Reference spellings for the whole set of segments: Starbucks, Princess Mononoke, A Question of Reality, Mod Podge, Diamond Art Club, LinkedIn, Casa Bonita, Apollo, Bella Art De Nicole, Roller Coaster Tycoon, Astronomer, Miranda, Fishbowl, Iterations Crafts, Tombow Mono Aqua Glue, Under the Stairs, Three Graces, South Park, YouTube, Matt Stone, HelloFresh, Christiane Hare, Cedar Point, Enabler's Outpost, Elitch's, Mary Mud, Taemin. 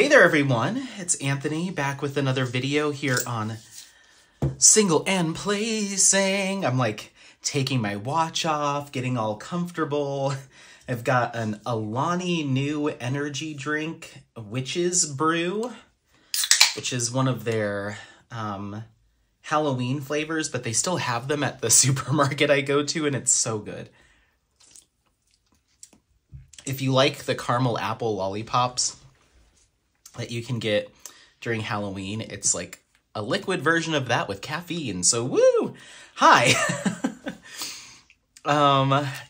Hey there, everyone. It's Anthony back with another video here on Single and Placing. I'm like taking my watch off, getting all comfortable. I've got an Alani new energy drink, Witch's Brew, which is one of their Halloween flavors, but they still have them at the supermarket I go to, and it's so good. If you like the caramel apple lollipops that you can get during Halloween, it's like a liquid version of that with caffeine, so woo! Hi!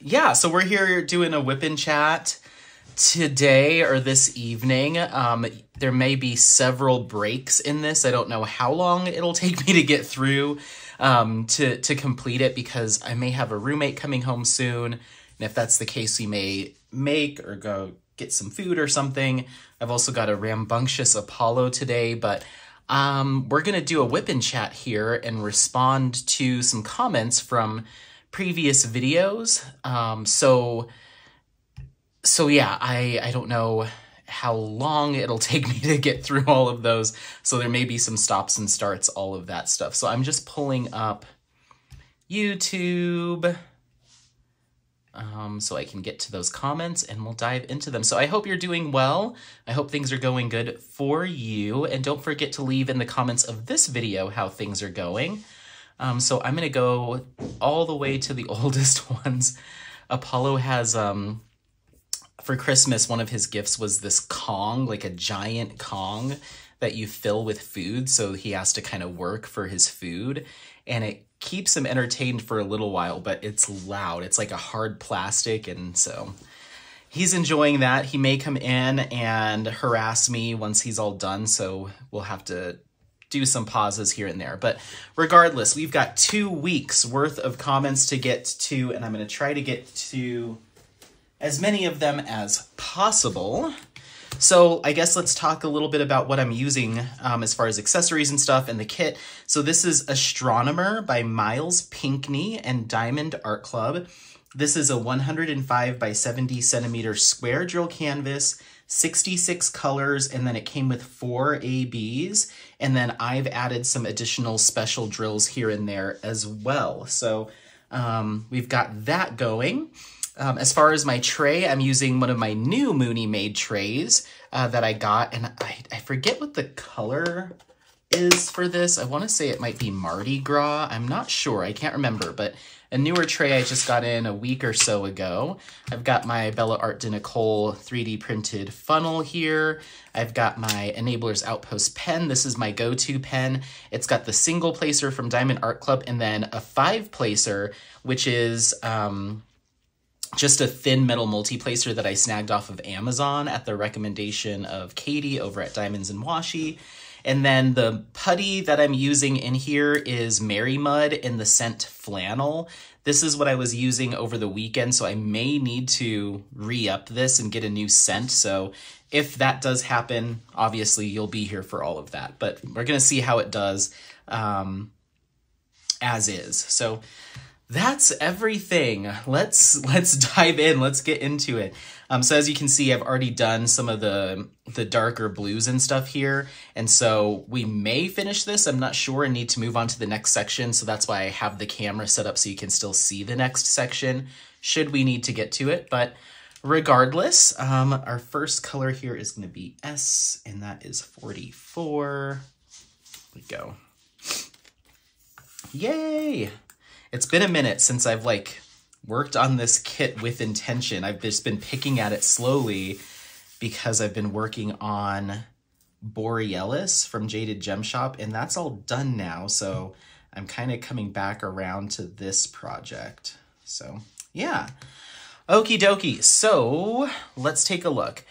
Yeah, so we're here doing a whip and chat today or this evening. There may be several breaks in this. I don't know how long it'll take me to get through to complete it, because I may have a roommate coming home soon, and if that's the case, we may make or go get some food or something. I've also got a rambunctious Apollo today, but we're gonna do a whip and chat here and respond to some comments from previous videos. So yeah, I don't know how long it'll take me to get through all of those, so there may be some stops and starts, all of that stuff. So I'm just pulling up YouTube so I can get to those comments and we'll dive into them. So I hope you're doing well. I hope things are going good for you. And don't forget to leave in the comments of this video how things are going. So I'm going to go all the way to the oldest ones. Apollo has, for Christmas, one of his gifts was this Kong, like a giant Kong that you fill with food. So he has to kind of work for his food, and it keeps him entertained for a little while, but it's loud. It's like a hard plastic, and so he's enjoying that. He may come in and harass me once he's all done, so we'll have to do some pauses here and there. But regardless, we've got 2 weeks worth of comments to get to, and I'm going to try to get to as many of them as possible. So I guess let's talk a little bit about what I'm using as far as accessories and stuff and the kit. So this is Astronomer by Miles Pinkney and Diamond Art Club. This is a 105 by 70 centimeter square drill canvas, 66 colors, and then it came with 4 ABs. And then I've added some additional special drills here and there as well. So we've got that going. As far as my tray, I'm using one of my new Mooney Made trays that I got, and I forget what the color is for this. I want to say it might be Mardi Gras. I'm not sure. I can't remember, but a newer tray I just got in a week or so ago. I've got my Bella Art De Nicole 3D printed funnel here. I've got my Enabler's Outpost pen. This is my go-to pen. It's got the single placer from Diamond Art Club, and then a 5 placer, which is... just a thin metal multi-placer that I snagged off of Amazon at the recommendation of Katie over at Diamonds and Washi. And then the putty that I'm using in here is Mary Mud in the scent Flannel. This is what I was using over the weekend, so I may need to re-up this and get a new scent. So if that does happen, obviously you'll be here for all of that. But we're going to see how it does as is. So... that's everything. Let's dive in. Let's get into it. So as you can see, I've already done some of the darker blues and stuff here. And so we may finish this. I'm not sure, and need to move on to the next section. So that's why I have the camera set up so you can still see the next section should we need to get to it. But regardless, our first color here is going to be S, and that is 44. There we go. Yay! It's been a minute since I've like worked on this kit with intention. I've just been picking at it slowly because I've been working on Borealis from Jaded Gem Shop, and that's all done now. So I'm kind of coming back around to this project. So yeah, okie dokie. So let's take a look.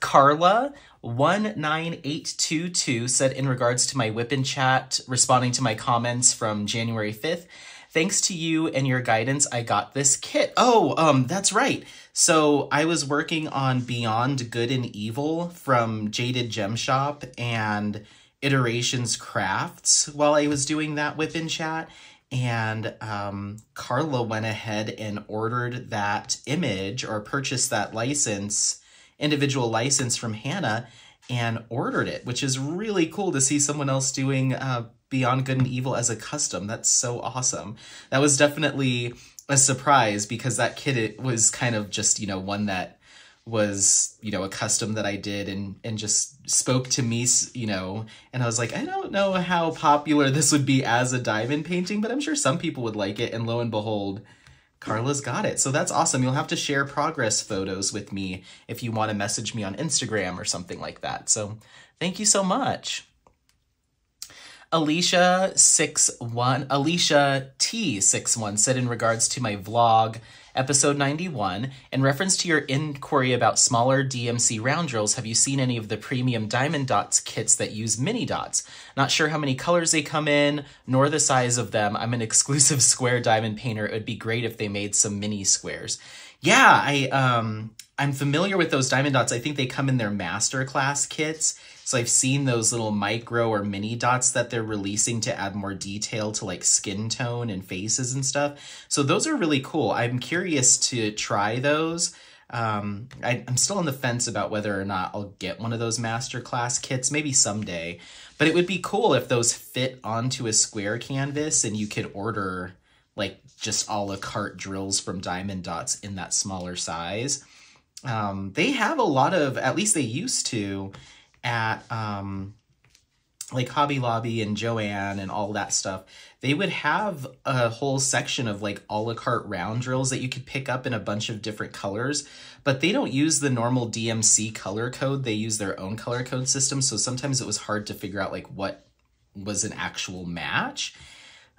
Carla 19822 said, in regards to my whip and chat, responding to my comments from January 5th, thanks to you and your guidance, I got this kit. Oh, that's right. So I was working on Beyond Good and Evil from Jaded Gem Shop and Iterations Crafts while I was doing that whip and chat. And Carla went ahead and ordered that image, or purchased that license individual license from Hannah and ordered it, which is really cool to see someone else doing Beyond Good and Evil as a custom. That's so awesome. That was definitely a surprise because that kit, it was kind of just, you know, one that was, you know, a custom that I did and just spoke to me, you know, and I was like, I don't know how popular this would be as a diamond painting, but I'm sure some people would like it. And lo and behold, Carla's got it. So that's awesome. You'll have to share progress photos with me if you want to message me on Instagram or something like that. So thank you so much. Alicia T61 said, in regards to my vlog episode 91, in reference to your inquiry about smaller DMC round drills, have you seen any of the premium Diamond Dots kits that use mini dots? Not sure how many colors they come in, nor the size of them. I'm an exclusive square diamond painter. It would be great if they made some mini squares. Yeah, I'm familiar with those Diamond Dots. I think they come in their masterclass kits. So I've seen those little micro or mini dots that they're releasing to add more detail to like skin tone and faces and stuff. So those are really cool. I'm curious to try those. I'm still on the fence about whether or not I'll get one of those masterclass kits, maybe someday. But it would be cool if those fit onto a square canvas and you could order like just a la carte drills from Diamond Dots in that smaller size. They have a lot of, at least they used to, at like Hobby Lobby and Joanne and all that stuff. They would have a whole section of like a la carte round drills that you could pick up in a bunch of different colors, but they don't use the normal DMC color code. They use their own color code system. So sometimes it was hard to figure out like what was an actual match.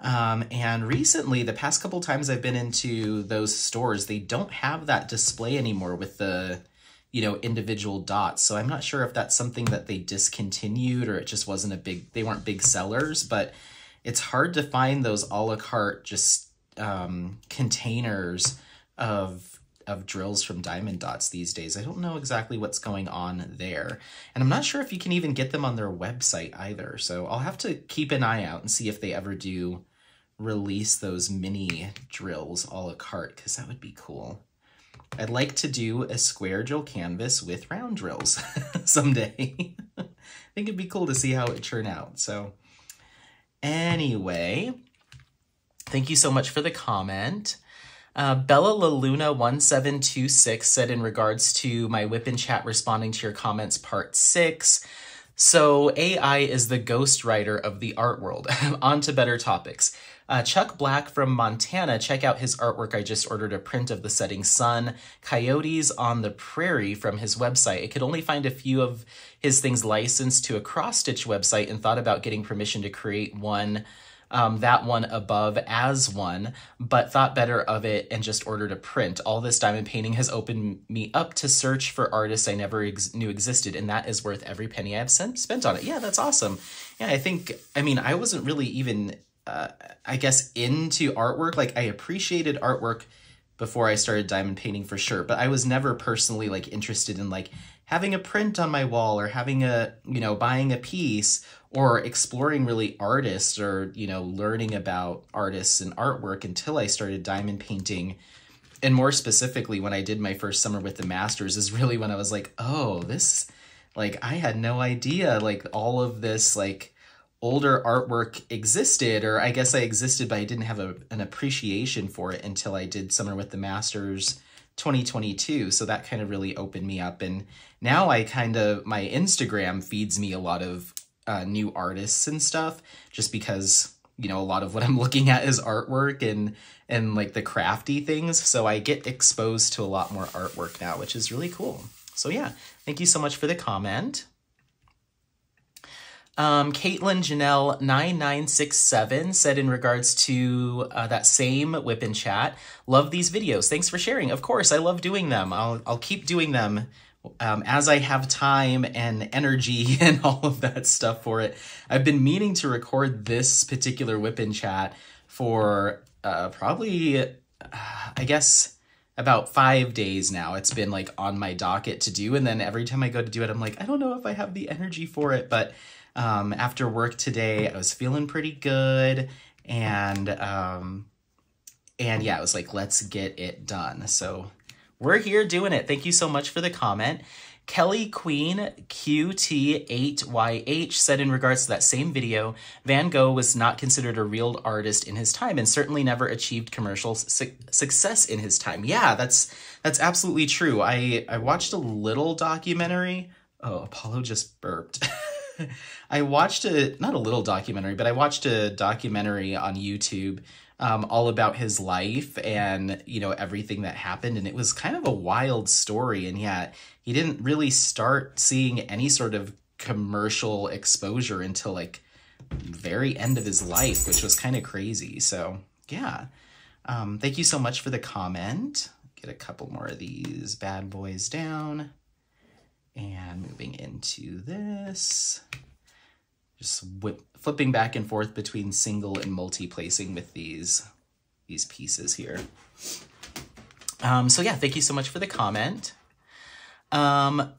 And recently, the past couple times I've been into those stores, they don't have that display anymore with the, you know, individual dots. So I'm not sure if that's something that they discontinued or it just wasn't a big, they weren't big sellers, but it's hard to find those a la carte just containers of drills from Diamond Dots these days. I don't know exactly what's going on there. And I'm not sure if you can even get them on their website either. So I'll have to keep an eye out and see if they ever do release those mini drills a la carte, because that would be cool. I'd like to do a square drill canvas with round drills someday. I think it'd be cool to see how it turn out. So anyway, thank you so much for the comment. Bella LaLuna 1726 said, in regards to my whip and chat responding to your comments part 6. So AI is the ghostwriter of the art world. On to better topics. Chuck Black from Montana, check out his artwork. I just ordered a print of the setting sun, coyotes on the prairie, from his website. I could only find a few of his things licensed to a cross-stitch website and thought about getting permission to create one, that one above as one, but thought better of it and just ordered a print. All this diamond painting has opened me up to search for artists I never knew existed, and that is worth every penny I've spent on it. Yeah, that's awesome. Yeah, I wasn't really even, I guess, into artwork. Like, I appreciated artwork before I started diamond painting for sure, but I was never personally like interested in like having a print on my wall or having a, you know, buying a piece or exploring really artists or, you know, learning about artists and artwork until I started diamond painting. And more specifically, when I did my first Summer with the Masters is really when I was like, oh, this, like, I had no idea, like, all of this, like, older artwork existed, or I guess I existed, but I didn't have an appreciation for it until I did Summer with the Masters 2022. So that kind of really opened me up. And now my Instagram feeds me a lot of new artists and stuff, just because, you know, a lot of what I'm looking at is artwork and like the crafty things. So I get exposed to a lot more artwork now, which is really cool. So yeah, thank you so much for the comment. Caitlin Janelle 9967 said, in regards to that same whip and chat, love these videos. Thanks for sharing. Of course, I love doing them. I'll keep doing them as I have time and energy and all of that stuff for it. I've been meaning to record this particular whip and chat for probably, I guess, about 5 days now. It's been like on my docket to do. And then every time I go to do it, I'm like, I don't know if I have the energy for it, but after work today, I was feeling pretty good, and yeah, I was like, let's get it done. So we're here doing it. Thank you so much for the comment. Kelly Queen QT8YH said in regards to that same video, Van Gogh was not considered a real artist in his time and certainly never achieved commercial success in his time. Yeah, that's absolutely true. I watched a little documentary. Oh, Apollo just burped. I watched a documentary on YouTube all about his life and, you know, everything that happened. And it was kind of a wild story. And yeah, he didn't really start seeing any sort of commercial exposure until like very end of his life, which was kind of crazy. So yeah, thank you so much for the comment. Get a couple more of these bad boys down and moving into this. Just flipping back and forth between single and multi-placing with these pieces here. So yeah, thank you so much for the comment. Maureen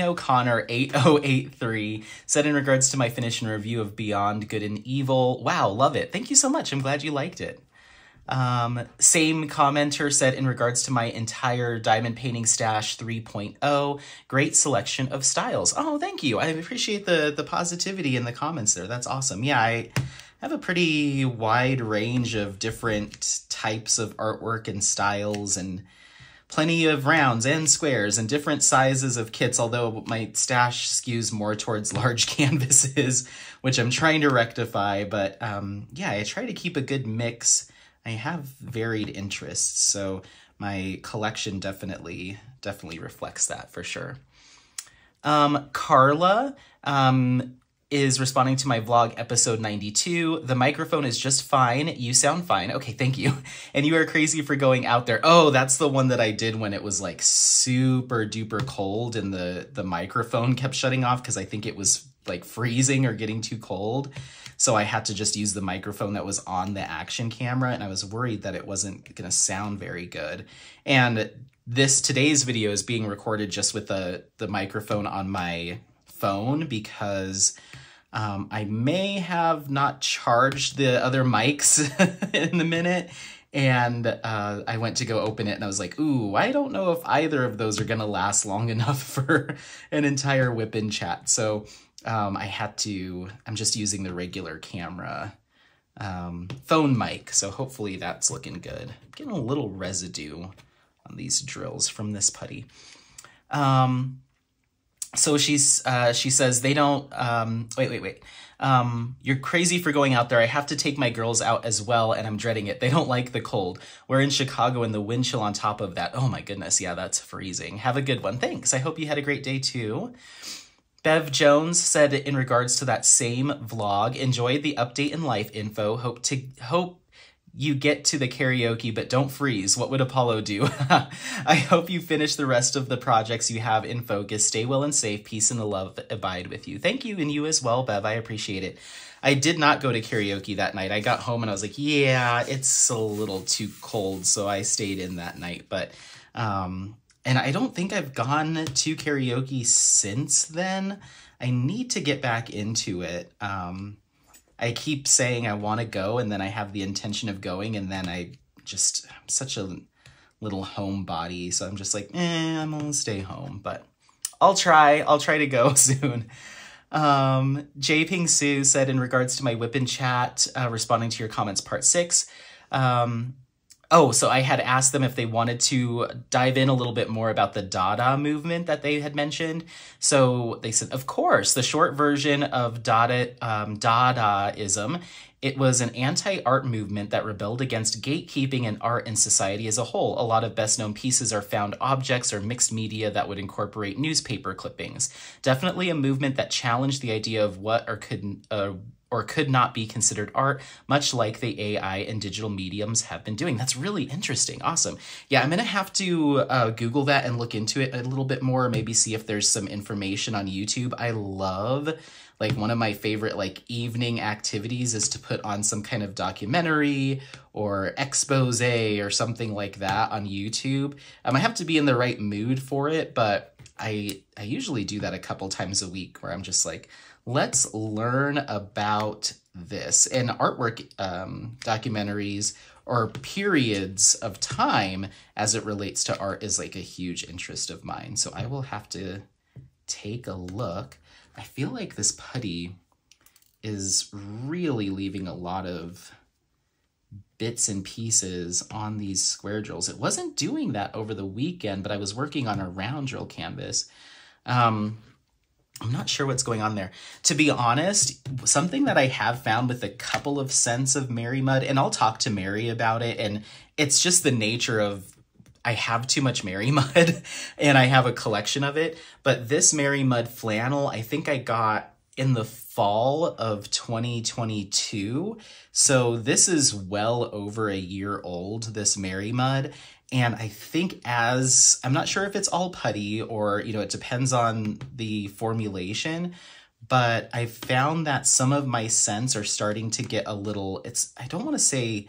O'Connor 8083 said in regards to my finish and review of Beyond Good and Evil. Wow, love it. Thank you so much. I'm glad you liked it. Same commenter said in regards to my entire diamond painting stash 3.0, great selection of styles. Oh, thank you. I appreciate the positivity in the comments there. That's awesome. Yeah, I have a pretty wide range of different types of artwork and styles and plenty of rounds and squares and different sizes of kits, although my stash skews more towards large canvases, which I'm trying to rectify. But yeah, I try to keep a good mix. I have varied interests, so my collection definitely reflects that for sure. Carla is responding to my vlog episode 92. The microphone is just fine. You sound fine. Okay, thank you. And you are crazy for going out there. Oh, that's the one that I did when it was like super duper cold and the microphone kept shutting off because I think it was like freezing or getting too cold. So I had to just use the microphone that was on the action camera, and I was worried that it wasn't gonna sound very good. And today's video is being recorded just with the microphone on my phone because I may have not charged the other mics in the minute. And I went to go open it and I was like, ooh, I don't know if either of those are gonna last long enough for an entire whip-in chat. So I'm just using the regular camera phone mic, so hopefully that's looking good. I'm getting a little residue on these drills from this putty. So she says they don't, you're crazy for going out there. I have to take my girls out as well, and I'm dreading it. They don't like the cold. We're in Chicago and the wind chill on top of that. Oh my goodness, yeah, that's freezing. Have a good one. Thanks. I hope you had a great day too. Bev Jones said in regards to that same vlog, enjoyed the update and life info. Hope you get to the karaoke, but don't freeze. What would Apollo do? I hope you finish the rest of the projects you have in focus. Stay well and safe. Peace and the love abide with you. Thank you, and you as well, Bev. I appreciate it. I did not go to karaoke that night. I got home and I was like, yeah, it's a little too cold, so I stayed in that night. But and I don't think I've gone to karaoke since then. I need to get back into it. I keep saying I want to go, and then I have the intention of going, and then I'm such a little homebody, so I'm just like, I'm gonna stay home. But I'll try to go soon. J. Ping Su said in regards to my whip and chat, responding to your comments, part 6. Oh, so I had asked them if they wanted to dive in a little bit more about the Dada movement that they had mentioned. So they said, of course, the short version of Dadaism. It was an anti-art movement that rebelled against gatekeeping in art and society as a whole. A lot of best-known pieces are found objects or mixed media that would incorporate newspaper clippings. Definitely a movement that challenged the idea of what could not be considered art, much like the AI and digital mediums have been doing. That's really interesting. Awesome. Yeah, I'm going to have to Google that and look into it a little bit more, maybe see if there's some information on YouTube. I love, like, one of my favorite, like, evening activities is to put on some kind of documentary or expose or something like that on YouTube. I have to be in the right mood for it, but I usually do that a couple times a week where I'm just like, let's learn about this. In artwork documentaries or periods of time as it relates to art is like a huge interest of mine. So I will have to take a look. I feel like this putty is really leaving a lot of bits and pieces on these square drills. It wasn't doing that over the weekend, but I was working on a round drill canvas. I'm not sure what's going on there. To be honest, something that I have found with a couple of scents of Mary Mud, and I'll talk to Mary about it, and it's just the nature of, I have too much Mary Mud, and I have a collection of it, but this Mary Mud flannel, I think I got in the fall of 2022, so this is well over a year old, this Mary Mud. And I think as, I'm not sure if it's all putty or, you know, it depends on the formulation, but I found that some of my scents are starting to get a little, it's, I don't want to say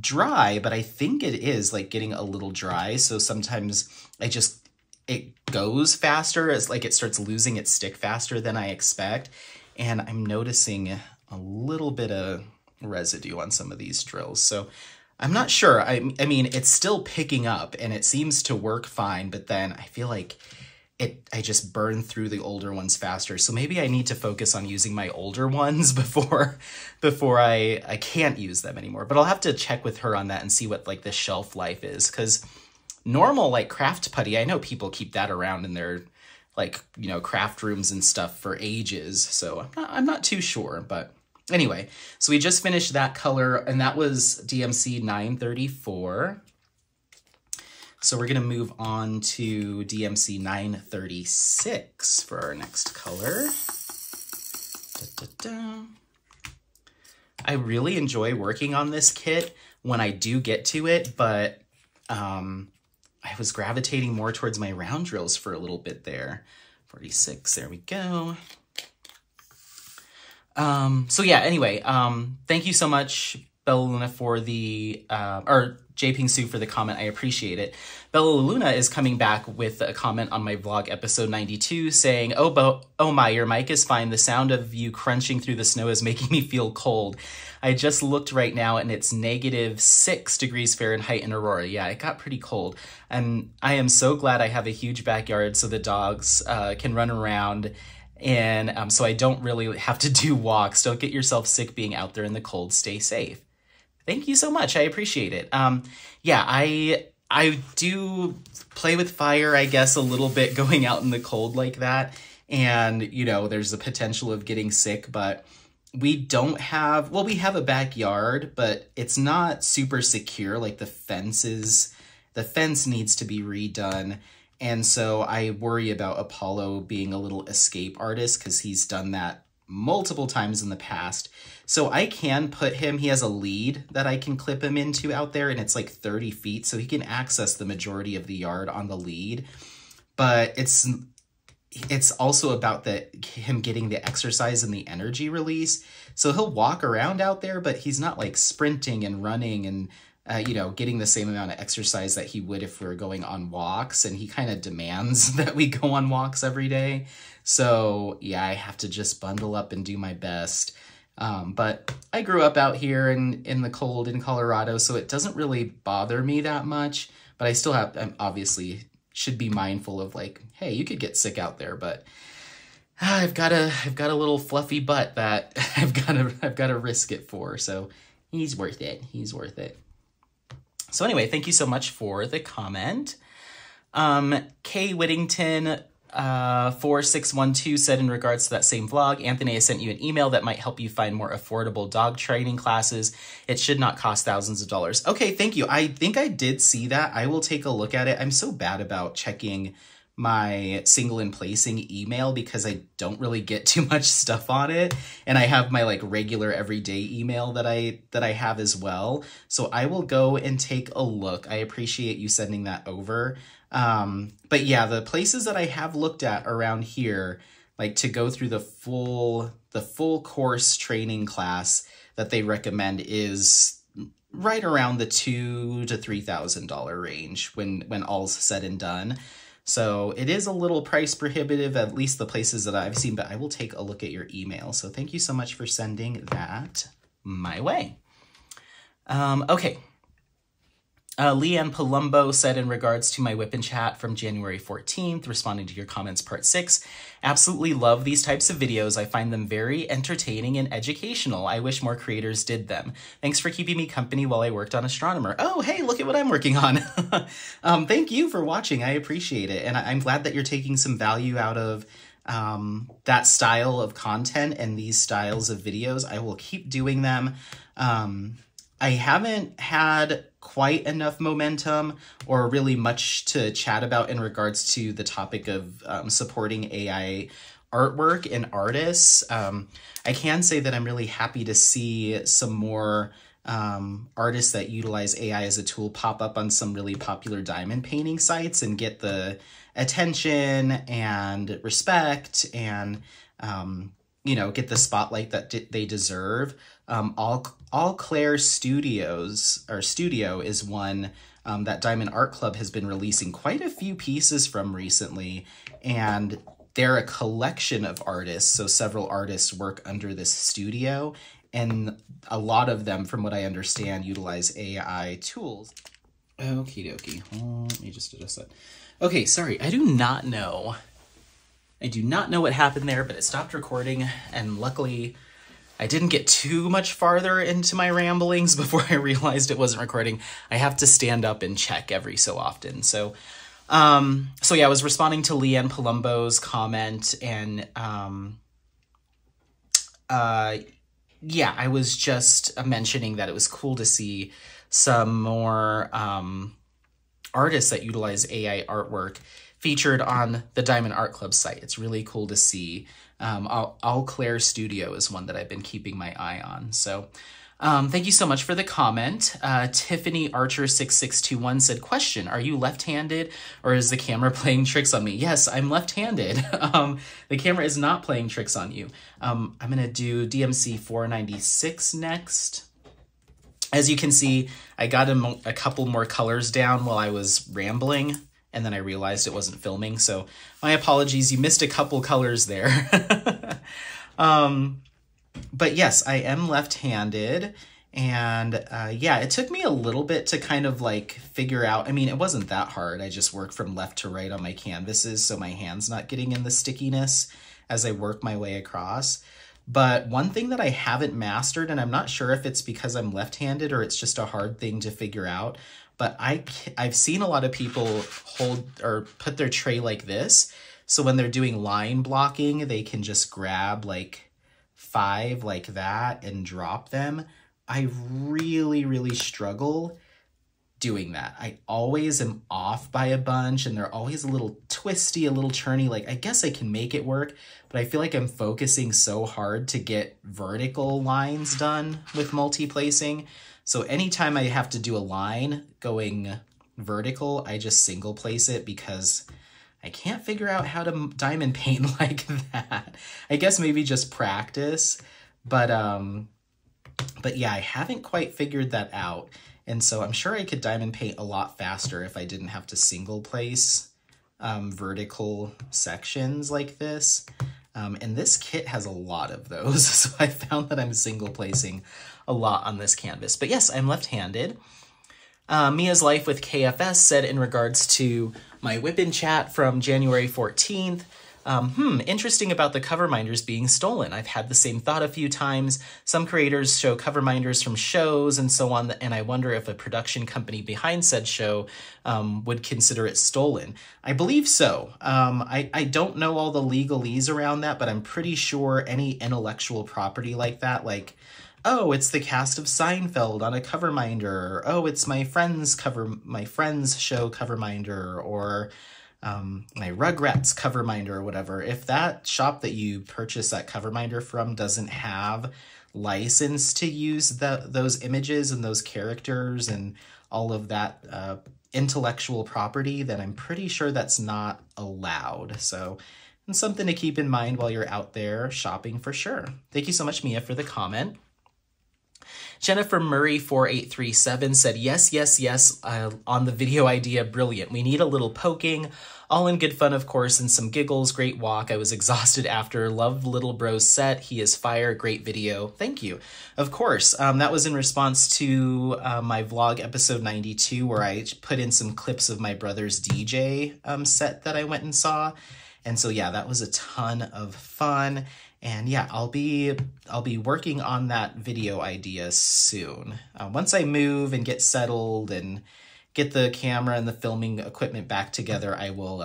dry, but I think it is like getting a little dry. So sometimes I just, it goes faster. It's like it starts losing its stick faster than I expect. And I'm noticing a little bit of residue on some of these drills. So I'm not sure. I mean, it's still picking up and it seems to work fine, but then I feel like it, I just burn through the older ones faster. So maybe I need to focus on using my older ones before I can't use them anymore. But I'll have to check with her on that and see what like the shelf life is. 'Cause normal like craft putty, I know people keep that around in their like, you know, craft rooms and stuff for ages. So I'm not too sure, but anyway, so we just finished that color, and that was DMC 934. So we're going to move on to DMC 936 for our next color. Da-da-da. I really enjoy working on this kit when I do get to it, but I was gravitating more towards my round drills for a little bit there. 46, there we go. So yeah, anyway, thank you so much, Bella Luna, for the, or J-Ping Sue for the comment. I appreciate it. Bella Luna is coming back with a comment on my vlog episode 92 saying, oh my, your mic is fine. The sound of you crunching through the snow is making me feel cold. I just looked right now and it's -6 degrees Fahrenheit in Aurora. Yeah, it got pretty cold. And I am so glad I have a huge backyard so the dogs, can run around. And so I don't really have to do walks. Don't get yourself sick being out there in the cold. Stay safe. Thank you so much. I appreciate it. Yeah, I do play with fire, I guess, a little bit going out in the cold like that. And, you know, there's the potential of getting sick, but we don't have, well, we have a backyard, but it's not super secure. Like the fence needs to be redone. And so I worry about Apollo being a little escape artist because he's done that multiple times in the past. So I can put him, he has a lead that I can clip him into out there, and it's like 30 feet. So he can access the majority of the yard on the lead. But it's also about him getting the exercise and the energy release. So he'll walk around out there, but he's not like sprinting and running and you know, getting the same amount of exercise that he would if we were going on walks, and he kind of demands that we go on walks every day. So yeah, I have to just bundle up and do my best. But I grew up out here in the cold in Colorado, so it doesn't really bother me that much, but I still have, I obviously should be mindful of like, hey, you could get sick out there, but I've got a little fluffy butt that I've got to risk it for. So he's worth it. He's worth it. So anyway, thank you so much for the comment. Kay Whittington 4612 said in regards to that same vlog, Anthony, I sent you an email that might help you find more affordable dog training classes. It should not cost thousands of dollars. Okay, thank you. I think I did see that. I will take a look at it. I'm so bad about checking my single and placing email because I don't really get too much stuff on it. And I have my like regular everyday email that I have as well. So I will go and take a look. I appreciate you sending that over. But yeah, the places that I have looked at around here, like to go through the full course training class that they recommend is right around the $2,000 to $3,000 range when all's said and done. So it is a little price prohibitive, at least the places that I've seen, but I will take a look at your email. So thank you so much for sending that my way. Okay. Leanne Palumbo said, in regards to my whip and chat from January 14th, responding to your comments part 6, absolutely love these types of videos. I find them very entertaining and educational. I wish more creators did them. Thanks for keeping me company while I worked on Astronomer. Oh, hey, look at what I'm working on. Thank you for watching. I appreciate it. And I'm glad that you're taking some value out of that style of content and these styles of videos. I will keep doing them. I haven't had quite enough momentum or really much to chat about in regards to the topic of supporting AI artwork and artists. I can say that I'm really happy to see some more artists that utilize AI as a tool pop up on some really popular diamond painting sites and get the attention and respect and, you know, get the spotlight that they deserve. All Claire Studios, or Studio, is one that Diamond Art Club has been releasing quite a few pieces from recently, and they're a collection of artists, so several artists work under this studio, and a lot of them, from what I understand, utilize AI tools. Okie dokie. Let me just adjust that. Okay, sorry, I do not know what happened there, but it stopped recording, and luckily I didn't get too much farther into my ramblings before I realized it wasn't recording. I have to stand up and check every so often. So, yeah, I was responding to Leanne Palumbo's comment, and, yeah, I was just mentioning that it was cool to see some more, artists that utilize AI artwork featured on the Diamond Art Club site. It's really cool to see. All Claire Studio is one that I've been keeping my eye on. So thank you so much for the comment. Tiffany Archer 6621 said, question, are you left-handed or is the camera playing tricks on me? Yes, I'm left-handed. The camera is not playing tricks on you. I'm gonna do DMC 496 next. As you can see, I got a couple more colors down while I was rambling, and then I realized it wasn't filming, so my apologies, you missed a couple colors there. But yes, I am left-handed, and yeah, it took me a little bit to kind of like figure out, I mean, it wasn't that hard, I just work from left to right on my canvases, so my hand's not getting in the stickiness as I work my way across. But one thing that I haven't mastered, and I'm not sure if it's because I'm left-handed or it's just a hard thing to figure out, but I've seen a lot of people hold or put their tray like this. So when they're doing line blocking, they can just grab like 5 like that and drop them. I really, really struggle doing that. I always am off by a bunch, and they're always a little twisty, a little churny. Like, I guess I can make it work, but I feel like I'm focusing so hard to get vertical lines done with multi-placing. So anytime I have to do a line going vertical, I just single place it because I can't figure out how to diamond paint like that. I guess maybe just practice, but yeah, I haven't quite figured that out. And so I'm sure I could diamond paint a lot faster if I didn't have to single place vertical sections like this. And this kit has a lot of those, so I found that I'm single placing a lot on this canvas. But yes, I'm left-handed. Mia's Life with KFS said, in regards to my whip-in chat from January 14th, interesting about the cover minders being stolen. I've had the same thought a few times. Some creators show cover minders from shows and so on, and I wonder if a production company behind said show would consider it stolen. I believe so. I don't know all the legalese around that, but I'm pretty sure any intellectual property like that, like, oh, it's the cast of Seinfeld on a cover minder, or, oh, it's my friend's show cover minder, or my Rugrats cover minder or whatever. If that shop that you purchase that cover minder from doesn't have license to use those images and those characters and all of that intellectual property, then I'm pretty sure that's not allowed. So it's something to keep in mind while you're out there shopping for sure. Thank you so much, Mia, for the comment. Jennifer Murray 4837 said, yes, yes, yes, on the video idea, brilliant. We need a little poking, all in good fun, of course, and some giggles. Great walk. I was exhausted after. Love Little Bro's set. He is fire. Great video. Thank you. Of course, that was in response to my vlog episode 92, where I put in some clips of my brother's DJ set that I went and saw. And so, yeah, that was a ton of fun. And yeah, I'll be working on that video idea soon. Once I move and get settled and get the camera and the filming equipment back together, I will,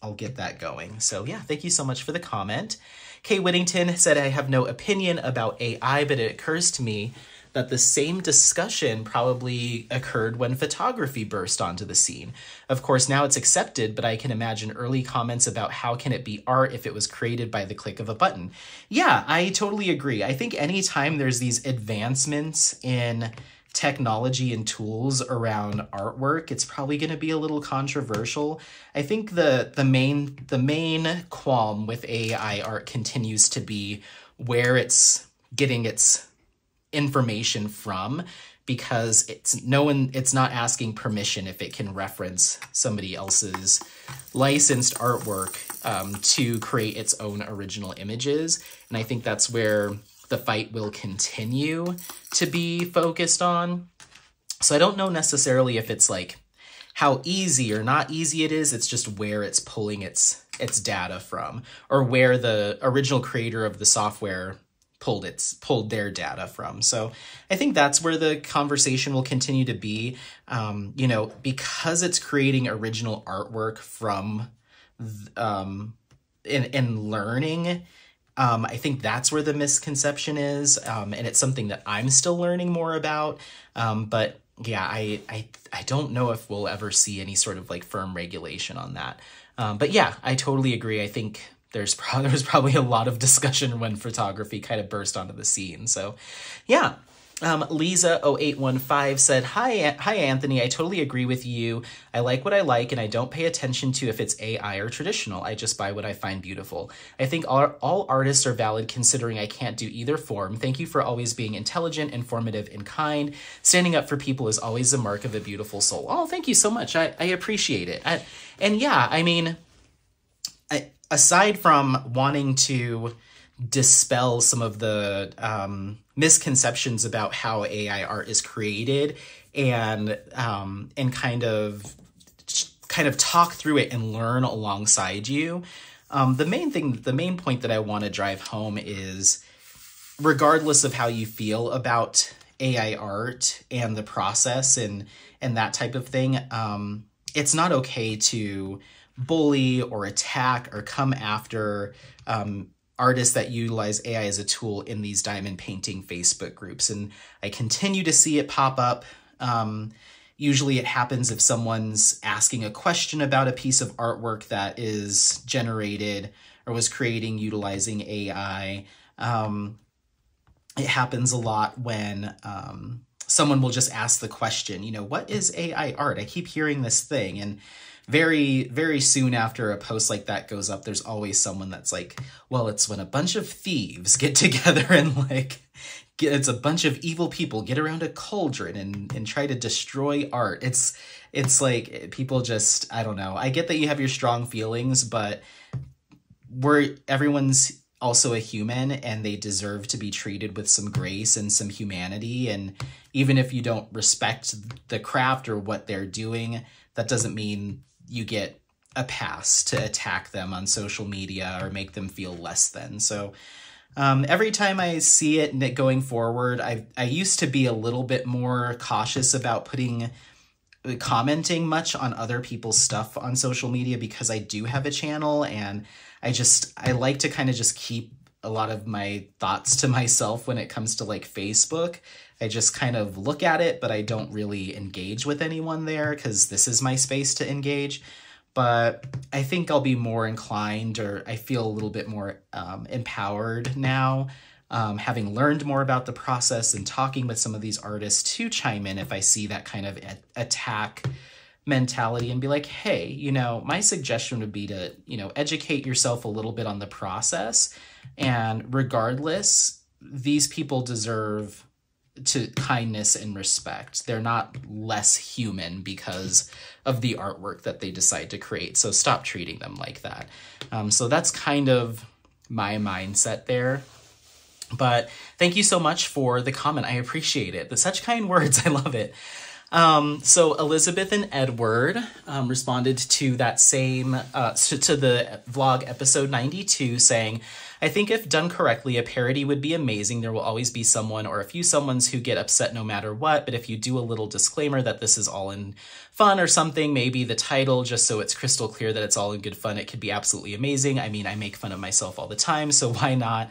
I'll get that going. So yeah, thank you so much for the comment. Kay Whittington said, I have no opinion about AI, but it occurs to me that the same discussion probably occurred when photography burst onto the scene. Of course, now it's accepted, but I can imagine early comments about how can it be art if it was created by the click of a button. Yeah, I totally agree. I think anytime there's these advancements in technology and tools around artwork, it's probably going to be a little controversial. I think the main qualm with AI art continues to be where it's getting its information from, because it's not asking permission if it can reference somebody else's licensed artwork to create its own original images. And I think that's where the fight will continue to be focused on. So I don't know necessarily if it's like how easy or not easy it is. It's just where it's pulling its data from, or where the original creator of the software pulled their data from. So I think that's where the conversation will continue to be, you know, because it's creating original artwork from, and learning, I think that's where the misconception is. And it's something that I'm still learning more about. But yeah, I don't know if we'll ever see any sort of like firm regulation on that. But yeah, I totally agree. I think there's probably a lot of discussion when photography kind of burst onto the scene. So yeah. Lisa0815 said, Hi, Anthony. I totally agree with you. I like what I like, and I don't pay attention to if it's AI or traditional. I just buy what I find beautiful. I think all artists are valid, considering I can't do either form. Thank you for always being intelligent, informative, and kind. Standing up for people is always the mark of a beautiful soul. Oh, thank you so much. I appreciate it. And yeah, I mean, aside from wanting to dispel some of the misconceptions about how AI art is created, and kind of talk through it and learn alongside you, the main point that I want to drive home is, regardless of how you feel about AI art and the process and that type of thing, it's not okay to bully or attack or come after artists that utilize AI as a tool in these diamond painting Facebook groups. And I continue to see it pop up. Usually it happens if someone's asking a question about a piece of artwork that is generated or was creating utilizing AI. It happens a lot when someone will just ask the question, you know, what is AI art? I keep hearing this thing. And very, very soon after a post like that goes up, there's always someone that's like, well, it's when a bunch of thieves get together and like, it's a bunch of evil people get around a cauldron and try to destroy art. It's like people just, I don't know. I get that you have your strong feelings, but everyone's also a human, and they deserve to be treated with some grace and some humanity. And even if you don't respect the craft or what they're doing, that doesn't mean you get a pass to attack them on social media or make them feel less than. So every time I see it going forward, I used to be a little bit more cautious about commenting much on other people's stuff on social media, because I do have a channel, and I like to kind of just keep a lot of my thoughts to myself when it comes to like Facebook. I just kind of look at it, but I don't really engage with anyone there, because this is my space to engage. But I think I'll be more inclined, or I feel a little bit more empowered now, having learned more about the process and talking with some of these artists, to chime in if I see that kind of attack mentality and be like, hey, you know, my suggestion would be to, you know, educate yourself a little bit on the process. And regardless, these people deserve to kindness and respect. They're not less human because of the artwork that they decide to create. So stop treating them like that. So that's kind of my mindset there. But thank you so much for the comment. I appreciate it. With such kind words. I love it. So Elizabeth and Edward responded to that same, to the vlog episode 92 saying, I think if done correctly, a parody would be amazing. There will always be someone or a few someones who get upset no matter what. But if you do a little disclaimer that this is all in fun or something, maybe the title, just so it's crystal clear that it's all in good fun, it could be absolutely amazing. I mean, I make fun of myself all the time, so why not?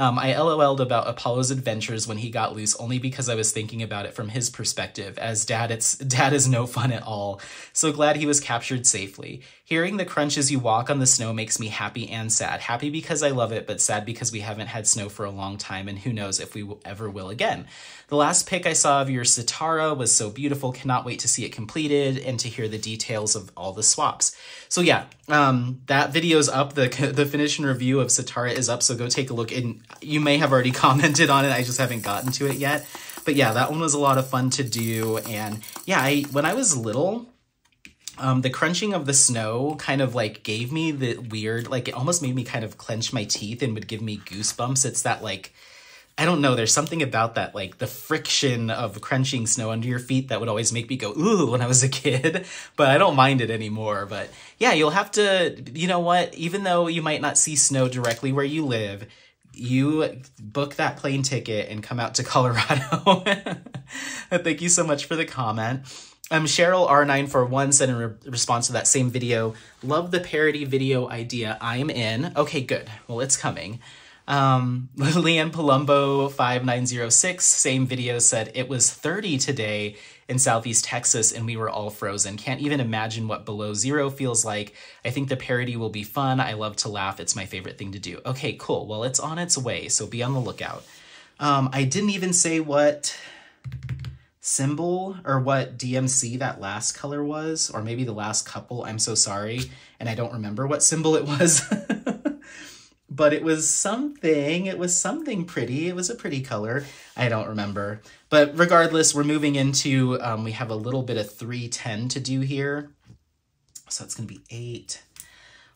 I LOL'd about Apollo's adventures when he got loose only because I was thinking about it from his perspective. As dad, dad is no fun at all. So glad he was captured safely. Hearing the crunch as you walk on the snow makes me happy and sad. Happy because I love it, but sad because we haven't had snow for a long time and who knows if we ever will again. The last pic I saw of your Sitara was so beautiful. Cannot wait to see it completed and to hear the details of all the swaps. So yeah, that video's up. The finish and review of Sitara is up, so go take a look. And you may have already commented on it. I just haven't gotten to it yet. But yeah, that one was a lot of fun to do. And yeah, when I was little, the crunching of the snow kind of like gave me the weird, like it almost made me kind of clench my teeth and would give me goosebumps. It's that like, I don't know, there's something about that, like the friction of crunching snow under your feet that would always make me go, ooh, when I was a kid, but I don't mind it anymore. But yeah, you'll have to, you know what, even though you might not see snow directly where you live, you book that plane ticket and come out to Colorado. Thank you so much for the comment. Cheryl R941 said in response to that same video, love the parody video idea, I'm in. Okay, good. Well, it's coming. Leanne Palumbo 5906, same video, said it was 30 today in Southeast Texas and we were all frozen. Can't even imagine what below zero feels like. I think the parody will be fun. I love to laugh. It's my favorite thing to do. Okay, cool. Well, it's on its way, so be on the lookout. I didn't even say what symbol or what DMC that last color was, or maybe the last couple. I'm so sorry. And I don't remember what symbol it was. But it was something pretty. It was a pretty color. I don't remember. But regardless, we're moving into, we have a little bit of 310 to do here. So it's going to be 8.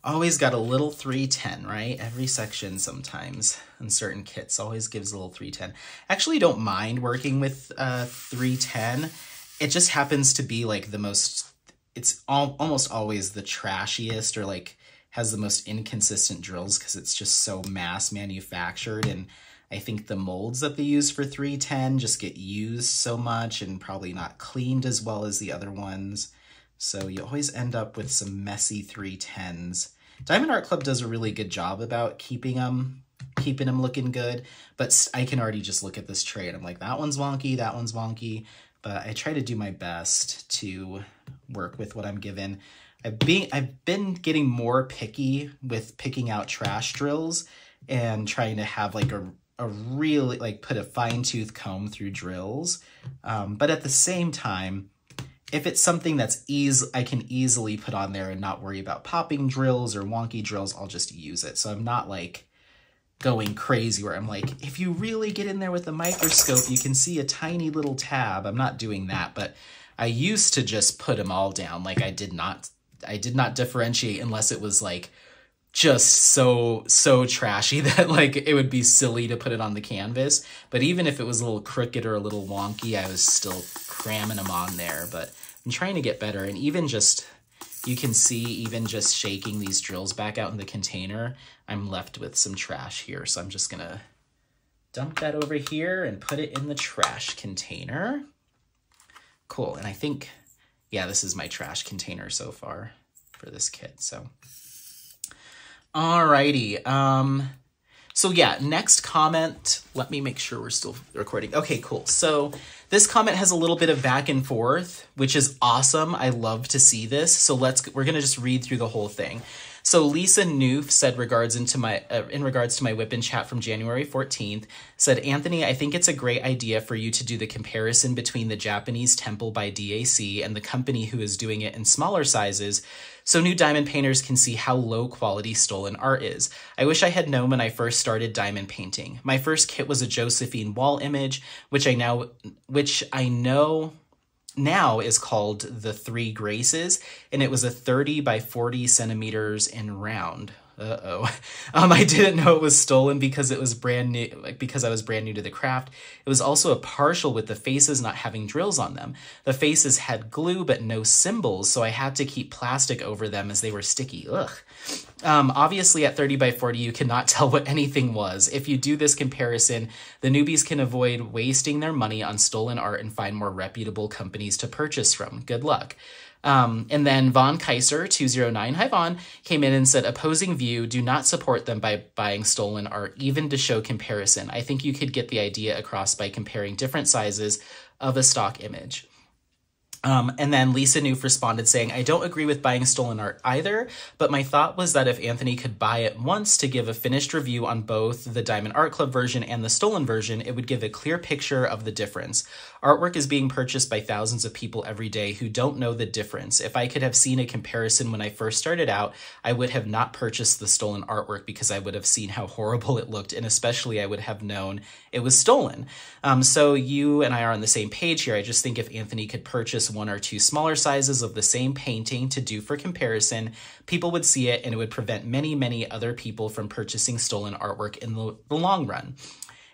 Always got a little 310, right? Every section sometimes in certain kits always gives a little 310. Actually don't mind working with 310. It just happens to be like the most, it's almost always the trashiest or like, has the most inconsistent drills because it's just so mass manufactured. And I think the molds that they use for 310 just get used so much and probably not cleaned as well as the other ones. So you always end up with some messy 310s. Diamond Art Club does a really good job about keeping them looking good, but I can already just look at this tray and I'm like, that one's wonky, but I try to do my best to work with what I'm given. I've been getting more picky with picking out trash drills and trying to have like a really, like put a fine tooth comb through drills. But at the same time, if it's something that's I can easily put on there and not worry about popping drills or wonky drills, I'll just use it. So I'm not like going crazy where I'm like, if you really get in there with the microscope, you can see a tiny little tab. I'm not doing that, but I used to just put them all down. Like I did not differentiate unless it was like just so trashy that like it would be silly to put it on the canvas. But even if it was a little crooked or a little wonky, I was still cramming them on there. But I'm trying to get better. And even just, you can see even just shaking these drills back out in the container, I'm left with some trash here. So I'm just gonna dump that over here and put it in the trash container. Cool, and I think, yeah, this is my trash container so far for this kit, so. Alrighty, so yeah, next comment, let me make sure we're still recording. Okay, cool, so this comment has a little bit of back and forth, which is awesome, I love to see this, so we're gonna just read through the whole thing. So Lisa Noof said in regards to my whip and chat from January 14th, said, Anthony, I think it's a great idea for you to do the comparison between the Japanese temple by DAC and the company who is doing it in smaller sizes so new diamond painters can see how low quality stolen art is. I wish I had known when I first started diamond painting. My first kit was a Josephine Wall image, which I know now is called the Three Graces, and it was a 30 by 40 centimeters in round. I didn't know it was stolen because it was brand new, because I was brand new to the craft. It was also a partial with the faces not having drills on them. The faces had glue but no symbols, so I had to keep plastic over them as they were sticky. Ugh. Obviously at 30 by 40, you cannot tell what anything was. If you do this comparison, the newbies can avoid wasting their money on stolen art and find more reputable companies to purchase from. Good luck. And then Von Kaiser 209, hi Von, came in and said, opposing view, do not support them by buying stolen art, even to show comparison. I think you could get the idea across by comparing different sizes of a stock image. And then Lisa Noof responded saying, I don't agree with buying stolen art either, but my thought was that if Anthony could buy it once to give a finished review on both the Diamond Art Club version and the stolen version, it would give a clear picture of the difference. Artwork is being purchased by thousands of people every day who don't know the difference. If I could have seen a comparison when I first started out, I would have not purchased the stolen artwork because I would have seen how horrible it looked, and especially I would have known it was stolen. So you and I are on the same page here. I just think if Anthony could purchase one or two smaller sizes of the same painting to do for comparison, people would see it and it would prevent many other people from purchasing stolen artwork in the long run.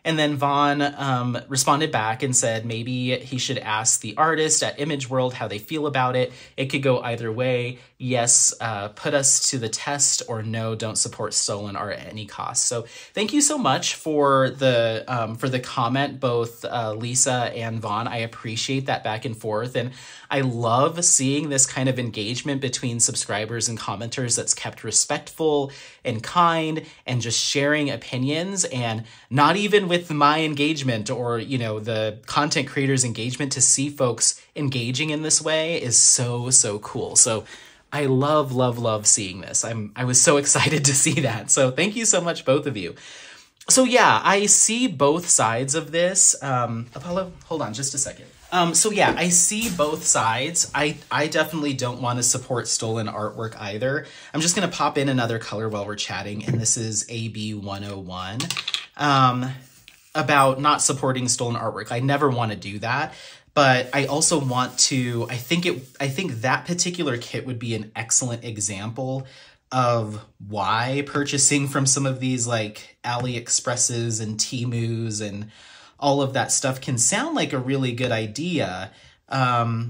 And then Vaughn responded back and said maybe he should ask the artist at ImageWorld how they feel about it. It could go either way. Yes, put us to the test, or no, don't support stolen art at any cost. So thank you so much for the comment, both Lisa and Vaughn. I appreciate that back and forth. And I love seeing this kind of engagement between subscribers and commenters that's kept respectful and kind and just sharing opinions, and not even with my engagement or, you know, the content creators' engagement, to see folks engaging in this way is so cool. So I love seeing this. I was so excited to see that. So thank you so much, both of you. So yeah, I see both sides of this. Apollo, hold on just a second. So yeah, I see both sides. I definitely don't want to support stolen artwork either. I'm just going to pop in another color while we're chatting, and this is AB 101 about not supporting stolen artwork. I never want to do that, but I also want to, I think that particular kit would be an excellent example of why purchasing from some of these like AliExpresses and Temus and all of that stuff can sound like a really good idea, oh,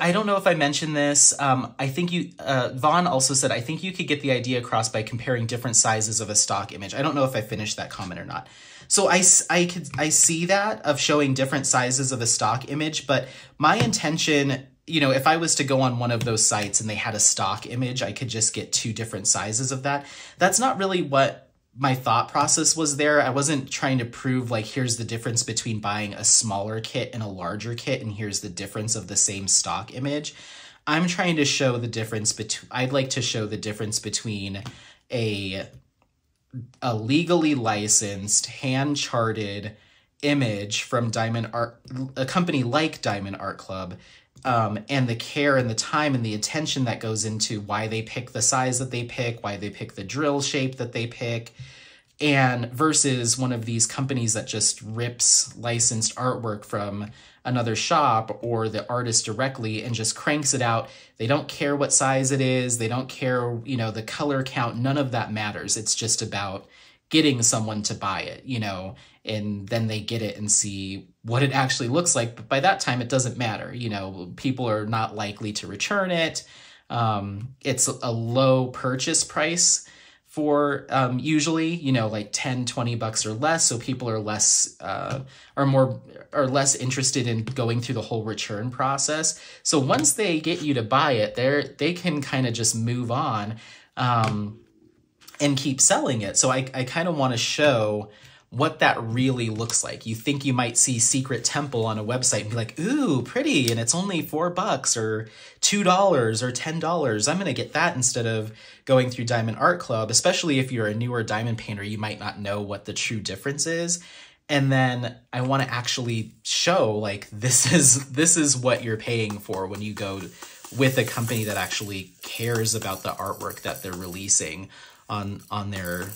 I don't know if I mentioned this. I think you, Vaughn also said, I think you could get the idea across by comparing different sizes of a stock image. I don't know if I finished that comment or not. So I see that of showing different sizes of a stock image, but my intention, you know, if I was to go on one of those sites and they had a stock image, I could just get two different sizes of that. That's not really what my thought process was there. I wasn't trying to prove like, here's the difference between buying a smaller kit and a larger kit, and here's the difference of the same stock image. I'm trying to show the difference between, I'd like to show the difference between a legally licensed, hand-charted image from Diamond Art, a company like Diamond Art Club, and the care and the time and the attention that goes into why they pick the size that they pick, why they pick the drill shape that they pick, and versus one of these companies that just rips licensed artwork from another shop or the artist directly and just cranks it out. They don't care what size it is. They don't care, you know, the color count. None of that matters. It's just about getting someone to buy it, you know, and then they get it and see what it actually looks like. But by that time, it doesn't matter. You know, people are not likely to return it. It's a low purchase price for usually, you know, like 10, 20 bucks or less. So people are less, are less interested in going through the whole return process. So once they get you to buy it, they can kind of just move on. And keep selling it. So I kind of want to show what that really looks like. You think you might see Secret Temple on a website and be like, ooh, pretty, and it's only $4 or $2 or $10. I'm going to get that instead of going through Diamond Art Club, especially if you're a newer diamond painter, you might not know what the true difference is. And then I want to actually show, like, this is what you're paying for when you go with a company that actually cares about the artwork that they're releasing on their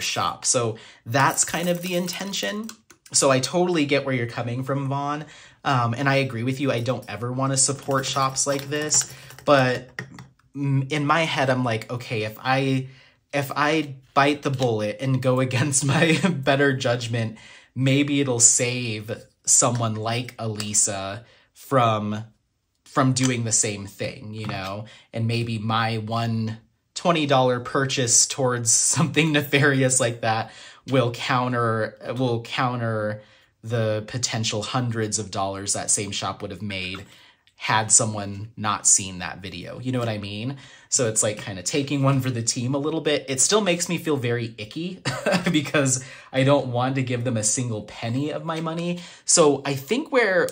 shop. So that's kind of the intention. So I totally get where you're coming from, Vaughn. And I agree with you. I don't ever want to support shops like this, but in my head, I'm like, okay, if I bite the bullet and go against my better judgment, maybe it'll save someone like Elisa from doing the same thing, you know? And maybe my one $20 purchase towards something nefarious like that will counter the potential hundreds of dollars that same shop would have made had someone not seen that video. You know what I mean? So it's like kind of taking one for the team a little bit. It still makes me feel very icky because I don't want to give them a single penny of my money. So I think where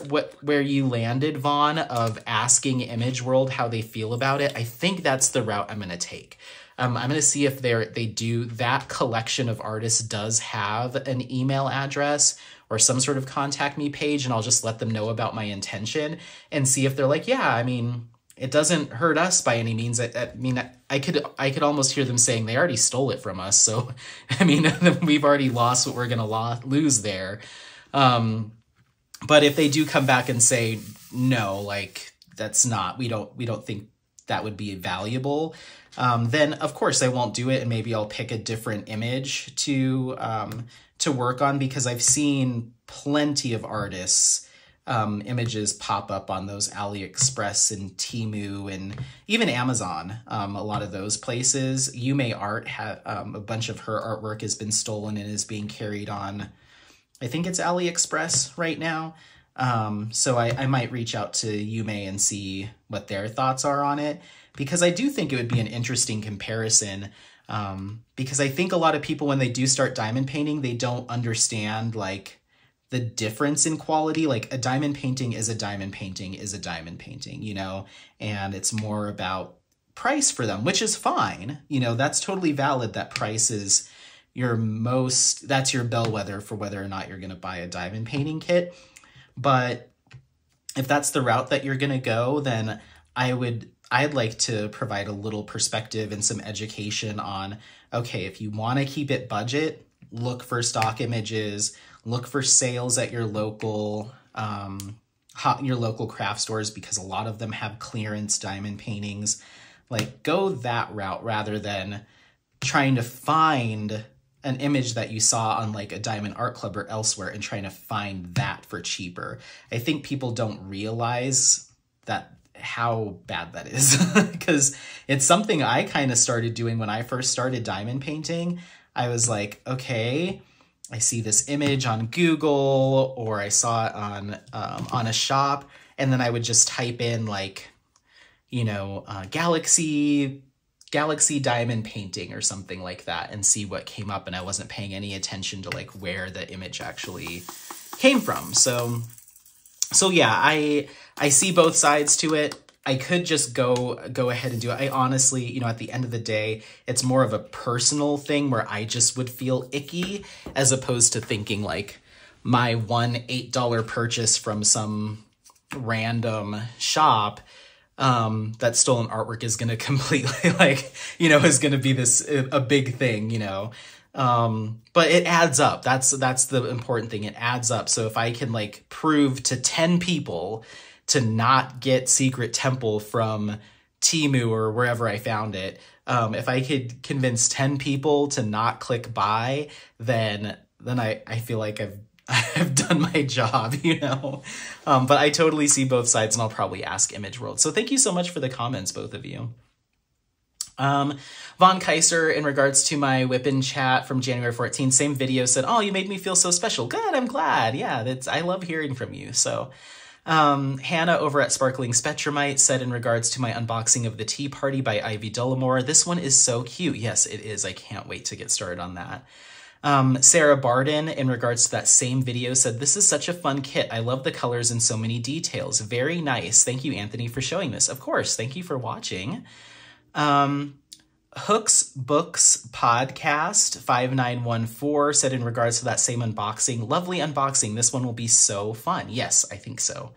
you landed, Vaughn, of asking ImageWorld how they feel about it, I think that's the route I'm going to take. I'm going to see if they do, that collection of artists does have an email address or some sort of contact me page, and I'll just let them know about my intention and see if they're like, yeah, I mean, it doesn't hurt us by any means. I mean, I could almost hear them saying they already stole it from us. So, I mean, we've already lost what we're going to lose there. But if they do come back and say, no, like, that's not, we don't think that would be valuable, then of course I won't do it, and maybe I'll pick a different image to work on, because I've seen plenty of artists' images pop up on those AliExpress and Temu and even Amazon, a lot of those places. Yume Art, a bunch of her artwork has been stolen and is being carried on, I think it's AliExpress right now. So I might reach out to Yume and see what their thoughts are on it, because I do think it would be an interesting comparison, because I think a lot of people, when they do start diamond painting, they don't understand, like, the difference in quality. Like, a diamond painting is a diamond painting is a diamond painting, you know, and it's more about price for them, which is fine. You know, that's totally valid, that price is that's your bellwether for whether or not you're going to buy a diamond painting kit. But if that's the route that you're going to go, then I'd like to provide a little perspective and some education on, okay, if you want to keep it budget, look for stock images, look for sales at your local craft stores, because a lot of them have clearance diamond paintings. Like, go that route rather than trying to find an image that you saw on, like, a Diamond Art Club or elsewhere and trying to find that for cheaper. I think people don't realize that, how bad that is, because it's something I kind of started doing when I first started diamond painting. I was like, okay, I see this image on Google, or I saw it on a shop, and then I would just type in, like, you know, Galaxy diamond painting or something like that and see what came up, and I wasn't paying any attention to, like, where the image actually came from. So yeah, I see both sides to it. I could just go ahead and do it. I honestly, you know, at the end of the day, it's more of a personal thing where I just would feel icky, as opposed to thinking, like, my one $8 purchase from some random shop that stolen artwork is going to completely, like, you know, is going to be a big thing, you know. But it adds up. That's the important thing. It adds up. So if I can, like, prove to 10 people to not get Secret Temple from Temu or wherever I found it, if I could convince 10 people to not click buy, then I feel like I've done my job, you know. But I totally see both sides, and I'll probably ask ImageWorld. So thank you so much for the comments, both of you. Von Kaiser, in regards to my whip-in chat from January 14, same video, said, oh, you made me feel so special. Good, I'm glad. Yeah, I love hearing from you. So Hannah over at Sparkling Spectrumite said, in regards to my unboxing of The Tea Party by Ivy Dollamore, this one is so cute. Yes, it is. I can't wait to get started on that. Sarah Barden, in regards to that same video, said, this is such a fun kit. I love the colors and so many details. Very nice. Thank you, Anthony, for showing this. Of course. Thank you for watching. Hooks Books Podcast 5914 said in regards to that same unboxing, lovely unboxing. This one will be so fun. Yes, I think so.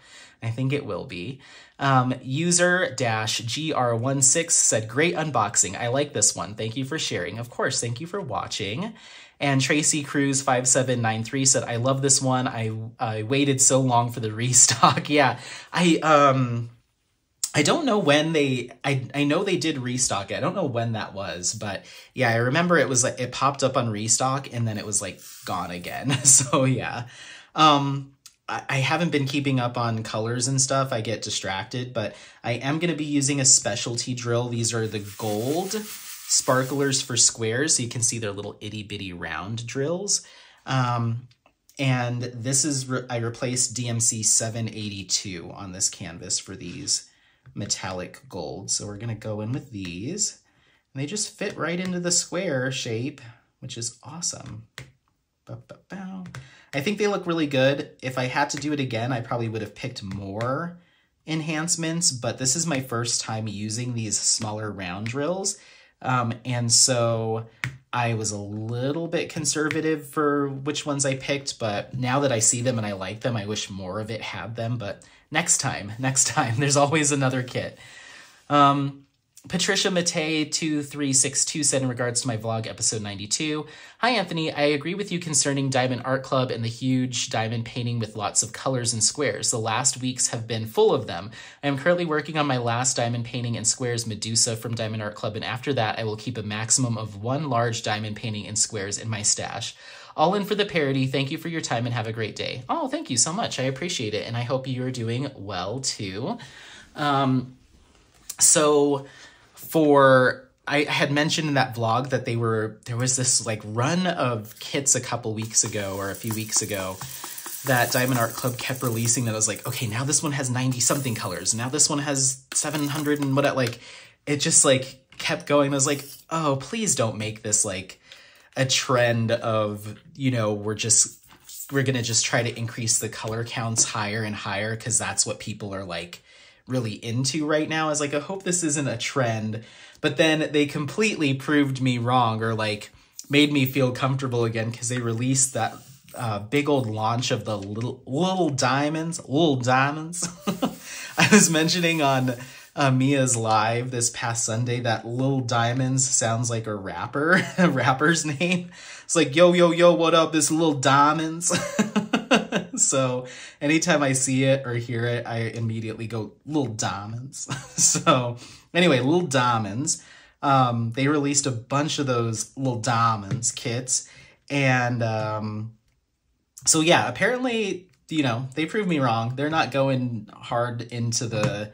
I think it will be. User-GR16 said, great unboxing. I like this one. Thank you for sharing. Of course, thank you for watching. And Tracy Cruz 5793 said, I love this one. I waited so long for the restock. Yeah, I don't know when they, I know they did restock it. I don't know when that was, but yeah, I remember it was like, it popped up on restock and then it was like gone again. So yeah. I haven't been keeping up on colors and stuff. I get distracted, but I am going to be using a specialty drill. These are the gold sparklers for squares. So you can see their little itty bitty round drills. And this is, I replaced DMC 782 on this canvas for these metallic gold. So we're going to go in with these and they just fit right into the square shape, which is awesome. Bow, bow, bow. I think they look really good. If I had to do it again, I probably would have picked more enhancements, but this is my first time using these smaller round drills. And so I was a little bit conservative for which ones I picked, but now that I see them and I like them, I wish more of it had them, but next time, there's always another kit. Patricia Matei 2362 said in regards to my vlog episode 92, hi Anthony, I agree with you concerning Diamond Art Club and the huge diamond painting with lots of colors and squares. The last weeks have been full of them. I am currently working on my last diamond painting and squares Medusa from Diamond Art Club, and after that I will keep a maximum of one large diamond painting and squares in my stash. All in for the parody. Thank you for your time and have a great day. Oh, thank you so much. I appreciate it. And I hope you're doing well too. I had mentioned in that vlog that there was this like run of kits a few weeks ago that Diamond Art Club kept releasing that was like, okay, now this one has 90 something colors. Now this one has 700 and what, like, it just like kept going. I was like, oh, please don't make this like a trend of, you know, we're going to just try to increase the color counts higher and higher because that's what people are like really into right now. I was like, I hope this isn't a trend, but then they completely proved me wrong or like made me feel comfortable again because they released that big old launch of the Lil Diamonds. I was mentioning on Mia's live this past Sunday that Lil Diamonds sounds like a rapper, a rapper's name. It's like, yo, yo, yo, what up? It's Lil Diamonds. So anytime I see it or hear it, I immediately go, Lil Diamonds. So anyway, Lil Diamonds. They released a bunch of those Lil Diamonds kits. And so yeah, apparently, you know, they proved me wrong. They're not going hard into the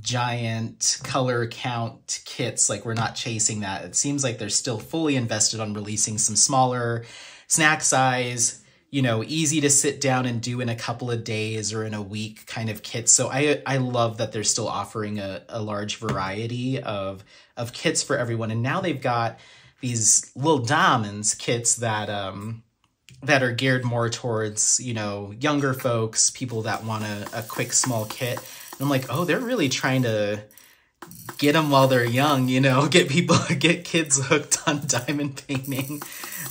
giant color count kits. Like, we're not chasing that. It seems like they're still fully invested on releasing some smaller snack size, you know, easy to sit down and do in a couple of days or in a week kind of kits. So I love that they're still offering a large variety of kits for everyone. And now they've got these Lil Diamonds kits that that are geared more towards, you know, younger folks, people that want a quick small kit. I'm like, oh, they're really trying to get them while they're young, you know, get kids hooked on diamond painting.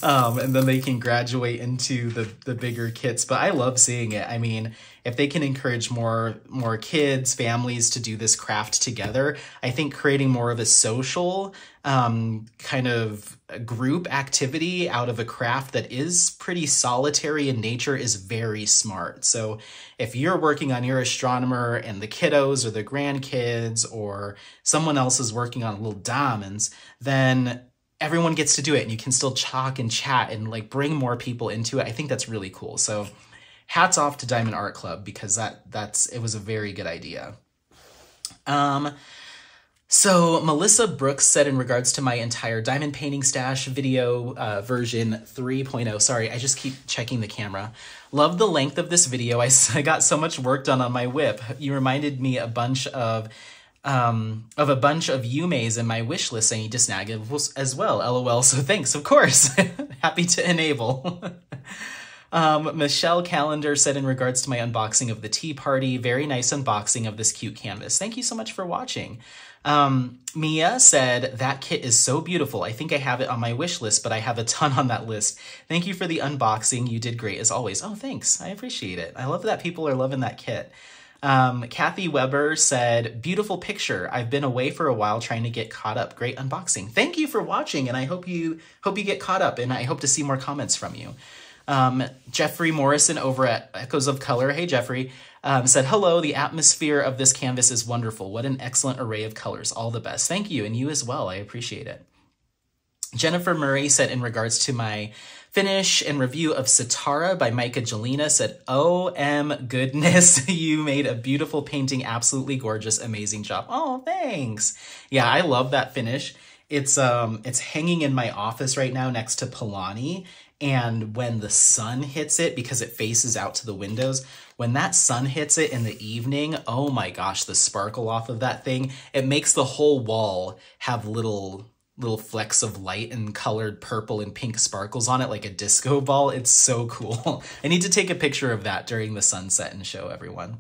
And then they can graduate into the bigger kits. But I love seeing it. I mean, if they can encourage more kids, families to do this craft together, I think creating more of a social kind of group activity out of a craft that is pretty solitary in nature is very smart. So if you're working on your Astronomer and the kiddos or the grandkids or someone else is working on Lil Diamonds, then everyone gets to do it and you can still talk and chat and like bring more people into it. I think that's really cool. So hats off to Diamond Art Club because it was a very good idea. So Melissa Brooks said in regards to my entire diamond painting stash video version 3.0. Sorry, I just keep checking the camera. Love the length of this video. I got so much work done on my whip. You reminded me of a bunch of Yumes in my wish list. I need to snag it as well. LOL. So thanks, of course. Happy to enable. Michelle Calendar said in regards to my unboxing of the tea party, very nice unboxing of this cute canvas. Thank you so much for watching. Mia said, that kit is so beautiful. I think I have it on my wish list, but I have a ton on that list. Thank you for the unboxing. You did great as always. Oh, thanks. I appreciate it. I love that people are loving that kit. Kathy Weber said, beautiful picture. I've been away for a while trying to get caught up. Great unboxing. Thank you for watching, and I hope you get caught up, and I hope to see more comments from you. Jeffrey Morrison over at Echoes of Color, hey Jeffrey, said, hello, the atmosphere of this canvas is wonderful. What an excellent array of colors. All the best. Thank you, and you as well. I appreciate it. Jennifer Murray said in regards to my finish and review of Sitara by Micah Jelena, said, OM goodness, you made a beautiful painting. Absolutely gorgeous. Amazing job. Oh, thanks. Yeah, I love that finish. It's hanging in my office right now next to Polani. And when the sun hits it, because it faces out to the windows, when that sun hits it in the evening, oh my gosh, the sparkle off of that thing, it makes the whole wall have little flecks of light and colored purple and pink sparkles on it like a disco ball. It's so cool. I need to take a picture of that during the sunset and show everyone.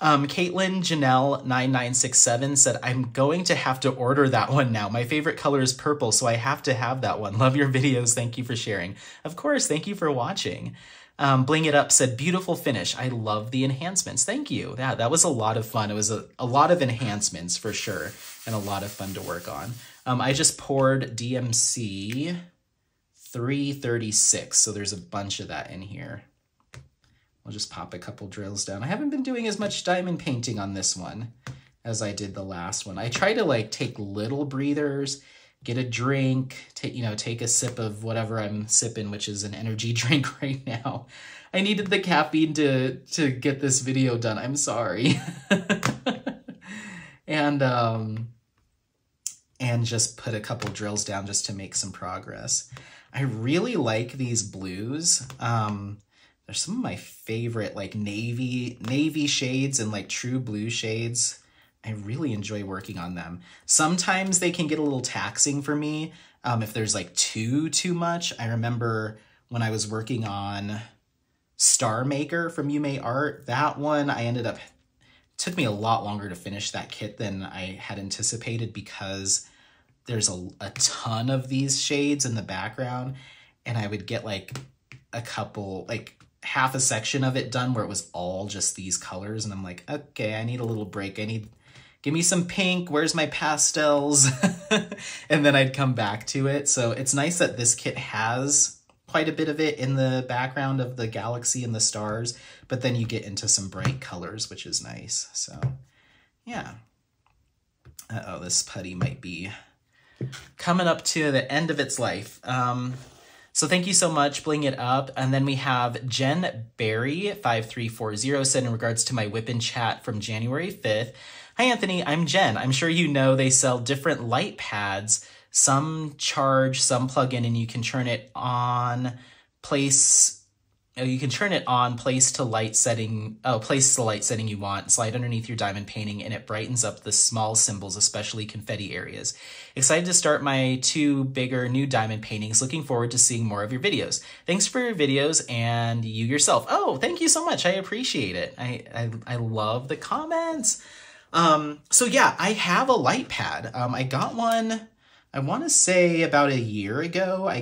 Caitlin Janelle 9967 said, I'm going to have to order that one now. My favorite color is purple, so I have to have that one. Love your videos. Thank you for sharing. Of course. Thank you for watching. Bling It Up said, beautiful finish. I love the enhancements. Thank you. Yeah, that was a lot of fun. It was a lot of enhancements for sure, and a lot of fun to work on. I just poured DMC 336, so there's a bunch of that in here. I'll just pop a couple drills down. I haven't been doing as much diamond painting on this one as I did the last one. I try to like take little breathers, get a drink, take a sip of whatever I'm sipping, which is an energy drink right now. I needed the caffeine to get this video done. I'm sorry. And just put a couple drills down just to make some progress. I really like these blues. They're some of my favorite, like navy shades and like true blue shades. I really enjoy working on them. Sometimes they can get a little taxing for me if there's like too much. I remember when I was working on Star Maker from Yume Art, that one I ended up, took me a lot longer to finish that kit than I had anticipated because there's a ton of these shades in the background, and I would get like a couple, like half a section of it done where it was all just these colors, and I'm like, okay, I need a little break. Give me some pink. Where's my pastels? And then I'd come back to it. So it's nice that this kit has quite a bit of it in the background of the galaxy and the stars, but then you get into some bright colors, which is nice. So yeah. Uh-oh, this putty might be coming up to the end of its life. So thank you so much, Bling It Up. And then we have Jen Berry 5340 said in regards to my whip and chat from January 5th. Hi, Anthony, I'm Jen. I'm sure you know they sell different light pads. Some charge, some plug in, and you can turn it on, place to light setting. Oh, place to light setting you want. Slide underneath your diamond painting, and it brightens up the small symbols, especially confetti areas. Excited to start my two bigger new diamond paintings. Looking forward to seeing more of your videos. Thanks for your videos and you yourself. Oh, thank you so much. I appreciate it. I love the comments. So yeah, I have a light pad. I got one, I want to say about a year ago. I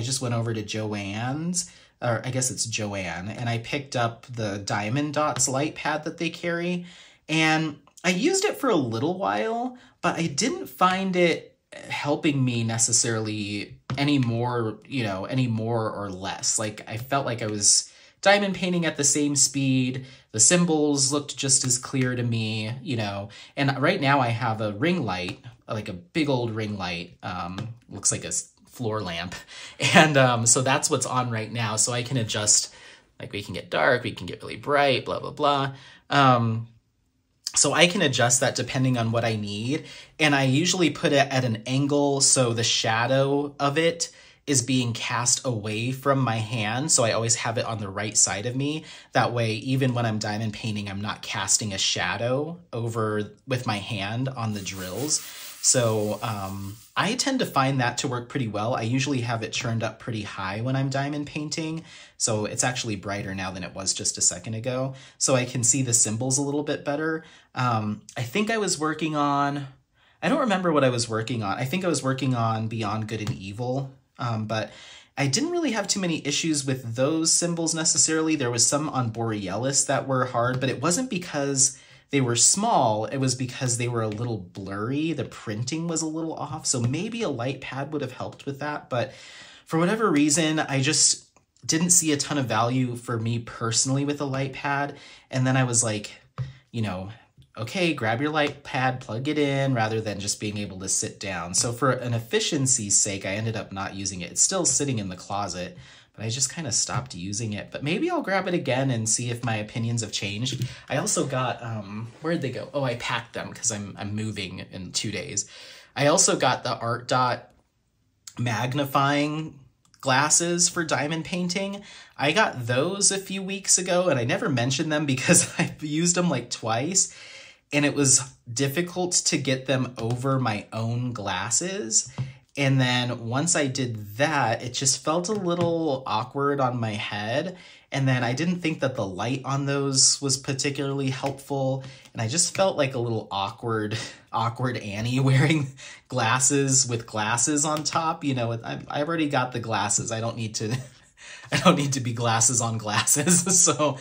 just went over to Joanne's, or I guess it's Joanne, and I picked up the Diamond Dots light pad that they carry, and I used it for a little while, but I didn't find it helping me necessarily any more or less. Like, I felt like I was diamond painting at the same speed. The symbols looked just as clear to me, and right now I have a ring light, like a big old ring light, looks like a floor lamp, and so that's what's on right now, so I can adjust, like, we can get dark, we can get really bright, blah blah blah, so I can adjust that depending on what I need, and I usually put it at an angle so the shadow of it is being cast away from my hand, so I always have it on the right side of me. That way, even when I'm diamond painting, I'm not casting a shadow over with my hand on the drills. So I tend to find that to work pretty well. I usually have it churned up pretty high when I'm diamond painting, so it's actually brighter now than it was just a second ago. So I can see the symbols a little bit better. I think I was working on, I don't remember what I was working on. I think I was working on Beyond Good and Evil. But I didn't really have too many issues with those symbols necessarily. There was some on Borealis that were hard, but it wasn't because they were small. It was because they were a little blurry. The printing was a little off. So maybe a light pad would have helped with that. But for whatever reason, I just didn't see a ton of value for me personally with a light pad. And then I was like, you know, okay, grab your light pad, plug it in, rather than just being able to sit down. So for an efficiency's sake, I ended up not using it. It's still sitting in the closet, but I just kind of stopped using it. But maybe I'll grab it again and see if my opinions have changed. I also got, where'd they go? Oh, I packed them because I'm moving in 2 days. I also got the Art Dot magnifying glasses for diamond painting. I got those a few weeks ago and I never mentioned them because I've used them like twice. And it was difficult to get them over my own glasses. And then once I did that, it just felt a little awkward on my head. And then I didn't think that the light on those was particularly helpful. And I just felt like a little awkward Annie wearing glasses with glasses on top. You know, I've already got the glasses. I don't need to be glasses on glasses. So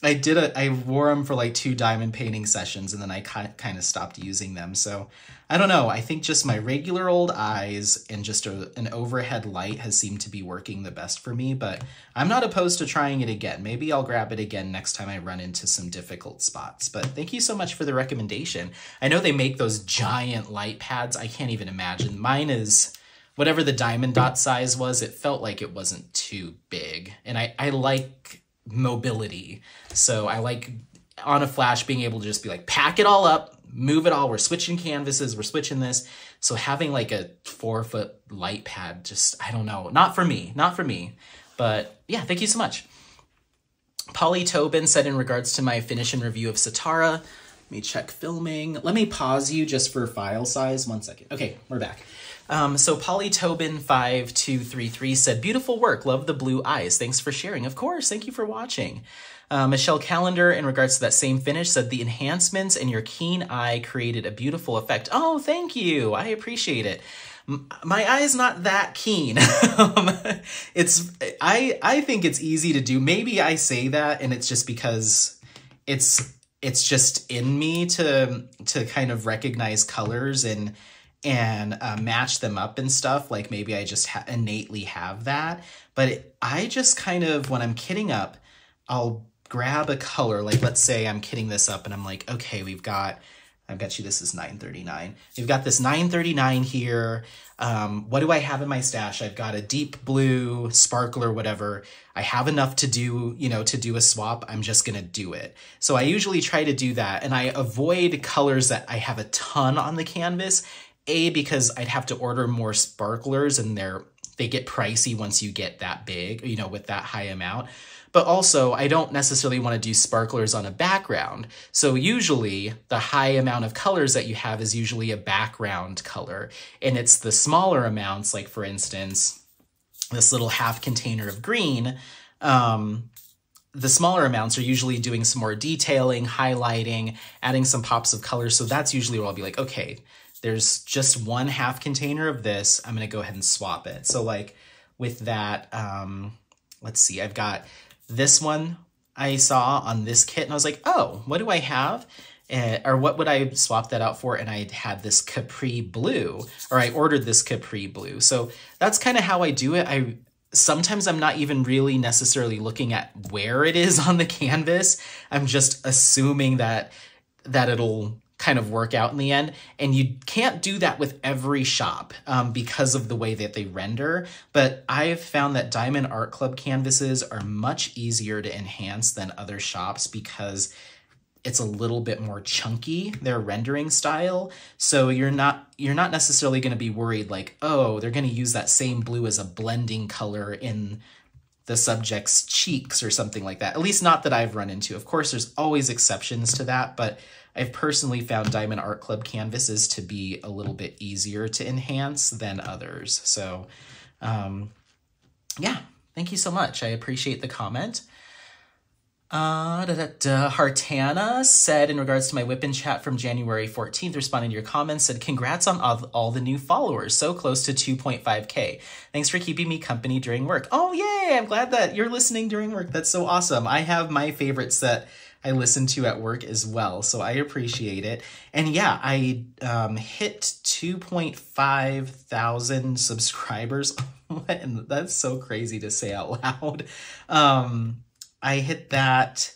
I wore them for like 2 diamond painting sessions and then I kind of stopped using them. So I don't know. I think just my regular old eyes and just an overhead light has seemed to be working the best for me, but I'm not opposed to trying it again. Maybe I'll grab it again next time I run into some difficult spots, but thank you so much for the recommendation. I know they make those giant light pads. I can't even imagine. Mine is whatever the Diamond Dot size was. It felt like it wasn't too big. And I like mobility. So I like on a flash being able to just be like, pack it all up, move it all. We're switching canvases. We're switching this. So having like a 4-foot light pad, just, I don't know. Not for me, but yeah, thank you so much. Polly Tobin said in regards to my finish and review of Sitara, let me check filming. Let me pause you just for file size. 1 second. Okay. We're back. So Polly Tobin 5233 said, beautiful work. Love the blue eyes. Thanks for sharing. Of course. Thank you for watching. Michelle Calendar, in regards to that same finish, said the enhancements and your keen eye created a beautiful effect. Oh, thank you. I appreciate it. My eye's not that keen. I think it's easy to do. Maybe I say that and it's just because it's just in me to kind of recognize colors and match them up and stuff. Like maybe I just innately have that, but I just kind of, when I'm kitting up, I'll grab a color. Like let's say I'm kitting this up and I'm like, okay, I've got you, this is 939. We've got this 939 here. What do I have in my stash? I've got a deep blue sparkler, whatever. I have enough to do, you know, to do a swap. I'm just going to do it. So I usually try to do that and I avoid colors that I have a ton on the canvas. A, because I'd have to order more sparklers and they get pricey once you get that big, you know, with that high amount. But also, I don't necessarily want to do sparklers on a background. So usually, the high amount of colors that you have is usually a background color. And it's the smaller amounts, like for instance, this little half container of green, the smaller amounts are usually doing some more detailing, highlighting, adding some pops of color. So that's usually where I'll be like, okay, there's just one half container of this. I'm going to go ahead and swap it. So like with that, let's see, I've got this one I saw on this kit and I was like, oh, what do I have? Or what would I swap that out for? And I had this Capri Blue, or I ordered this Capri Blue. So that's kind of how I do it. Sometimes I'm not even really necessarily looking at where it is on the canvas. I'm just assuming that it'll kind of work out in the end. And you can't do that with every shop because of the way that they render. But I've found that Diamond Art Club canvases are much easier to enhance than other shops because it's a little bit more chunky, their rendering style. So you're not necessarily going to be worried like, oh, they're going to use that same blue as a blending color in the subject's cheeks or something like that. At least not that I've run into. Of course, there's always exceptions to that, but I've personally found Diamond Art Club canvases to be a little bit easier to enhance than others. So yeah, thank you so much. I appreciate the comment. Hartana said, in regards to my whip in chat from January 14th, responding to your comments, said, congrats on all the new followers, so close to 2.5K. Thanks for keeping me company during work. Oh, yay! I'm glad that you're listening during work. That's so awesome. I have my favorites that I listen to at work as well, so I appreciate it. And yeah, I hit 2.5 thousand subscribers. That's so crazy to say out loud. I hit that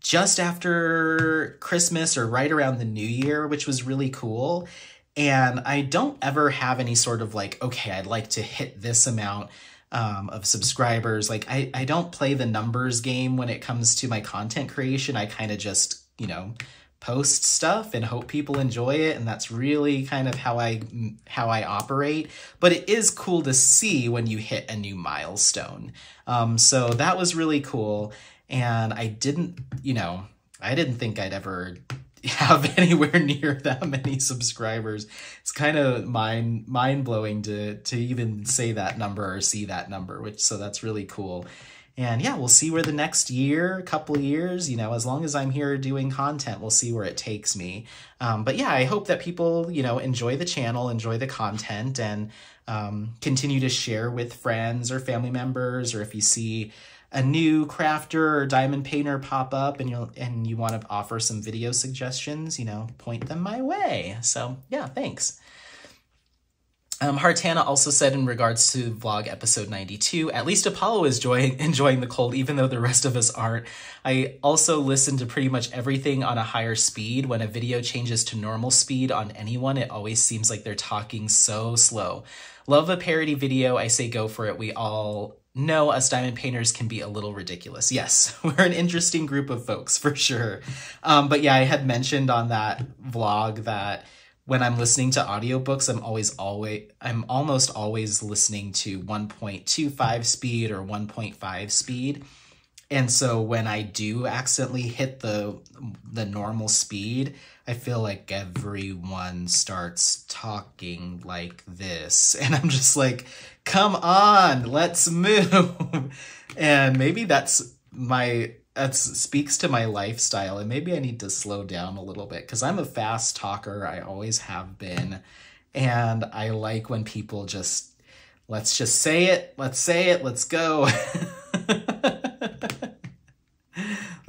just after Christmas or right around the new year, which was really cool. And I don't ever have any sort of like, okay, I'd like to hit this amount of subscribers. Like I don't play the numbers game when it comes to my content creation. I kind of just, you know, post stuff and hope people enjoy it. And that's really kind of how I operate. But it is cool to see when you hit a new milestone. So that was really cool. And I didn't, you know, I didn't think I'd ever have anywhere near that many subscribers. It's kind of mind-blowing to even say that number or see that number, which, so that's really cool. And yeah, we'll see where the next year, couple of years, you know, as long as I'm here doing content, we'll see where it takes me. But yeah, I hope that people, you know, enjoy the channel, enjoy the content, and continue to share with friends or family members, or if you see a new crafter or diamond painter pop up and you want to offer some video suggestions, you know, point them my way. So yeah, thanks. Hartana also said, in regards to vlog episode 92, at least Apollo is enjoying the cold, even though the rest of us aren't. I also listen to pretty much everything on a higher speed. When a video changes to normal speed on anyone, it always seems like they're talking so slow. Love a parody video. I say go for it. We all know us diamond painters can be a little ridiculous. Yes, we're an interesting group of folks for sure. But yeah, I had mentioned on that vlog that when I'm listening to audiobooks, I'm almost always listening to 1.25 speed or 1.5 speed. And so when I do accidentally hit the normal speed, I feel like everyone starts talking like this. And I'm just like, come on, let's move. And maybe that speaks to my lifestyle, and maybe I need to slow down a little bit, because I'm a fast talker. I always have been. And I like when people just, let's just say it. Let's say it. Let's go.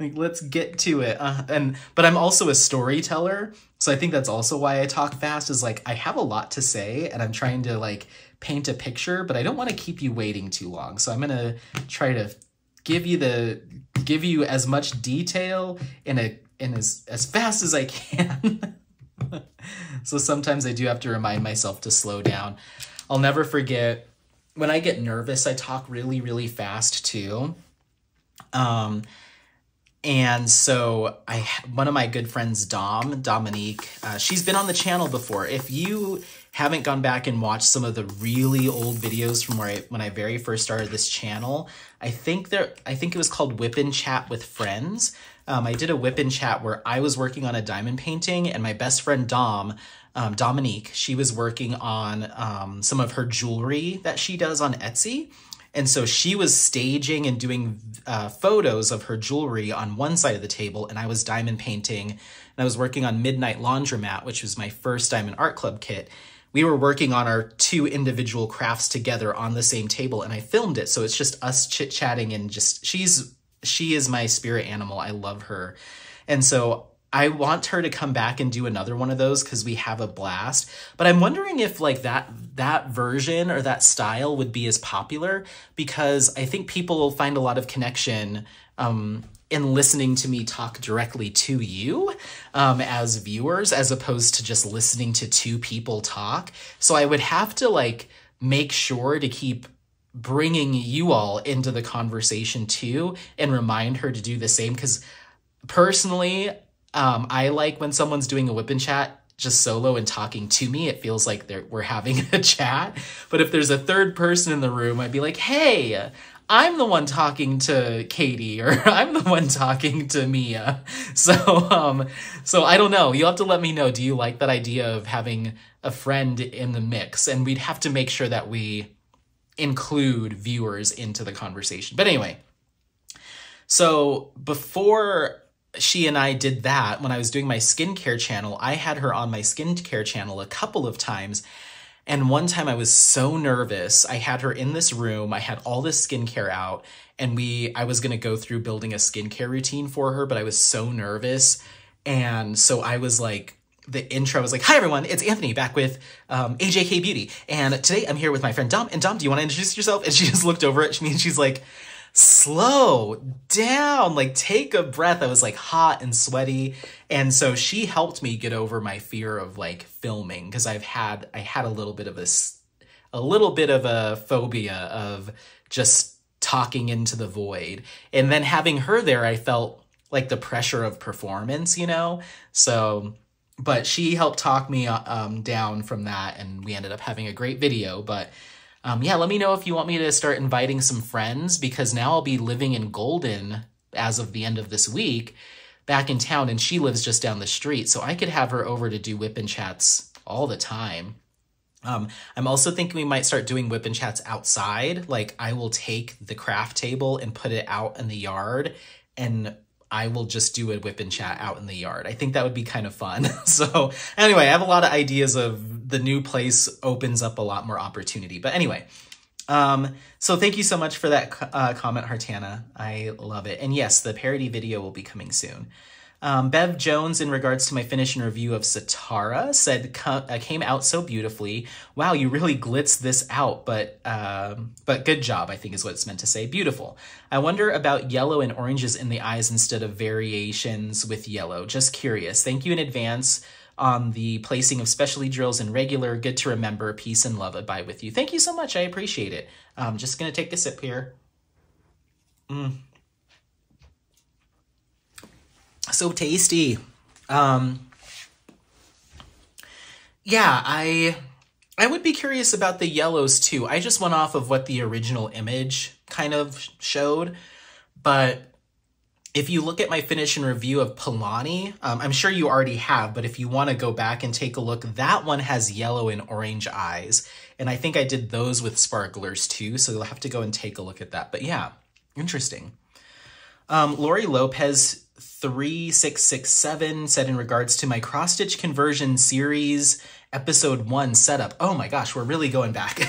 Like, let's get to it. But I'm also a storyteller. So I think that's also why I talk fast, is like, I have a lot to say and I'm trying to like paint a picture, but I don't want to keep you waiting too long. So I'm going to try to give you as much detail as fast as I can. So sometimes I do have to remind myself to slow down. I'll never forget, when I get nervous, I talk really, really fast too. And so one of my good friends, Dominique, she's been on the channel before. If you haven't gone back and watched some of the really old videos from when I very first started this channel, I think it was called Whip and Chat with Friends. I did a whip and chat where I was working on a diamond painting, and my best friend Dominique, she was working on some of her jewelry that she does on Etsy. And so she was staging and doing photos of her jewelry on one side of the table, and I was diamond painting, and I was working on Midnight Laundromat, which was my first Diamond Art Club kit. We were working on our two individual crafts together on the same table, and I filmed it. So it's just us chit-chatting, and just, she is my spirit animal. I love her. And so I want her to come back and do another one of those, because we have a blast. But I'm wondering if like that version or that style would be as popular, because I think people will find a lot of connection in listening to me talk directly to you as viewers, as opposed to just listening to two people talk. So I would have to like make sure to keep bringing you all into the conversation too, and remind her to do the same, because personally, I like when someone's doing a whip and chat just solo and talking to me. It feels like we're having a chat. But if there's a third person in the room, I'd be like, hey, I'm the one talking to Katie, or I'm the one talking to Mia. So I don't know. You'll have to let me know. Do you like that idea of having a friend in the mix? And we'd have to make sure that we include viewers into the conversation. But anyway, so before she and I did that, when I was doing my skincare channel, I had her on my skincare channel a couple of times. And one time I was so nervous. I had her in this room. I had all this skincare out, and I was going to go through building a skincare routine for her, but I was so nervous. And so I was like, the intro was like, hi everyone, it's Anthony back with AJK Beauty. And today I'm here with my friend Dom. And Dom, do you want to introduce yourself? And she just looked over at me and she's like, slow down, like take a breath. I was like hot and sweaty. And so she helped me get over my fear of like filming, because I had a little bit of a phobia of just talking into the void. And then having her there, I felt like the pressure of performance, you know? So, but she helped talk me down from that, and we ended up having a great video. But yeah, let me know if you want me to start inviting some friends, because now I'll be living in Golden as of the end of this week, back in town, and she lives just down the street, so I could have her over to do whip and chats all the time. I'm also thinking we might start doing whip and chats outside. Like, I will take the craft table and put it out in the yard, and I will just do a whip and chat out in the yard. I think that would be kind of fun. So anyway, I have a lot of ideas of the new place opens up a lot more opportunity. But anyway, so thank you so much for that comment, Hartana. I love it. And yes, the parody video will be coming soon. Bev Jones, in regards to my finish and review of Sitara, said, came out so beautifully. Wow, you really glitzed this out, but good job, I think is what it's meant to say. Beautiful. I wonder about yellow and oranges in the eyes instead of variations with yellow. Just curious. Thank you in advance on the placing of specialty drills and regular. Good to remember. Peace and love abide with you. Thank you so much. I appreciate it. I'm just going to take a sip here. So tasty. Yeah, I would be curious about the yellows too. I just went off of what the original image kind of showed. But if you look at my finish and review of Palani, I'm sure you already have, but if you want to go back and take a look, that one has yellow and orange eyes. And I think I did those with sparklers too, so you'll have to go and take a look at that. But yeah, interesting. Lori Lopez 3667 said, in regards to my cross stitch conversion series episode 1 setup. Oh my gosh, we're really going back.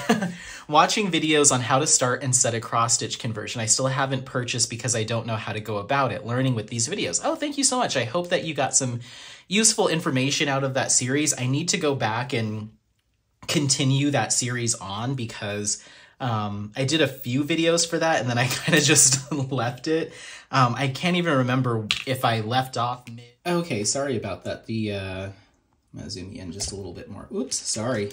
Watching videos on how to start and set a cross stitch conversion. I still haven't purchased because I don't know how to go about it. Learning with these videos. Oh, thank you so much. I hope that you got some useful information out of that series. I need to go back and continue that series on, because I did a few videos for that and then I kind of just left it. I can't even remember if I left off mid. Okay, sorry about that. I'm gonna zoom in just a little bit more. Oops, sorry.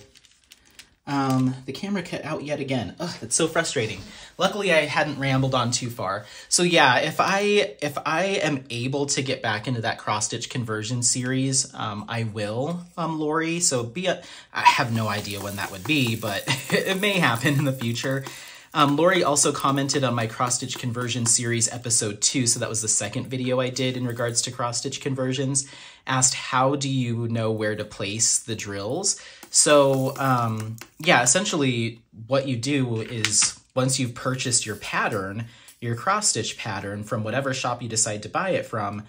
The camera cut out yet again. Ugh, that's so frustrating. Luckily, I hadn't rambled on too far. So yeah, if I am able to get back into that cross-stitch conversion series, I will, Lori. So I have no idea when that would be, but it may happen in the future. Lori also commented on my cross-stitch conversion series episode 2. So that was the second video I did in regards to cross-stitch conversions. Asked, how do you know where to place the drills? So yeah, essentially what you do is, once you've purchased your pattern, your cross-stitch pattern from whatever shop you decide to buy it from,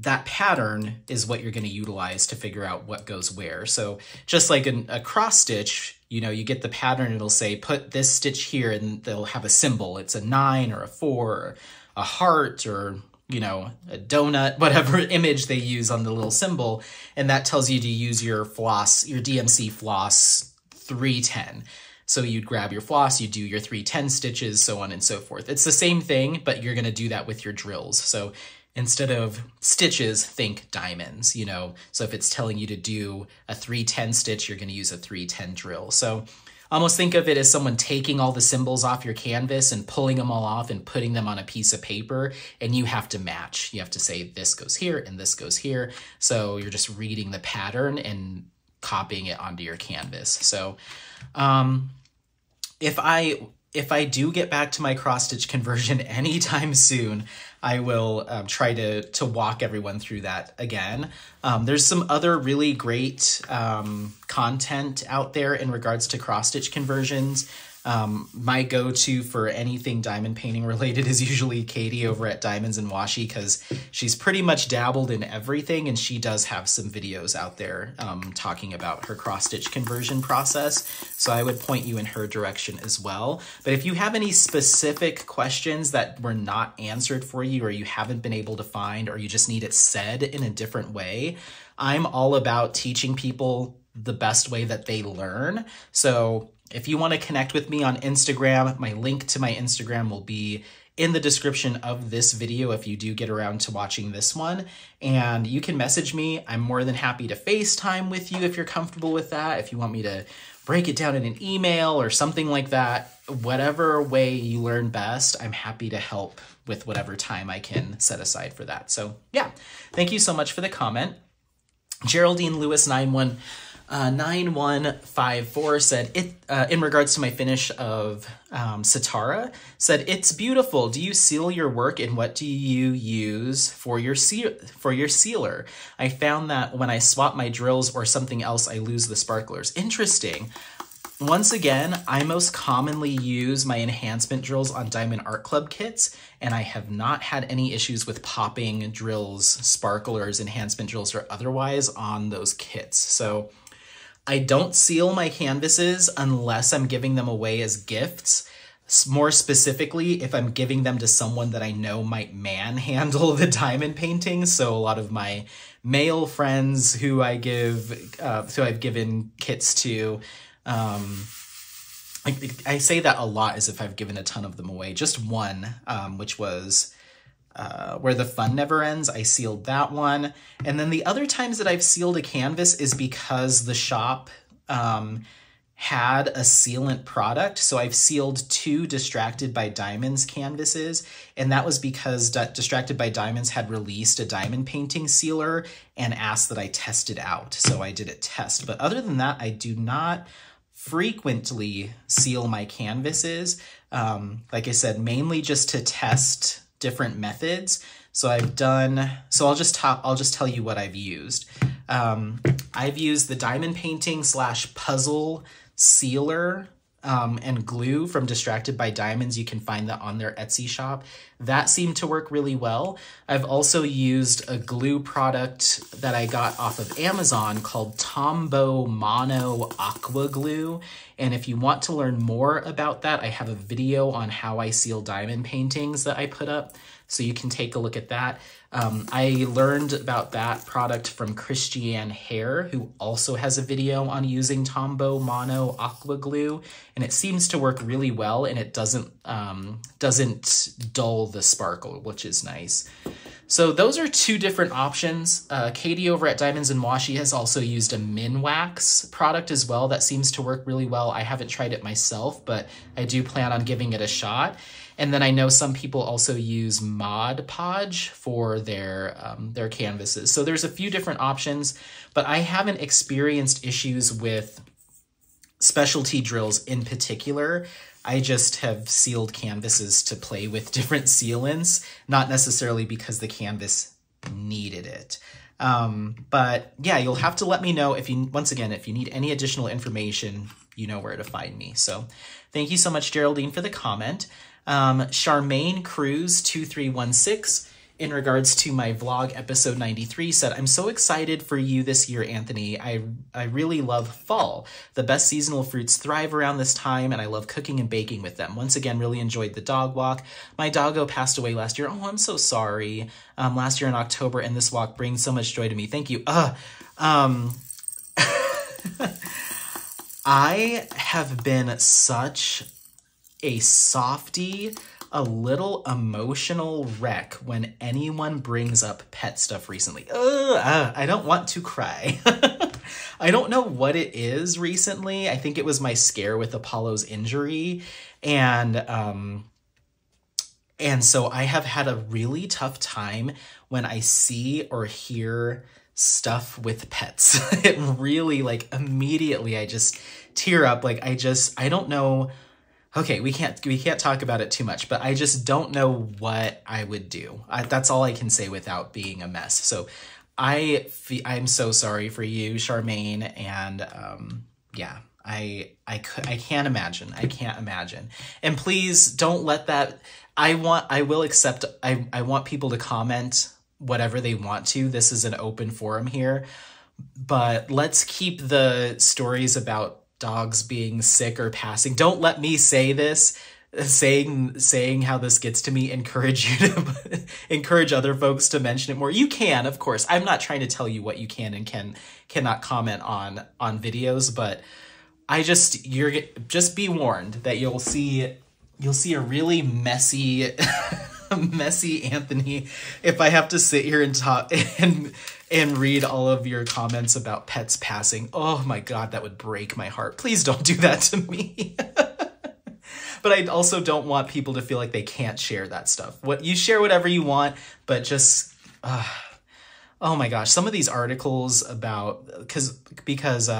that pattern is what you're going to utilize to figure out what goes where. So just like a cross-stitch, you know, you get the pattern, it'll say put this stitch here, and they'll have a symbol. It's a 9 or a 4, or a heart, or you know, a donut, whatever image they use on the little symbol. And that tells you to use your floss, your DMC floss 310. So you'd grab your floss, you do your 310 stitches, so on and so forth. It's the same thing, but you're going to do that with your drills. So instead of stitches, think diamonds, you know. So if it's telling you to do a 310 stitch, you're going to use a 310 drill. So Almost think of it as someone taking all the symbols off your canvas and pulling them all off and putting them on a piece of paper, and you have to match. You have to say this goes here and this goes here. So you're just reading the pattern and copying it onto your canvas. So if I do get back to my cross-stitch conversion anytime soon, I will try to walk everyone through that again. There's some other really great content out there in regards to cross-stitch conversions. My go-to for anything diamond painting related is usually Katie over at Diamonds and Washi, because she's pretty much dabbled in everything, and she does have some videos out there talking about her cross-stitch conversion process. So I would point you in her direction as well. But if you have any specific questions that were not answered for you, or you haven't been able to find, or you just need it said in a different way, I'm all about teaching people the best way that they learn. So if you want to connect with me on Instagram, my link to my Instagram will be in the description of this video if you do get around to watching this one, and you can message me. I'm more than happy to FaceTime with you if you're comfortable with that. If you want me to break it down in an email or something like that, whatever way you learn best, I'm happy to help with whatever time I can set aside for that. So yeah, thank you so much for the comment. Geraldine Lewis 9154 said, in regards to my finish of Sitara, said, "It's beautiful. Do you seal your work, and what do you use for your sealer? I found that when I swap my drills or something else, I lose the sparklers." Interesting. Once again, I most commonly use my enhancement drills on Diamond Art Club kits, and I have not had any issues with popping drills, sparklers, enhancement drills, or otherwise on those kits. So I don't seal my canvases unless I'm giving them away as gifts. More specifically, if I'm giving them to someone that I know might manhandle the diamond painting. So a lot of my male friends who I give, who I've given kits to, I say that a lot as if I've given a ton of them away. Just one, which was Where the Fun Never Ends, I sealed that one. And then the other times that I've sealed a canvas is because the shop had a sealant product. So I've sealed two Distracted by Diamonds canvases, and that was because Distracted by Diamonds had released a diamond painting sealer and asked that I test it out. So I did a test. But other than that, I do not frequently seal my canvases. Like I said, mainly just to test different methods. So I'll just tell you what I've used. I've used the diamond painting slash puzzle sealer and glue from Distracted by Diamonds. You can find that on their Etsy shop. That seemed to work really well. I've also used a glue product that I got off of Amazon called Tombow Mono Aqua Glue. And if you want to learn more about that, I have a video on how I seal diamond paintings that I put up, so you can take a look at that. I learned about that product from Christiane Hare, who also has a video on using Tombow Mono Aqua Glue, and it seems to work really well, and it doesn't dull the sparkle, which is nice. So those are two different options. Katie over at Diamonds and Washi has also used a Minwax product as well. That seems to work really well. I haven't tried it myself, but I do plan on giving it a shot. And then I know some people also use Mod Podge for their canvases. So there's a few different options, but I haven't experienced issues with specialty drills in particular. I just have sealed canvases to play with different sealants, not necessarily because the canvas needed it. But yeah, you'll have to let me know once again, if you need any additional information, you know where to find me. So thank you so much, Geraldine, for the comment. Charmaine Cruz 2316, in regards to my vlog episode 93, said, "I'm so excited for you this year, Anthony. I really love fall. The best seasonal fruits thrive around this time, and I love cooking and baking with them. Once again, really enjoyed the dog walk. My doggo passed away last year. Oh, I'm so sorry. Last year in October, and this walk brings so much joy to me. Thank you." I have been such a softie, a little emotional wreck when anyone brings up pet stuff recently. I don't want to cry. I don't know what it is recently. I think it was my scare with Apollo's injury. And so I have had a really tough time when I see or hear stuff with pets. It really, like, immediately I just tear up. Like, I don't know. Okay, we can't talk about it too much, but I just don't know what I would do. That's all I can say without being a mess. So I'm so sorry for you, Charmaine, and yeah, I can't imagine. I can't imagine. And please don't let that. I want people to comment whatever they want to. This is an open forum here, but let's keep the stories about dogs being sick or passing. Don't let me say this, saying how this gets to me. Encourage you to encourage other folks to mention it more. You can, of course. I'm not trying to tell you what you can and cannot comment on videos, but just be warned that you'll see a really messy messy Anthony if I have to sit here and talk and read all of your comments about pets passing. Oh my God, that would break my heart. Please don't do that to me. But I also don't want people to feel like they can't share that stuff. You share whatever you want, but just, oh my gosh. Some of these articles about, because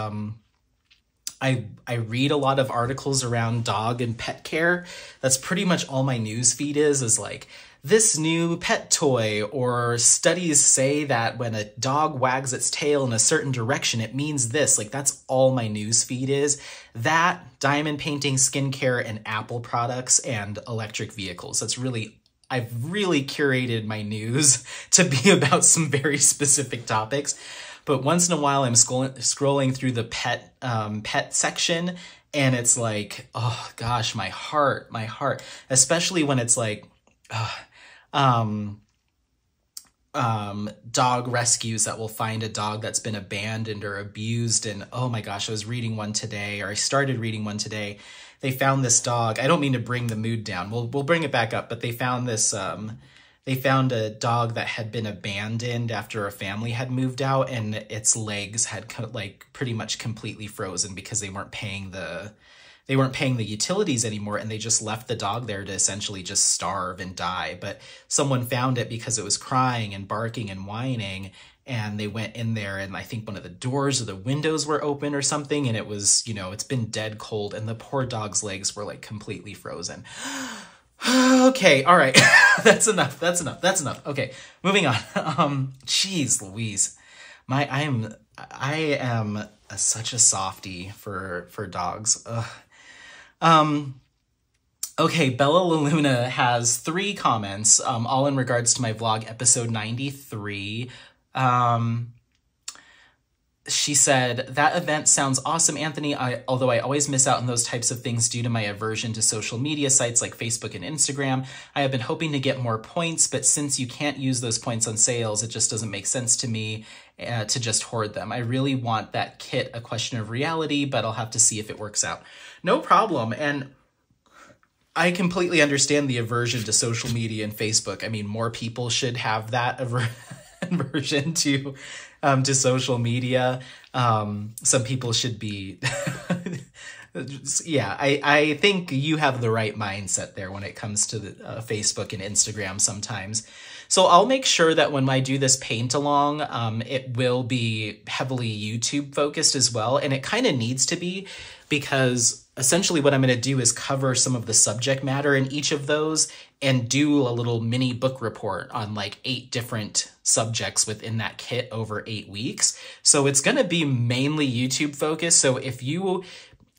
I read a lot of articles around dog and pet care. That's pretty much all my news feed is like, this new pet toy, or studies say that when a dog wags its tail in a certain direction, it means this. Like, that's all my news feed is. That, diamond painting, skincare, and Apple products, and electric vehicles. That's really, I've really curated my news to be about some very specific topics. But once in a while, I'm scrolling through the pet section, and it's like, oh gosh, my heart. Especially when it's like, dog rescues that will find a dog that's been abandoned or abused. And oh my gosh, I started reading one today. They found this dog. I don't mean to bring the mood down. We'll bring it back up, but they found a dog that had been abandoned after a family had moved out, and its legs had pretty much completely frozen because they weren't paying the utilities anymore, and they just left the dog there to essentially just starve and die. But someone found it because it was crying and barking and whining, and they went in there, and I think one of the doors or the windows were open or something, and it was, you know, it's been dead cold, and the poor dog's legs were like completely frozen. Okay, all right, that's enough. Okay, moving on. Jeez Louise, I am such a softie for dogs. Ugh. Okay, Bella LaLuna has 3 comments, all in regards to my vlog, episode 93. She said, that event sounds awesome, Anthony, although I always miss out on those types of things due to my aversion to social media sites like Facebook and Instagram. I have been hoping to get more points, but since you can't use those points on sales, it just doesn't make sense to me to just hoard them. I really want that kit, A Question of Reality, but I'll have to see if it works out. No problem. And I completely understand the aversion to social media and Facebook. I mean, more people should have that aversion to social media. Some people should be, yeah, I think you have the right mindset there when it comes to the, Facebook and Instagram sometimes. So I'll make sure that when I do this paint along, it will be heavily YouTube focused as well. And it kind of needs to be, because essentially what I'm going to do is cover some of the subject matter in each of those and do a little mini book report on like 8 different subjects within that kit over 8 weeks. So it's going to be mainly YouTube focused. So if you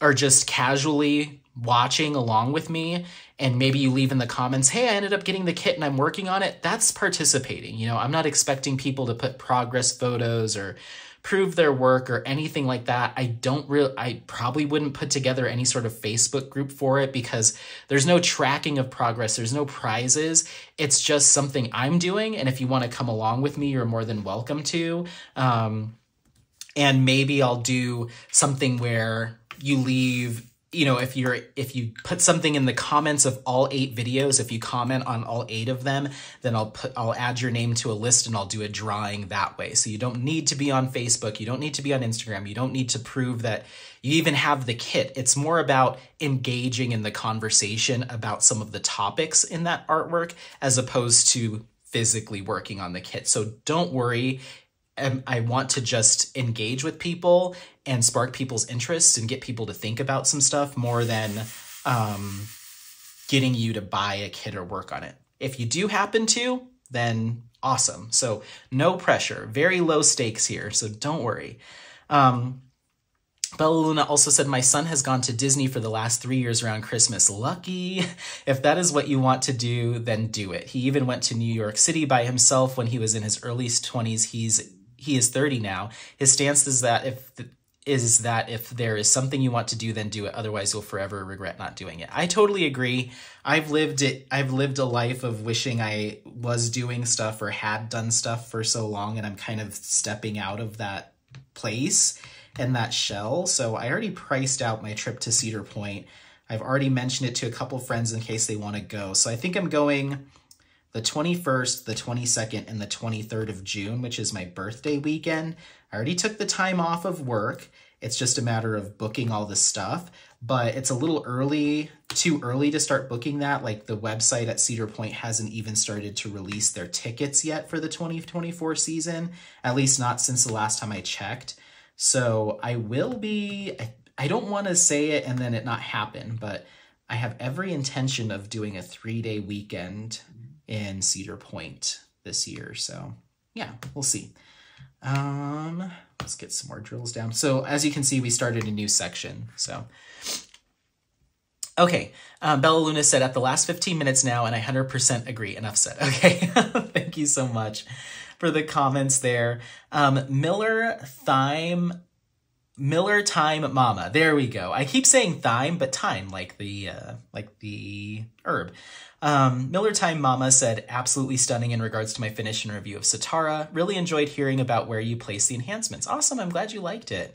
are just casually watching along with me, and maybe you leave in the comments, hey, I ended up getting the kit and I'm working on it, that's participating. You know, I'm not expecting people to put progress photos or prove their work or anything like that. I probably wouldn't put together any sort of Facebook group for it, because there's no tracking of progress. There's no prizes. It's just something I'm doing. And if you want to come along with me, you're more than welcome to. And maybe I'll do something where you leave you know, if you put something in the comments of all 8 videos, if you comment on all 8 of them, then I'll add your name to a list and I'll do a drawing that way. So you don't need to be on Facebook. You don't need to be on Instagram. You don't need to prove that you even have the kit. It's more about engaging in the conversation about some of the topics in that artwork as opposed to physically working on the kit. So don't worry. I want to just engage with people and spark people's interests and get people to think about some stuff more than getting you to buy a kit or work on it. If you do happen to, then awesome. So no pressure, very low stakes here. So don't worry. Bella Luna also said, my son has gone to Disney for the last 3 years around Christmas. Lucky. If that is what you want to do, then do it. He even went to New York City by himself when he was in his early 20s. He is 30 now. His stance is that if there is something you want to do, then do it. Otherwise, you'll forever regret not doing it. I totally agree. I've lived a life of wishing I was doing stuff or had done stuff for so long, and I'm kind of stepping out of that place and that shell. So I already priced out my trip to Cedar Point. I've already mentioned it to a couple friends in case they want to go. So I think I'm going the 21st, the 22nd, and the 23rd of June, which is my birthday weekend. I already took the time off of work. It's just a matter of booking all this stuff, but it's a little early, too early to start booking that. Like the website at Cedar Point hasn't even started to release their tickets yet for the 2024 season, at least not since the last time I checked. So I will be, I don't want to say it and then it not happen, but I have every intention of doing a 3-day weekend in Cedar Point this year. So yeah, we'll see. Let's get some more drills down. So as you can see, we started a new section. So, okay. Bella Luna said, at the last 15 minutes now, and I 100% agree. Enough said. Okay. Thank you so much for the comments there. Miller Thyme Mama. There we go. I keep saying thyme, but thyme, like the herb. Miller Thyme Mama said, absolutely stunning in regards to my finish and review of Sitara. Really enjoyed hearing about where you place the enhancements. Awesome. I'm glad you liked it.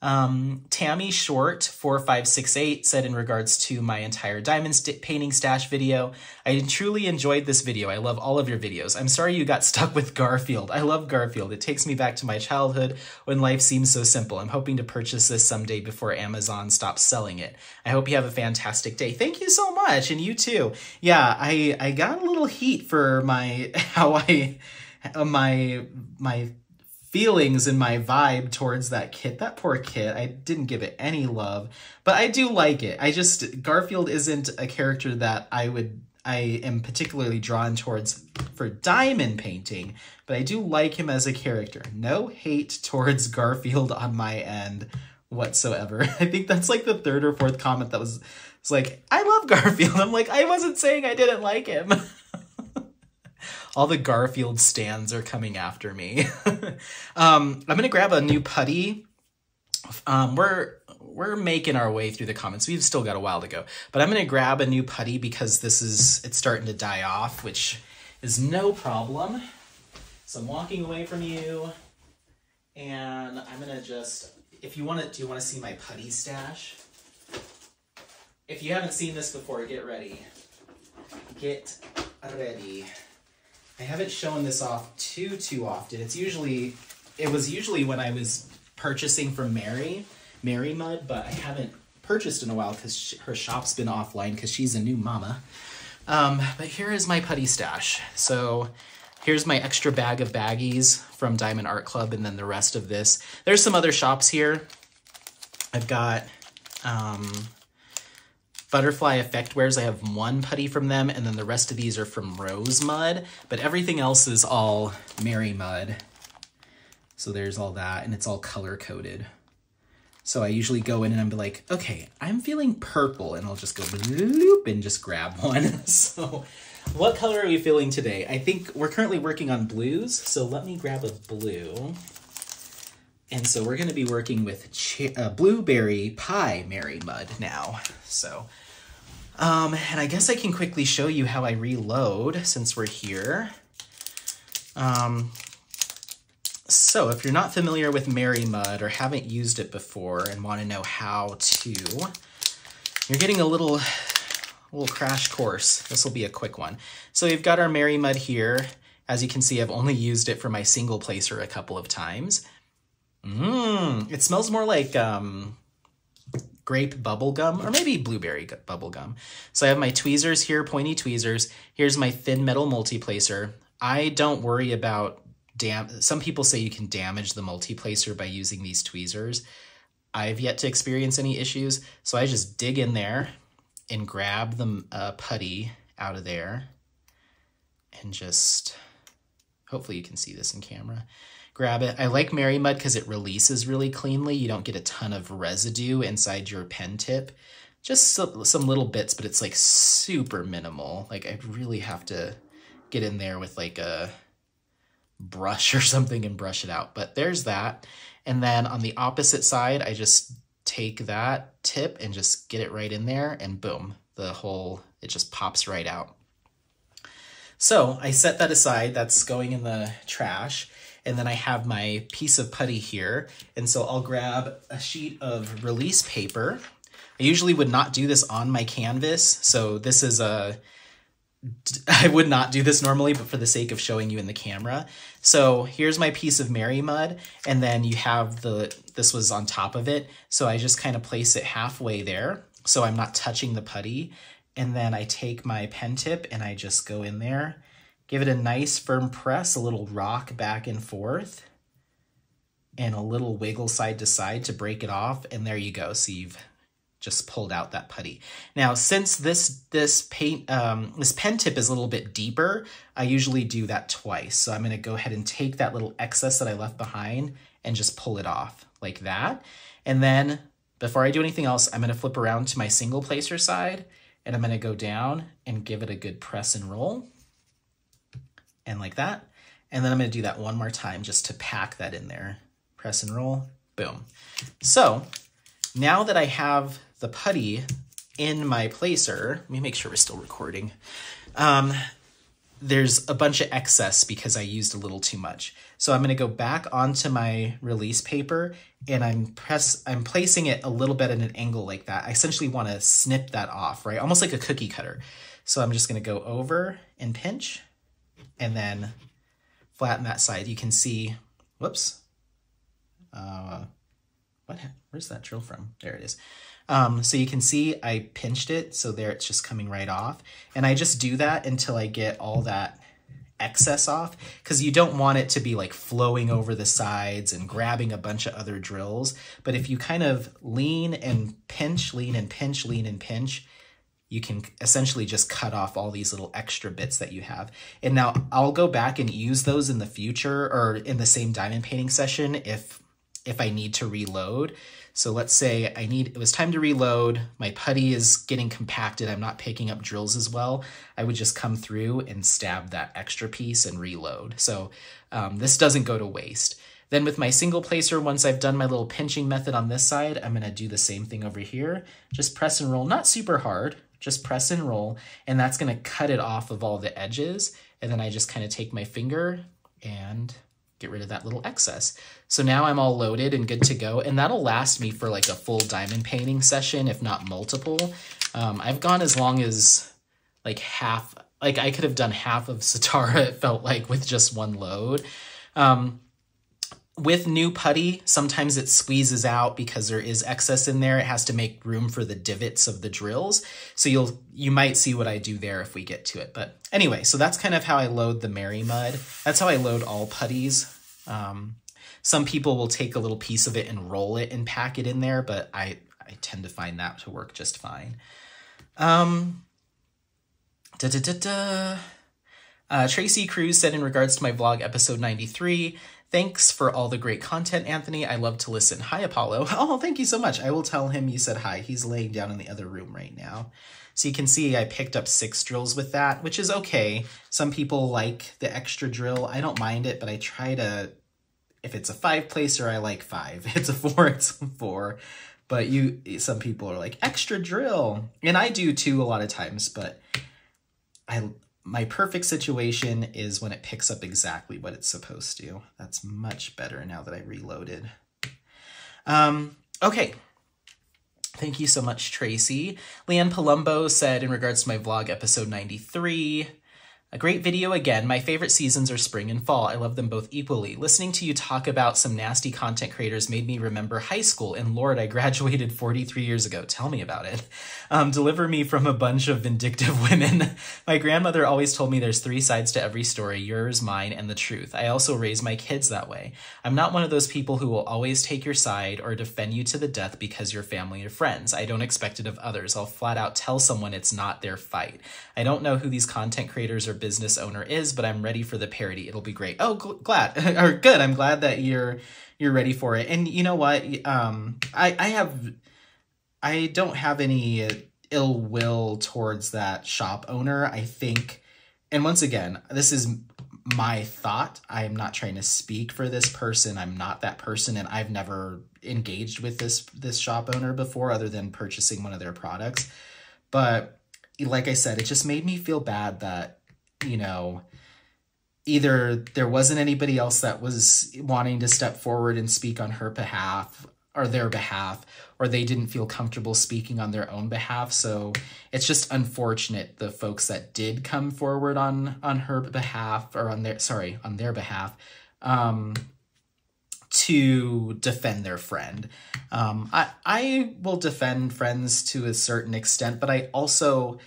Tammy Short 4568 said, in regards to my entire diamond painting stash video, I truly enjoyed this video. I love all of your videos. I'm sorry you got stuck with Garfield. I love Garfield. It takes me back to my childhood when life seems so simple. I'm hoping to purchase this someday before Amazon stops selling it. I hope you have a fantastic day. Thank you so much. And you too. Yeah, I got a little heat for my, my feelings and my vibe towards that kit. That poor kit. I didn't give it any love, but I do like it. I just, Garfield isn't a character that I am particularly drawn towards for diamond painting, but I do like him as a character. No hate towards Garfield on my end whatsoever. I think that's like the 3rd or 4th comment that was, it's like, I love Garfield. I'm like, I wasn't saying I didn't like him. All the Garfield stans are coming after me. I'm going to grab a new putty. We're making our way through the comments. We've still got a while to go, but I'm going to grab a new putty because it's starting to die off, which is no problem. So I'm walking away from you and I'm going to just, if you want to, do you want to see my putty stash? If you haven't seen this before, get ready. Get ready. I haven't shown this off too often. It was usually when I was purchasing from Mary Mud, but I haven't purchased in a while because her shop's been offline because she's a new mama. But here is my putty stash. So here's my extra bag of baggies from Diamond Art Club, and then the rest of this. There's some other shops here. I've got Butterfly Effect Wares. I have one putty from them, and then the rest of these are from Rose Mud, but everything else is all Mary Mud. So there's all that, and it's all color-coded. So I usually go in and I'm like, okay, I'm feeling purple, and I'll just go bloop and just grab one. So what color are we feeling today? I think we're currently working on blues, so let me grab a blue. And so we're going to be working with Blueberry Pie Mary Mud now. So, and I guess I can quickly show you how I reload since we're here. So if you're not familiar with Mary Mud or haven't used it before and want to know how to You're getting a little crash course. This will be a quick one. So we've got our Mary Mud here. As you can see, I've only used it for my single placer a couple of times. It smells more like grape bubble gum, or maybe blueberry bubble gum. So I have my tweezers here, pointy tweezers. Here's my thin metal multiplacer. I don't worry about some people say you can damage the multiplacer by using these tweezers. I've yet to experience any issues, so I just dig in there and grab the putty out of there and just, hopefully you can see this in camera, grab it. I like Mary Mud because it releases really cleanly. You don't get a ton of residue inside your pen tip. Just some little bits, but it's like super minimal. Like I really have to get in there with like a brush or something and brush it out. But there's that. And then on the opposite side, I just take that tip and just get it right in there and boom, the whole, it just pops right out. So I set that aside, that's going in the trash. And then I have my piece of putty here. And so I'll grab a sheet of release paper. I usually would not do this on my canvas. So this is a, I would not do this normally, but for the sake of showing you in the camera. So here's my piece of Mary Mud, and then you have the, this was on top of it. So I just kind of place it halfway there. So I'm not touching the putty. And then I take my pen tip and I just go in there, give it a nice firm press, a little rock back and forth, and a little wiggle side to side to break it off. And there you go. So you've just pulled out that putty. Now, since this pen tip is a little bit deeper, I usually do that twice. So I'm going to go ahead and take that little excess that I left behind and just pull it off like that. And then before I do anything else, I'm going to flip around to my single placer side and I'm going to go down and give it a good press and roll and like that. And then I'm going to do that one more time just to pack that in there. Press and roll. Boom. So now that I have the putty in my placer, let me make sure we're still recording. There's a bunch of excess because I used a little too much. So I'm going to go back onto my release paper and I'm placing it a little bit at an angle like that. I essentially want to snip that off, right? Almost like a cookie cutter. So I'm just going to go over and pinch and then flatten that side. You can see, whoops. Where's that drill from? There it is. So you can see I pinched it. So there it's just coming right off. And I just do that until I get all that excess off because you don't want it to be like flowing over the sides and grabbing a bunch of other drills. But if you kind of lean and pinch, lean and pinch, lean and pinch, you can essentially just cut off all these little extra bits that you have. And now I'll go back and use those in the future or in the same diamond painting session if I need to reload. So let's say it was time to reload. My putty is getting compacted. I'm not picking up drills as well. I would just come through and stab that extra piece and reload. So this doesn't go to waste. Then with my single placer, once I've done my little pinching method on this side, I'm gonna do the same thing over here. Just press and roll, not super hard, just press and roll. And that's gonna cut it off of all the edges. And then I just kind of take my finger and get rid of that little excess. So now I'm all loaded and good to go. And that'll last me for like a full diamond painting session, if not multiple. I've gone as long as like half, like I could have done half of Sitara, it felt like, with just one load. With new putty, sometimes it squeezes out because there is excess in there. It has to make room for the divots of the drills. So you might see what I do there if we get to it. But anyway, so that's kind of how I load the Mary Mud. That's how I load all putties. Some people will take a little piece of it and roll it and pack it in there, but I tend to find that to work just fine. Tracy Cruz said in regards to my vlog episode 93, thanks for all the great content, Anthony. I love to listen. Hi, Apollo. Oh, thank you so much. I will tell him you said hi. He's laying down in the other room right now. So you can see I picked up 6 drills with that, which is okay. Some people like the extra drill. I don't mind it, but I try to, if it's a 5 placer, I like 5. If it's a 4, it's a 4. But some people are like, extra drill. And I do too a lot of times, but my perfect situation is when it picks up exactly what it's supposed to. That's much better now that I reloaded. Okay, Thank you so much, Tracy. Leanne Palumbo said, in regards to my vlog episode 93, a great video again. My favorite seasons are spring and fall. I love them both equally. Listening to you talk about some nasty content creators made me remember high school, and Lord, I graduated 43 years ago. Tell me about it. Deliver me from a bunch of vindictive women. My grandmother always told me there's three sides to every story, yours, mine, and the truth. I also raise my kids that way. I'm not one of those people who will always take your side or defend you to the death because you're family or friends. I don't expect it of others. I'll flat out tell someone it's not their fight. I don't know who these content creators are, business owner is, but I'm ready for the parody. It'll be great. Oh, glad. Or good. I'm glad that you're ready for it. And you know what? I don't have any ill will towards that shop owner. I think, and once again, this is my thought. I'm not trying to speak for this person. I'm not that person, and I've never engaged with this shop owner before, other than purchasing one of their products. But like I said, it just made me feel bad that, you know, either there wasn't anybody else that was wanting to step forward and speak on her behalf or their behalf, or they didn't feel comfortable speaking on their own behalf. So it's just unfortunate, the folks that did come forward on her behalf, or on their behalf, to defend their friend. I will defend friends to a certain extent, but I also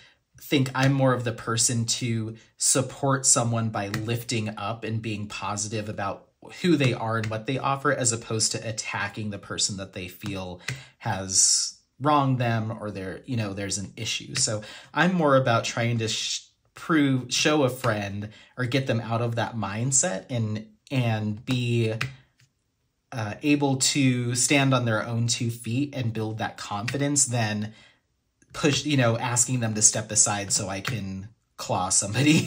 think I'm more of the person to support someone by lifting up and being positive about who they are and what they offer, as opposed to attacking the person that they feel has wronged them, or there's an issue. So I'm more about trying to show a friend or get them out of that mindset and be able to stand on their own two feet and build that confidence than push, asking them to step aside so I can claw somebody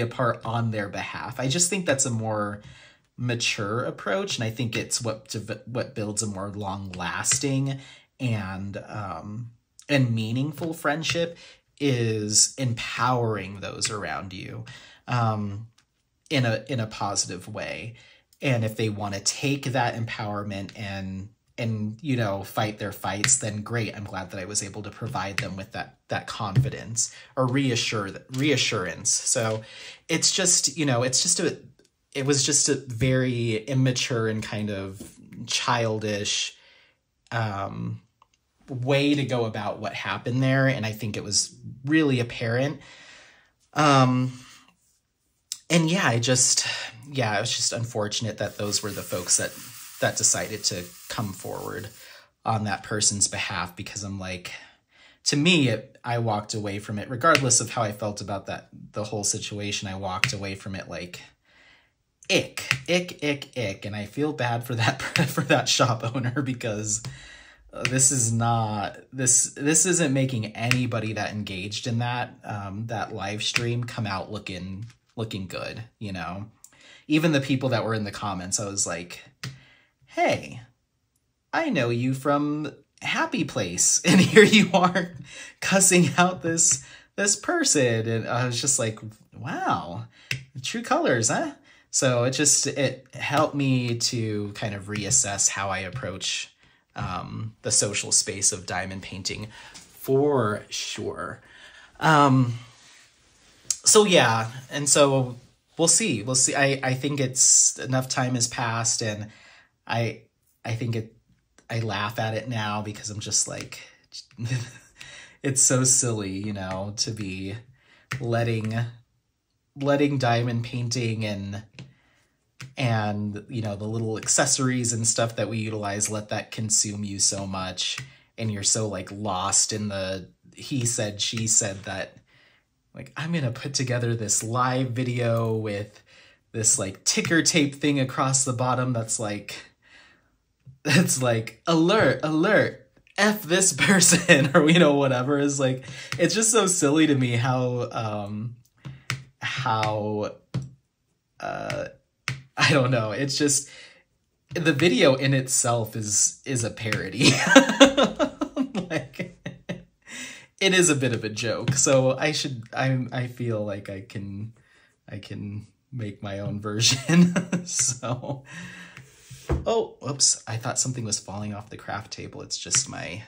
apart on their behalf. I just think that's a more mature approach, and I think it's what builds a more long-lasting and meaningful friendship, is empowering those around you in a positive way. And if they want to take that empowerment and fight their fights, then great. I'm glad that I was able to provide them with that confidence or reassurance. So it's just, it was just a very immature and kind of childish way to go about what happened there. And I think it was really apparent. And yeah, it was just unfortunate that those were the folks that decided to come forward on that person's behalf, because I'm like, to me, I walked away from it, regardless of how I felt about the whole situation. I walked away from it like, ick. And I feel bad for that shop owner, because this isn't making anybody that engaged in that live stream come out looking good. Even the people that were in the comments, I was like, hey, I know you from Happy Place, and here you are cussing out this person. And I was just like, wow, true colors, huh? So it helped me to kind of reassess how I approach the social space of diamond painting, for sure. So yeah, and so we'll see. I think it's enough time has passed, and I laugh at it now, because I'm just like, it's so silly, to be letting diamond painting and the little accessories and stuff that we utilize, let that consume you so much, and you're so like lost in the he said, she said that, like, I'm going to put together this live video with this like ticker tape thing across the bottom that's like, alert, F this person, or, whatever. Is like, it's just so silly to me how I don't know. It's just, the video in itself is a parody. Like, it is a bit of a joke. So I feel like I can make my own version. So Oh, whoops. I thought something was falling off the craft table. It's just my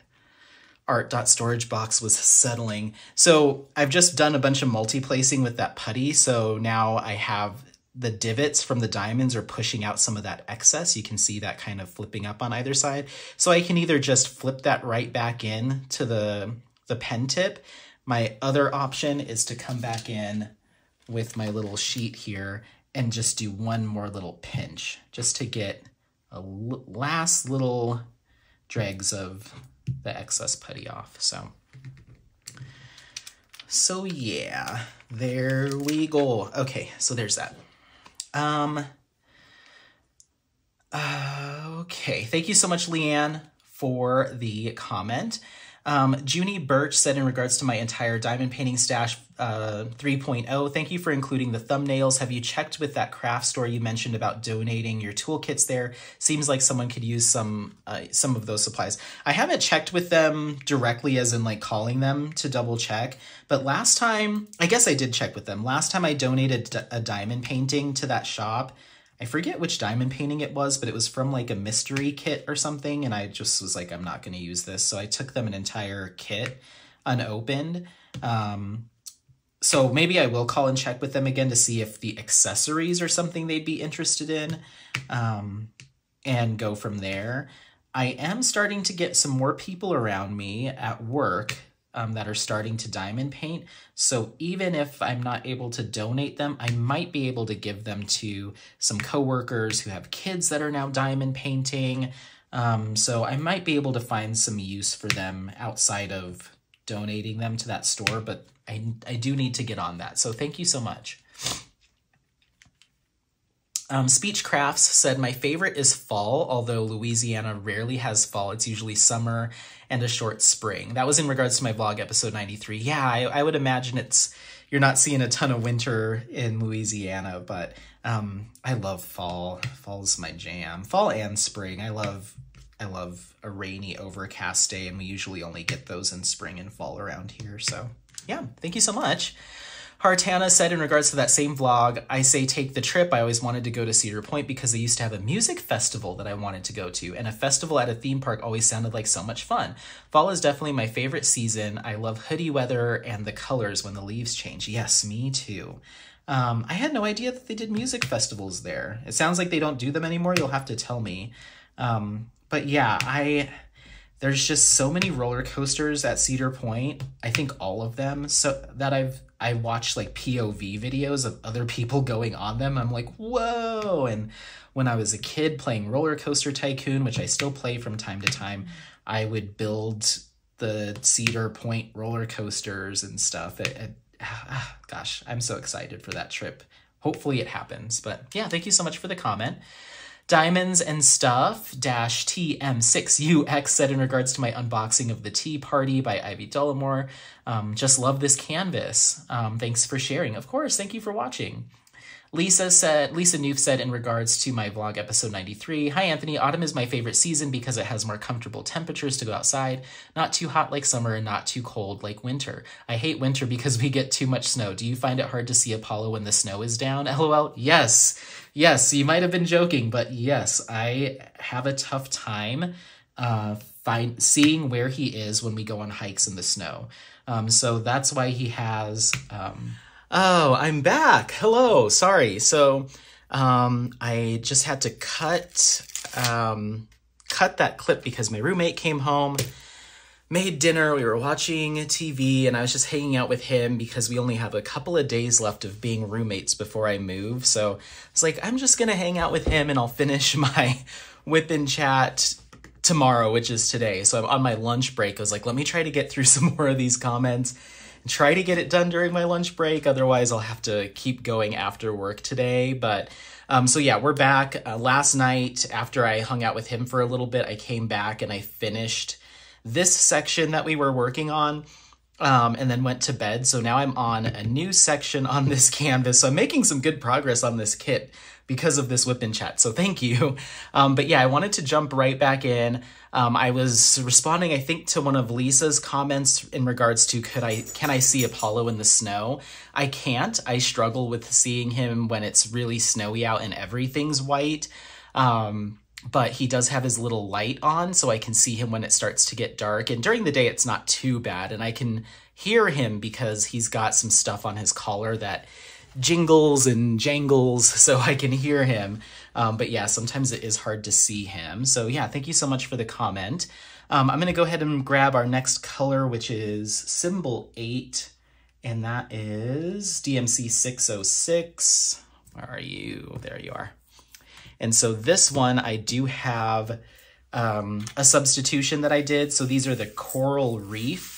art.storage box was settling. So I've just done a bunch of multi-placing with that putty. So now I have the divots from the diamonds are pushing out some of that excess. You can see that kind of flipping up on either side. So I can either just flip that right back in to the pen tip. My other option is to come back in with my little sheet here and just do one more little pinch just to get a last little dregs of the excess putty off. So yeah, there we go. Okay, so there's that. Okay, thank you so much, Leanne, for the comment. Junie Birch said in regards to my entire diamond painting stash 3.0, thank you for including the thumbnails. Have you checked with that craft store you mentioned about donating your toolkits there? Seems like someone could use some of those supplies. I haven't checked with them directly as in like calling them to double check. But last time, I guess I did check with them. Last time I donated a diamond painting to that shop. I forget which diamond painting it was, but it was from like a mystery kit or something. And I just was like, I'm not going to use this. So I took them an entire kit unopened. So maybe I will call and check with them again to see if the accessories are something they'd be interested in and go from there. I am starting to get some more people around me at work that are starting to diamond paint. So even if I'm not able to donate them, I might be able to give them to some coworkers who have kids that are now diamond painting. So I might be able to find some use for them outside of donating them to that store, but I do need to get on that. So thank you so much. Speech Crafts said, my favorite is fall, although Louisiana rarely has fall. It's usually summer and a short spring. That was in regards to my vlog episode 93. Yeah, I would imagine you're not seeing a ton of winter in Louisiana, but I love fall. Fall's my jam. Fall and spring. I love a rainy overcast day, and we usually only get those in spring and fall around here. So yeah, thank you so much. Hartana said in regards to that same vlog, I say take the trip. I always wanted to go to Cedar Point because they used to have a music festival that I wanted to go to, and a festival at a theme park always sounded like so much fun. Fall is definitely my favorite season. I love hoodie weather and the colors when the leaves change. Yes, me too. I had no idea that they did music festivals there. It sounds like they don't do them anymore. You'll have to tell me. But yeah, there's just so many roller coasters at Cedar Point. I think all of them. So that I watched like POV videos of other people going on them. I'm like, whoa. And when I was a kid playing Roller Coaster Tycoon, which I still play from time to time, I would build the Cedar Point roller coasters and stuff. Gosh, I'm so excited for that trip. Hopefully it happens. But yeah, thank you so much for the comment. Diamonds and Stuff -TM6UX said in regards to my unboxing of The Tea Party by Ivy Dollimore. Just love this canvas. Thanks for sharing. Of course, thank you for watching. Lisa Noof said in regards to my vlog episode 93, hi Anthony, autumn is my favorite season because it has more comfortable temperatures to go outside, not too hot like summer and not too cold like winter. I hate winter because we get too much snow. Do you find it hard to see Apollo when the snow is down? LOL. Yes. Yes, you might have been joking, but yes, I have a tough time seeing where he is when we go on hikes in the snow. So that's why he has... Oh, I'm back. Hello. Sorry. So I just had to cut that clip because my roommate came home, made dinner, we were watching TV, and I was just hanging out with him because we only have a couple of days left of being roommates before I move. So it's like, I'm just going to hang out with him and I'll finish my whip and chat tomorrow, which is today. So I'm on my lunch break. I was like, let me try to get through some more of these comments and try to get it done during my lunch break. Otherwise, I'll have to keep going after work today. But so yeah, we're back. Last night, after I hung out with him for a little bit, I came back and I finished this section that we were working on and then went to bed. So now I'm on a new section on this canvas. So I'm making some good progress on this kit because of this whip and chat. So thank you. But yeah, I wanted to jump right back in. I was responding, I think, to one of Lisa's comments in regards to can I see Apollo in the snow? I can't. I struggle with seeing him when it's really snowy out and everything's white. but he does have his little light on, so I can see him when it starts to get dark. And during the day, it's not too bad, and I can hear him because he's got some stuff on his collar that jingles and jangles, so I can hear him. But yeah, sometimes it is hard to see him. So yeah, thank you so much for the comment. I'm going to go ahead and grab our next color, which is symbol 8, and that is DMC 606. Where are you? There you are. And so this one, I do have a substitution that I did. So these are the Coral Reef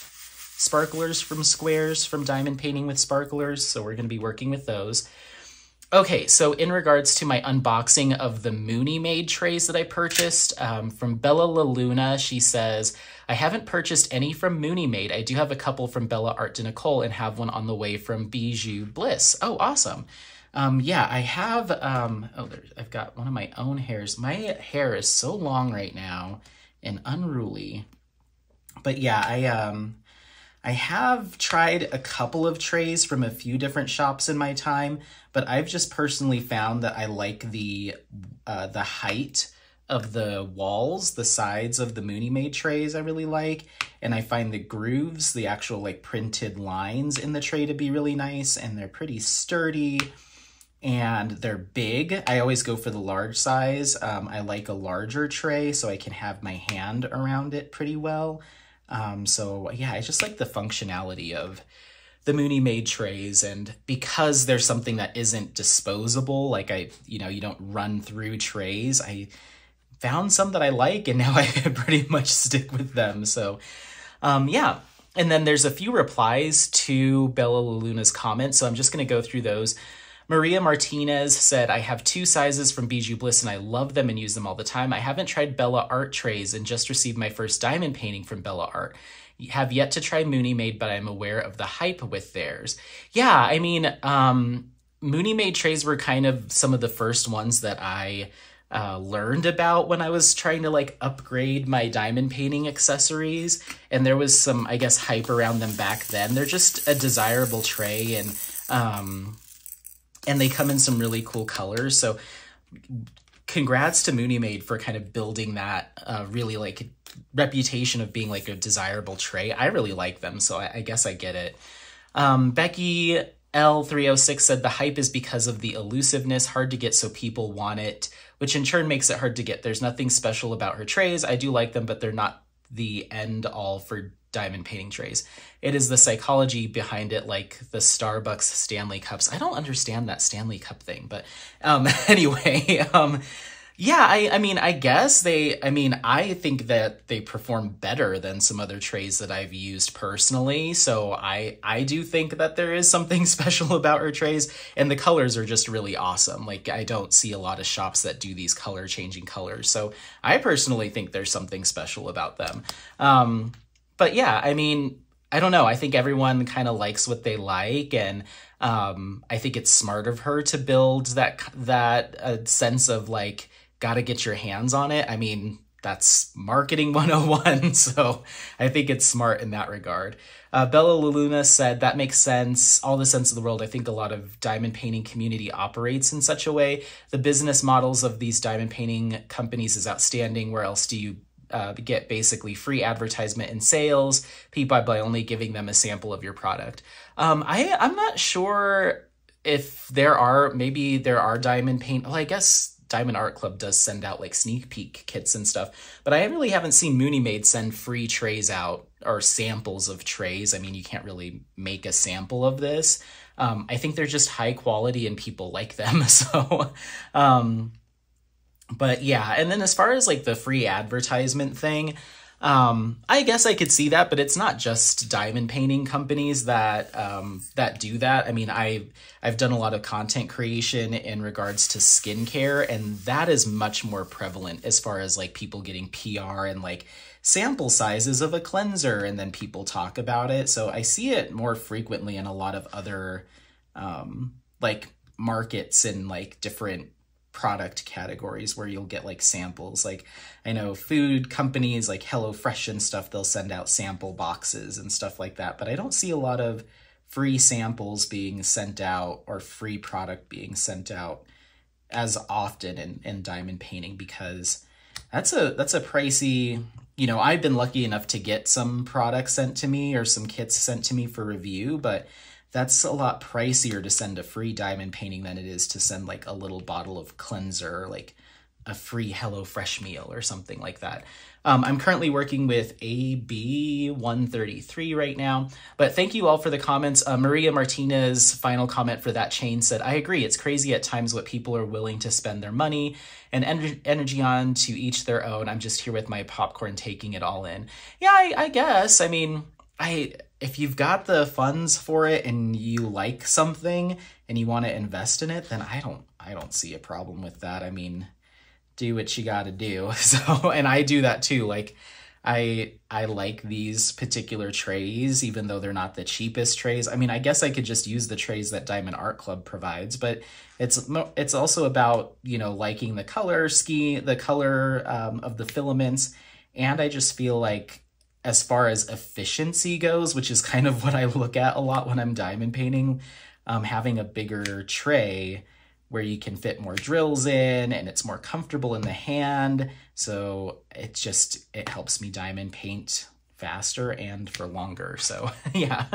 sparklers from Squares, from Diamond Painting with Sparklers. So we're going to be working with those. Okay, so in regards to my unboxing of the Mooney Made trays that I purchased, from Bella La Luna, she says, I haven't purchased any from Mooney Made. I do have a couple from Bella Art De Nicole and have one on the way from Bijou Bliss. Oh, awesome. Yeah, I have, I've got one of my own hairs. My hair is so long right now and unruly. But yeah, I have tried a couple of trays from a few different shops in my time, but I've just personally found that I like the height of the walls, the sides of the Mooney Made trays I really like, and I find the grooves, the actual like printed lines in the tray to be really nice, and they're pretty sturdy, and they're big. I always go for the large size. I like a larger tray so I can have my hand around it pretty well. So yeah, I just like the functionality of the Mooney Made trays, and because there's something that isn't disposable, like you don't run through trays, I found some that I like, and now I pretty much stick with them. So yeah, and then there's a few replies to Bella La Luna's comments, so I'm just going to go through those. Maria Martinez said, I have 2 sizes from Bijou Bliss and I love them and use them all the time. I haven't tried Bella Art trays and just received my first diamond painting from Bella Art. Have yet to try Mooney Made, but I'm aware of the hype with theirs. Yeah, I mean, Mooney Made trays were kind of some of the first ones that I learned about when I was trying to like upgrade my diamond painting accessories. And there was some, I guess, hype around them back then. They're just a desirable tray, and they come in some really cool colors. So congrats to Mooney Made for kind of building that really like reputation of being like a desirable tray. I really like them, so I guess I get it. Becky L306 said, the hype is because of the elusiveness, hard to get so people want it, which in turn makes it hard to get. There's nothing special about her trays. I do like them, but they're not the end all for diamond painting trays. It is the psychology behind it, like the Starbucks Stanley cups. I don't understand that Stanley cup thing, but anyway, yeah, I mean, I guess I think that they perform better than some other trays that I've used personally. So I do think that there is something special about her trays, and the colors are just really awesome. Like, I don't see a lot of shops that do these colors. So I personally think there's something special about them. But yeah, I mean, I don't know. I think everyone kind of likes what they like, and I think it's smart of her to build that sense of like, gotta get your hands on it. I mean, that's marketing 101, so I think it's smart in that regard. Bella La Luna said, that makes sense, all the sense of the world. I think a lot of diamond painting community operates in such a way. The business models of these diamond painting companies is outstanding. Where else do you get basically free advertisement and sales by only giving them a sample of your product? I'm not sure if there are diamond paint. Well, I guess Diamond Art Club does send out like sneak peek kits and stuff, but I really haven't seen Mooney Made send free trays out or samples of trays. I mean, you can't really make a sample of this. I think they're just high quality and people like them. So, but yeah, and then as far as like the free advertisement thing, I guess I could see that, but it's not just diamond painting companies that that do that. I mean, I've done a lot of content creation in regards to skincare, and that is much more prevalent as far as like people getting PR and like sample sizes of a cleanser, and then people talk about it. So I see it more frequently in a lot of other like markets and like different product categories where you'll get like samples. Like, I know food companies like HelloFresh and stuff, they'll send out sample boxes and stuff like that, but I don't see a lot of free samples being sent out or free product being sent out as often in diamond painting, because That's a pricey, you know, I've been lucky enough to get some products sent to me or some kits sent to me for review, but that's a lot pricier to send a free diamond painting than it is to send like a little bottle of cleanser, or like a free HelloFresh meal or something like that. I'm currently working with AB 133 right now, but thank you all for the comments. Maria Martinez's final comment for that chain said, I agree, it's crazy at times what people are willing to spend their money and energy on. To each their own. I'm just here with my popcorn taking it all in. Yeah, I guess. I mean, if you've got the funds for it and you like something and you want to invest in it, then I don't see a problem with that. I mean, do what you gotta do. So, and I do that too. Like, I like these particular trays, even though they're not the cheapest trays. I mean, I guess I could just use the trays that Diamond Art Club provides, but it's also about, you know, liking the color scheme, the color of the filaments. And I just feel like, as far as efficiency goes, which is kind of what I look at a lot when I'm diamond painting, having a bigger tray where you can fit more drills in and it's more comfortable in the hand. So it helps me diamond paint faster and for longer. So yeah,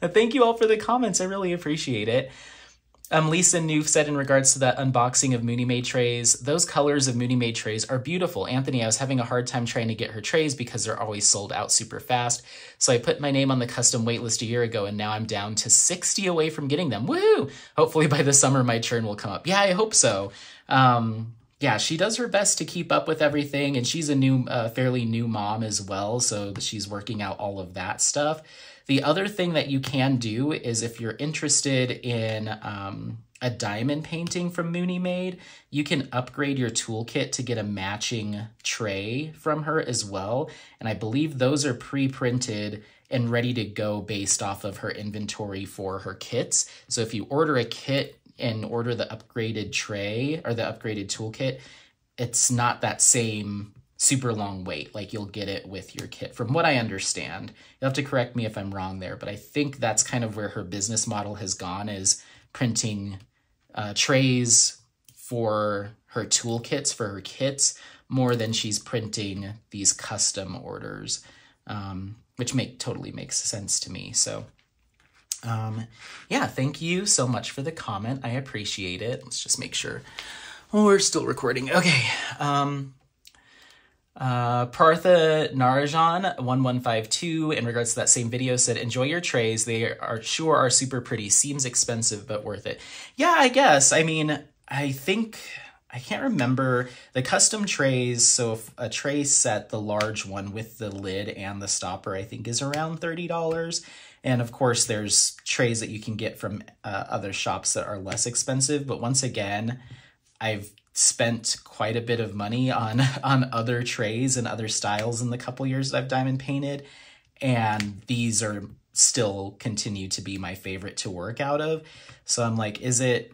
thank you all for the comments. I really appreciate it. Lisa Neuf said in regards to that unboxing of Mooney Made trays, those colors of Mooney Made trays are beautiful. Anthony, I was having a hard time trying to get her trays because they're always sold out super fast. So I put my name on the custom waitlist a year ago and now I'm down to 60 away from getting them. Woohoo! Hopefully by the summer my churn will come up. Yeah, I hope so. Yeah, she does her best to keep up with everything, and she's a fairly new mom as well, so she's working out all of that stuff. The other thing that you can do is if you're interested in a diamond painting from Mooney Made, you can upgrade your toolkit to get a matching tray from her as well. And I believe those are pre-printed and ready to go based off of her inventory for her kits. So if you order a kit and order the upgraded tray or the upgraded toolkit, it's not that same super long wait. Like, you'll get it with your kit, from what I understand. You'll have to correct me if I'm wrong there, but I think that's kind of where her business model has gone, is printing trays for her toolkits, for her kits, more than she's printing these custom orders, which totally makes sense to me. So yeah, thank you so much for the comment. I appreciate it. Let's just make sure we're still recording. Okay. Partha Narajan 1152 in regards to that same video said, enjoy your trays, they are super pretty, seems expensive but worth it. Yeah, I guess. I mean, I think, I can't remember the custom trays, so if a tray set, the large one with the lid and the stopper, I think is around $30. And of course there's trays that you can get from other shops that are less expensive, but once again, I've spent quite a bit of money on other trays and other styles in the couple years that I've diamond painted, and these are still continue to be my favorite to work out of. So I'm like, is it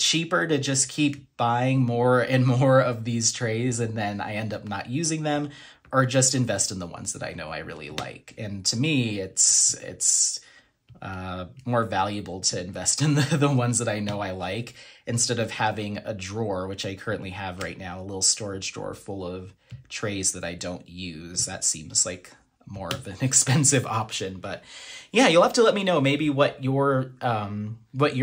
cheaper to just keep buying more and more of these trays and then I end up not using them, or just invest in the ones that I know I really like? And to me, it's more valuable to invest in the ones that I know I like, instead of having a drawer, which I currently have right now, a little storage drawer full of trays that I don't use. That seems like more of an expensive option. But yeah, you'll have to let me know maybe what your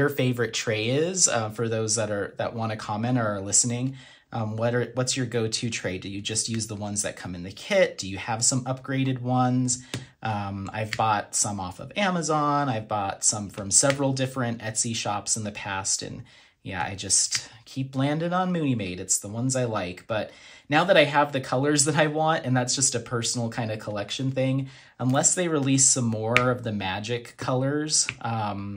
favorite tray is, for those that want to comment or are listening. What's your go-to tray? Do you just use the ones that come in the kit? Do you have some upgraded ones? I've bought some off of Amazon. I've bought some from several different Etsy shops in the past. And yeah, I just keep landing on Mooney Made. It's the ones I like. But now that I have the colors that I want, and that's just a personal kind of collection thing, unless they release some more of the magic colors, I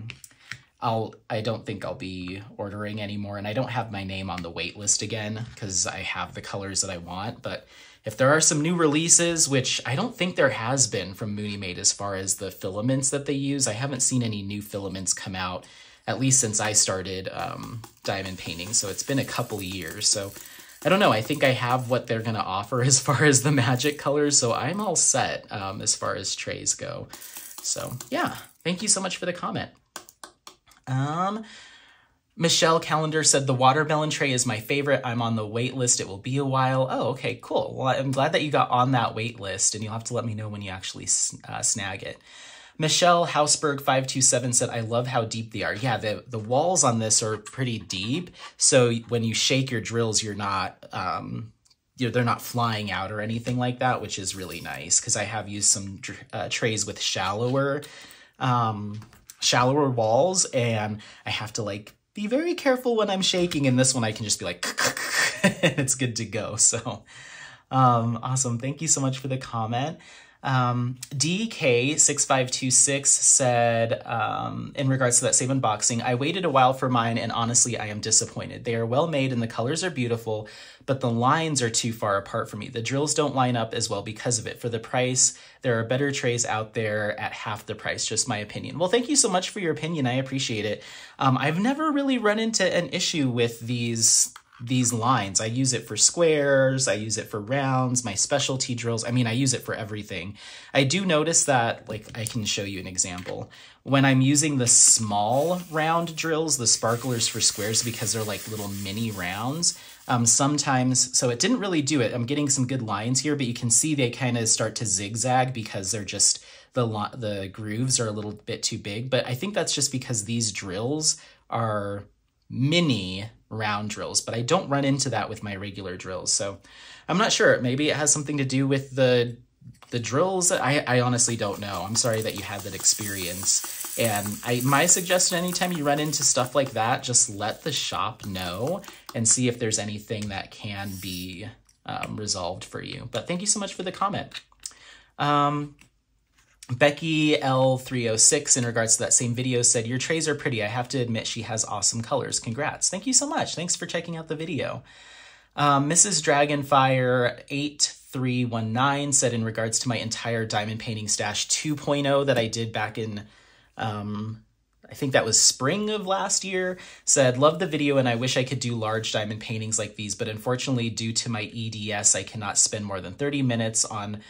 don't think I'll be ordering anymore, and I don't have my name on the wait list again because I have the colors that I want. But if there are some new releases, which I don't think there has been from Mooney Made as far as the filaments that they use, I haven't seen any new filaments come out, at least since I started diamond painting. So it's been a couple years. So I don't know. I think I have what they're going to offer as far as the magic colors. So I'm all set as far as trays go. So yeah, thank you so much for the comment. Michelle Calendar said, the watermelon tray is my favorite. I'm on the wait list. It will be a while. Oh, okay, cool. Well, I'm glad that you got on that wait list, and you'll have to let me know when you actually snag it. Michelle Hausberg 527 said, I love how deep they are. Yeah, the walls on this are pretty deep. So when you shake your drills, you're not, they're not flying out or anything like that, which is really nice. Cause I have used some trays with shallower walls, and I have to like be very careful when I'm shaking. And this one, I can just be like, it's good to go. So awesome. Thank you so much for the comment. DK6526 said, in regards to that same unboxing, I waited a while for mine, and honestly, I am disappointed. They are well made and the colors are beautiful, but the lines are too far apart for me. The drills don't line up as well because of it. For the price, there are better trays out there at half the price, just my opinion. Well, thank you so much for your opinion. I appreciate it. I've never really run into an issue with these lines. I use it for squares, I use it for rounds, my specialty drills. I mean, I use it for everything. I do notice that, like, I can show you an example. When I'm using the small round drills, the sparklers for squares, because they're like little mini rounds, sometimes, so it didn't really do it. I'm getting some good lines here, but you can see they kind of start to zigzag because they're just, the grooves are a little bit too big. But I think that's just because these drills are mini round drills, but I don't run into that with my regular drills. So I'm not sure. Maybe it has something to do with the drills. I honestly don't know. I'm sorry that you had that experience. And my suggestion, anytime you run into stuff like that, just let the shop know and see if there's anything that can be resolved for you. But thank you so much for the comment. Becky L306, in regards to that same video, said, your trays are pretty. I have to admit, she has awesome colors. Congrats. Thank you so much. Thanks for checking out the video. Mrs. Dragonfire 8319 said, in regards to my entire diamond painting stash 2.0 that I did back in, I think that was spring of last year, said, love the video and I wish I could do large diamond paintings like these, but unfortunately due to my EDS, I cannot spend more than 30 minutes on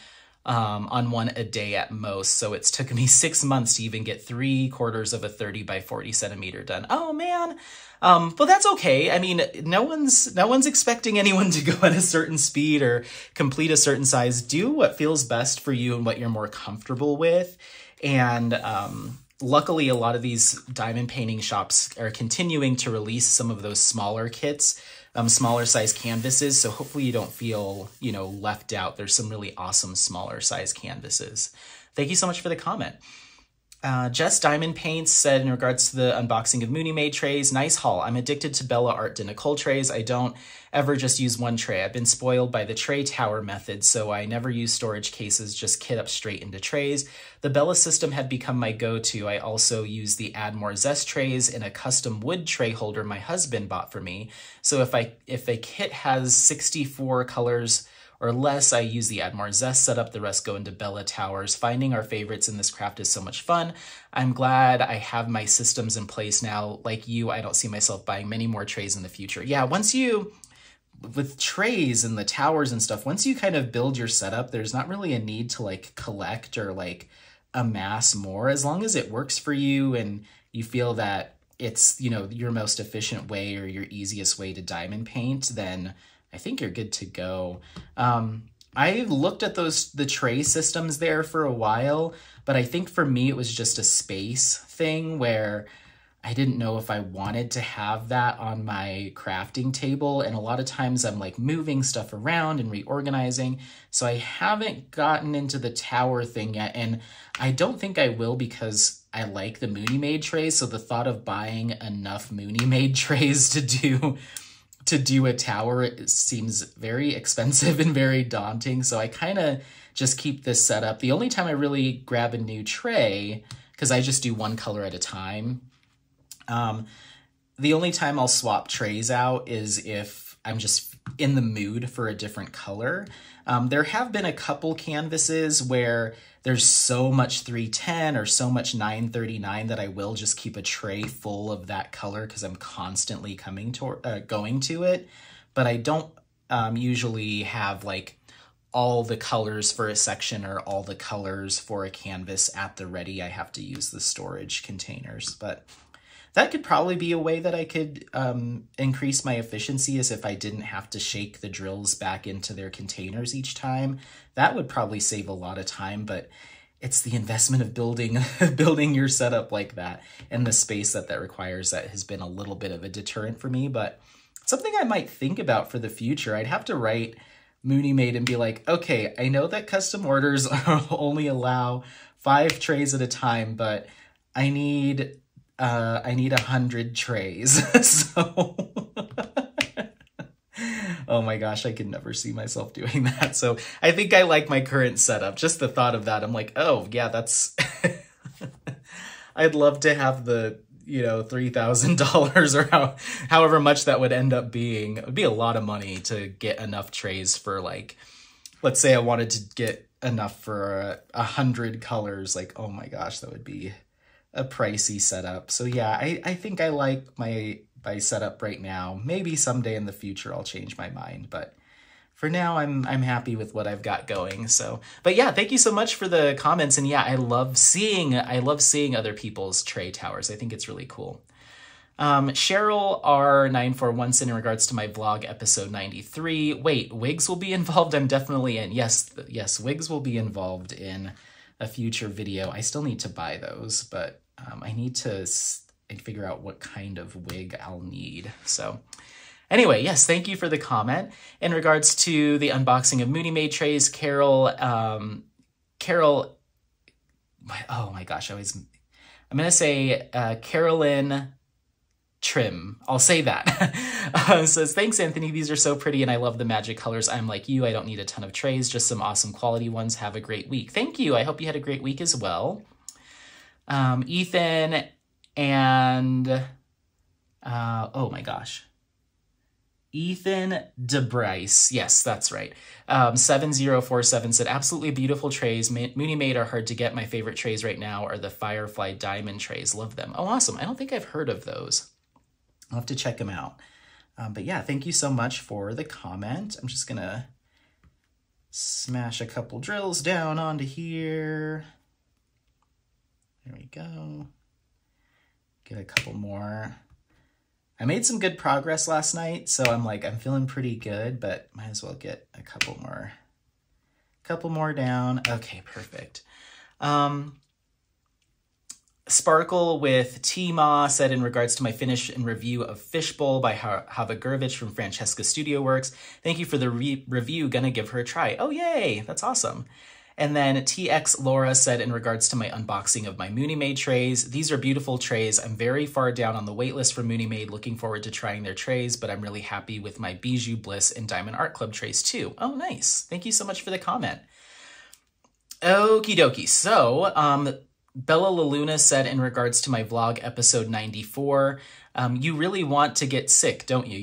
one a day at most. So it's took me 6 months to even get 3/4 of a 30 by 40 centimeter done. Oh man. But that's okay. I mean, no one's expecting anyone to go at a certain speed or complete a certain size. Do what feels best for you and what you're more comfortable with. And, luckily, a lot of these diamond painting shops are continuing to release some of those smaller kits, smaller size canvases. So hopefully you don't feel, you know, left out. There's some really awesome smaller size canvases. Thank you so much for the comment. Jess Diamond Paints said, in regards to the unboxing of Mooney Made trays, nice haul. I'm addicted to Bella Art De Nicole trays. I don't ever just use one tray. I've been spoiled by the tray tower method, so I never use storage cases, just kit up straight into trays. The Bella system had become my go-to. I also use the Add More Zest trays in a custom wood tray holder my husband bought for me. So if a kit has 64 colors or less, I use the Add More Zest setup. The rest go into Bella Towers. Finding our favorites in this craft is so much fun. I'm glad I have my systems in place now. Like you, I don't see myself buying many more trays in the future. Yeah, once you, with trays and the towers and stuff, once you kind of build your setup, there's not really a need to like collect or like amass more, as long as it works for you and you feel that it's, you know, your most efficient way or your easiest way to diamond paint, then I think you're good to go. I looked at the tray systems there for a while, but I think for me it was just a space thing where I didn't know if I wanted to have that on my crafting table. And a lot of times I'm like moving stuff around and reorganizing. So I haven't gotten into the tower thing yet. And I don't think I will, because I like the Mooney Made trays. So the thought of buying enough Mooney Made trays to do a tower, it seems very expensive and very daunting. So I kind of just keep this set up. The only time I really grab a new tray, because I just do one color at a time. The only time I'll swap trays out is if I'm just in the mood for a different color. There have been a couple canvases where there's so much 310 or so much 939 that I will just keep a tray full of that color because I'm constantly going to it. But I don't usually have like all the colors for a section or all the colors for a canvas at the ready. I have to use the storage containers, but That could probably be a way that I could increase my efficiency, is if I didn't have to shake the drills back into their containers each time. That would probably save a lot of time, but it's the investment of building your setup like that and the space that requires that has been a little bit of a deterrent for me, but something I might think about for the future. I'd have to write Mooney Made and be like, okay, I know that custom orders only allow 5 trays at a time, but I need 100 trays. So, oh my gosh, I could never see myself doing that. So I think I like my current setup. Just the thought of that, I'm like, oh yeah, that's, I'd love to have the, you know, $3,000 or however much that would end up being. It would be a lot of money to get enough trays for, like, let's say I wanted to get enough for 100 colors. Like, oh my gosh, that would be a pricey setup. So yeah, I think I like my setup right now. Maybe someday in the future I'll change my mind, but for now I'm happy with what I've got going. So, but yeah, thank you so much for the comments. And yeah, I love seeing other people's tray towers. I think it's really cool. Cheryl R941 said, in regards to my vlog episode 93, wait, wigs will be involved? I'm definitely in. Yes, wigs will be involved in a future video. I still need to buy those, but I need to figure out what kind of wig I'll need. So anyway, yes, thank you for the comment. In regards to the unboxing of Mooney Made trays, Carol, oh my gosh, I'm going to say Carolyn Trim. I'll say that. Says, thanks, Anthony. These are so pretty and I love the magic colors. I'm like you. I don't need a ton of trays, just some awesome quality ones. Have a great week. Thank you. I hope you had a great week as well. Ethan and, oh my gosh. Ethan DeBrice. Yes, that's right. 7047 said, absolutely beautiful trays. Mooney Made are hard to get. My favorite trays right now are the Firefly Diamond trays. Love them. Oh, awesome. I don't think I've heard of those. I'll have to check them out. But yeah, thank you so much for the comment. I'm just going to smash a couple drills down onto here. There we go. Get a couple more. I made some good progress last night, so I'm feeling pretty good, but might as well get a couple more down. Okay, perfect. Sparkle with T-Ma said, in regards to my finish and review of Fishbowl by Hava Gurevich from Francesca Studio Works. Thank you for the review. Gonna give her a try. Oh, yay. That's awesome. And then TX Laura said, in regards to my unboxing of my Mooney Made trays, these are beautiful trays. I'm very far down on the waitlist for Mooney Made. Looking forward to trying their trays, but I'm really happy with my Bijou Bliss and Diamond Art Club trays too. Oh, nice. Thank you so much for the comment. Okie dokie. So, Bella LaLuna said, in regards to my vlog episode 94, you really want to get sick, don't you?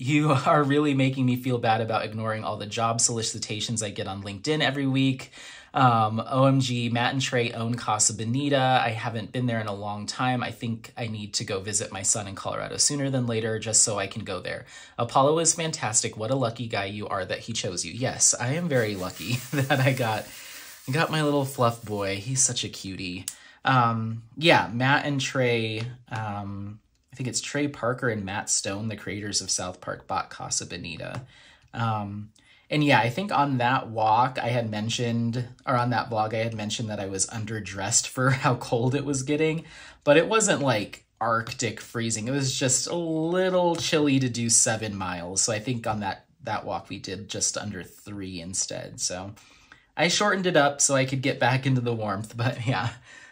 You are really making me feel bad about ignoring all the job solicitations I get on LinkedIn every week. OMG, Matt and Trey own Casa Bonita. I haven't been there in a long time. I think I need to go visit my son in Colorado sooner than later, just so I can go there. Apollo is fantastic. What a lucky guy you are that he chose you. Yes, I am very lucky that I got my little fluff boy. He's such a cutie. Yeah, Matt and Trey, I think it's Trey Parker and Matt Stone, the creators of South Park, bought Casa Bonita. And yeah, I think on that walk I had mentioned, or on that vlog I had mentioned, that I was underdressed for how cold it was getting, but it wasn't like Arctic freezing. It was just a little chilly to do 7 miles. So I think on that walk we did just under 3 instead. So I shortened it up so I could get back into the warmth, but yeah,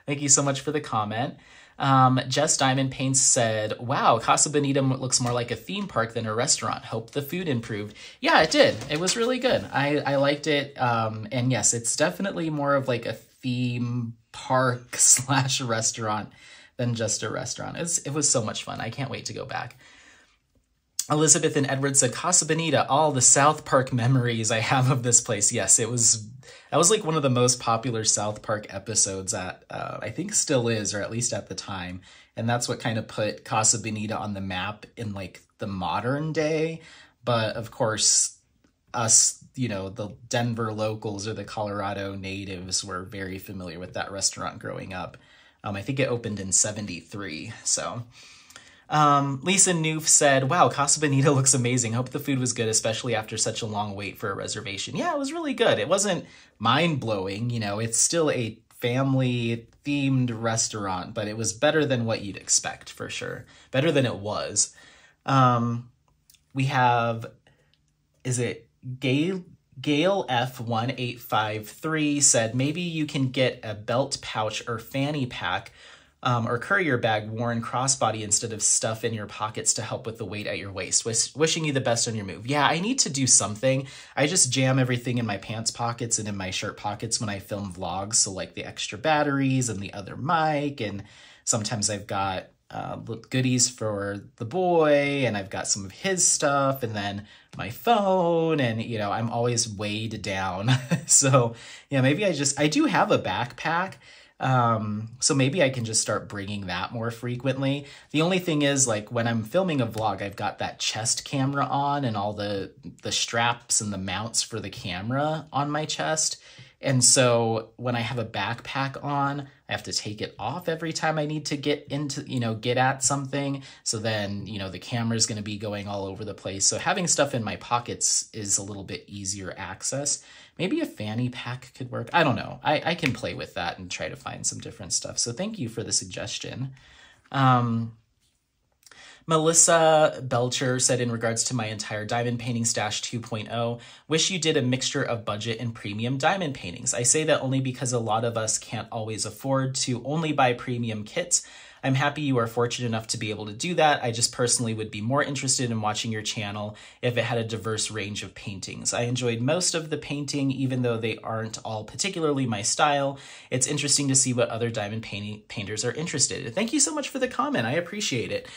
thank you so much for the comment. Jess Diamond Paints said, wow, Casa Bonita looks more like a theme park than a restaurant. Hope the food improved. Yeah, it did. It was really good. I liked it. And yes, it's definitely more of like a theme park / restaurant than just a restaurant. It was so much fun. I can't wait to go back. Elizabeth and Edward said, Casa Bonita, all the South Park memories I have of this place. Yes, that was like one of the most popular South Park episodes that I think still is, or at least at the time. And that's what kind of put Casa Bonita on the map in like the modern day. But of course, us, you know, the Denver locals or the Colorado natives were very familiar with that restaurant growing up. I think it opened in 73, so... Lisa Noof said, wow, Casa Bonita looks amazing. Hope the food was good, especially after such a long wait for a reservation. Yeah, it was really good. It wasn't mind-blowing, you know, it's still a family-themed restaurant, but it was better than what you'd expect, for sure. Better than it was. We have, is it Gail F1853 said, maybe you can get a belt pouch or fanny pack or courier bag worn crossbody instead of stuff in your pockets to help with the weight at your waist. Wishing you the best on your move. Yeah, I need to do something. I just jam everything in my pants pockets and in my shirt pockets when I film vlogs. So like the extra batteries and the other mic. And sometimes I've got goodies for the boy and I've got some of his stuff and then my phone and, you know, I'm always weighed down. So yeah, maybe I do have a backpack. So maybe I can just start bringing that more frequently. The only thing is, like, when I'm filming a vlog, I've got that chest camera on and all the straps and the mounts for the camera on my chest. And so when I have a backpack on, I have to take it off every time I need to get into, you know, get at something. So then, you know, the camera's going to be going all over the place. So having stuff in my pockets is a little bit easier access. Maybe a fanny pack could work. I don't know. I can play with that and try to find some different stuff. So thank you for the suggestion. Melissa Belcher said, in regards to my entire diamond painting stash 2.0, wish you did a mixture of budget and premium diamond paintings. I say that only because a lot of us can't always afford to only buy premium kits. I'm happy you are fortunate enough to be able to do that. I just personally would be more interested in watching your channel if it had a diverse range of paintings. I enjoyed most of the painting, even though they aren't all particularly my style. It's interesting to see what other diamond painters are interested in. Thank you so much for the comment. I appreciate it.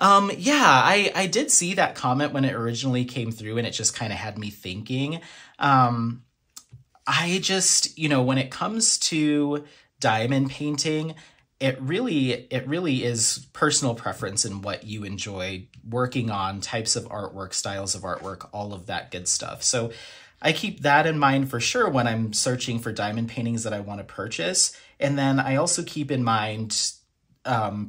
Yeah, I did see that comment when it originally came through and it just kind of had me thinking. I just, you know, when it comes to diamond painting, it really is personal preference and what you enjoy working on, types of artwork, styles of artwork, all of that good stuff. So I keep that in mind for sure when I'm searching for diamond paintings that I want to purchase. And then I also keep in mind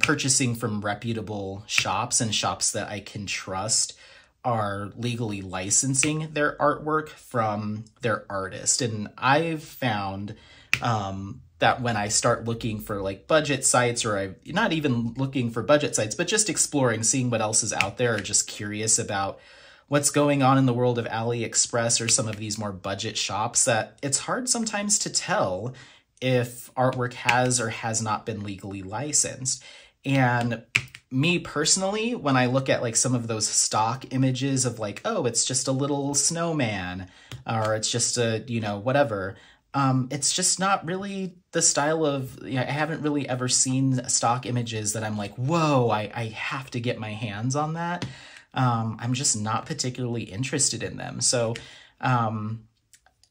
purchasing from reputable shops and shops that I can trust are legally licensing their artwork from their artist. And I've found that when I start looking for like budget sites, or I'm not even looking for budget sites, but just exploring, seeing what else is out there, or just curious about what's going on in the world of AliExpress or some of these more budget shops, that it's hard sometimes to tell if artwork has or has not been legally licensed. And me personally, when I look at like some of those stock images of like, oh, it's just a little snowman, or it's just a, you know, whatever, it's just not really the style of, you know, I haven't really ever seen stock images that I'm like, whoa, I have to get my hands on that. I'm just not particularly interested in them. So, and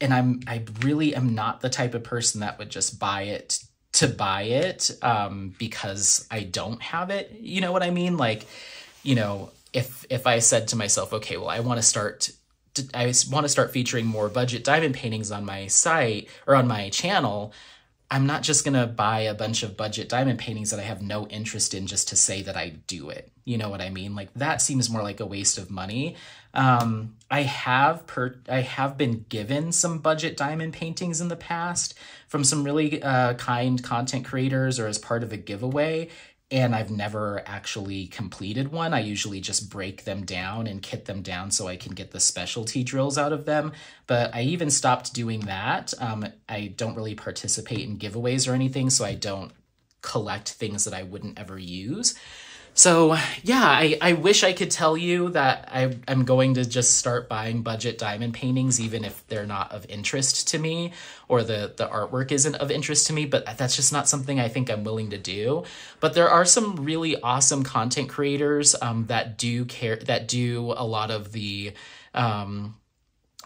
I really am not the type of person that would just buy it to buy it because I don't have it. You know what I mean? Like, you know, if I said to myself, okay, well, I want to start featuring more budget diamond paintings on my site or on my channel, I'm not just going to buy a bunch of budget diamond paintings that I have no interest in just to say that I do it. You know what I mean? Like, that seems more like a waste of money. I have been given some budget diamond paintings in the past from some really kind content creators or as part of a giveaway, and I've never actually completed one. I usually just break them down and kit them down so I can get the specialty drills out of them. But I even stopped doing that. I don't really participate in giveaways or anything, so I don't collect things that I wouldn't ever use. So yeah, I wish I could tell you that I'm going to just start buying budget diamond paintings, even if they're not of interest to me or the artwork isn't of interest to me, but that's just not something I think I'm willing to do. But there are some really awesome content creators that do care, that do a lot of the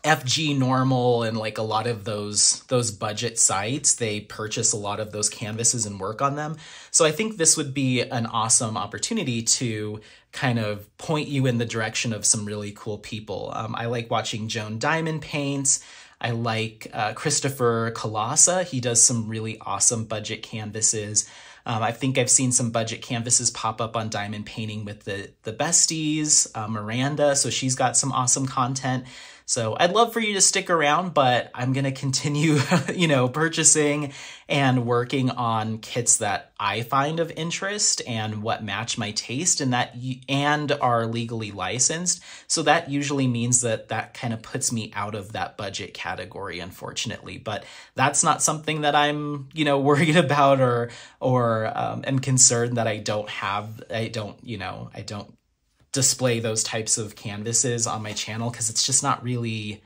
FG Normal and like a lot of those budget sites. They purchase a lot of those canvases and work on them. So I think this would be an awesome opportunity to kind of point you in the direction of some really cool people. I like watching Joan Diamond Paints. I like Christopher Colassa. He does some really awesome budget canvases. I think I've seen some budget canvases pop up on Diamond Painting with the besties, Miranda, so she's got some awesome content. So I'd love for you to stick around, but I'm going to continue, you know, purchasing and working on kits that I find of interest and what match my taste and that and are legally licensed. So that usually means that that kind of puts me out of that budget category, unfortunately. But that's not something that I'm, you know, worried about or am concerned that I don't have. I don't display those types of canvases on my channel because it's just not really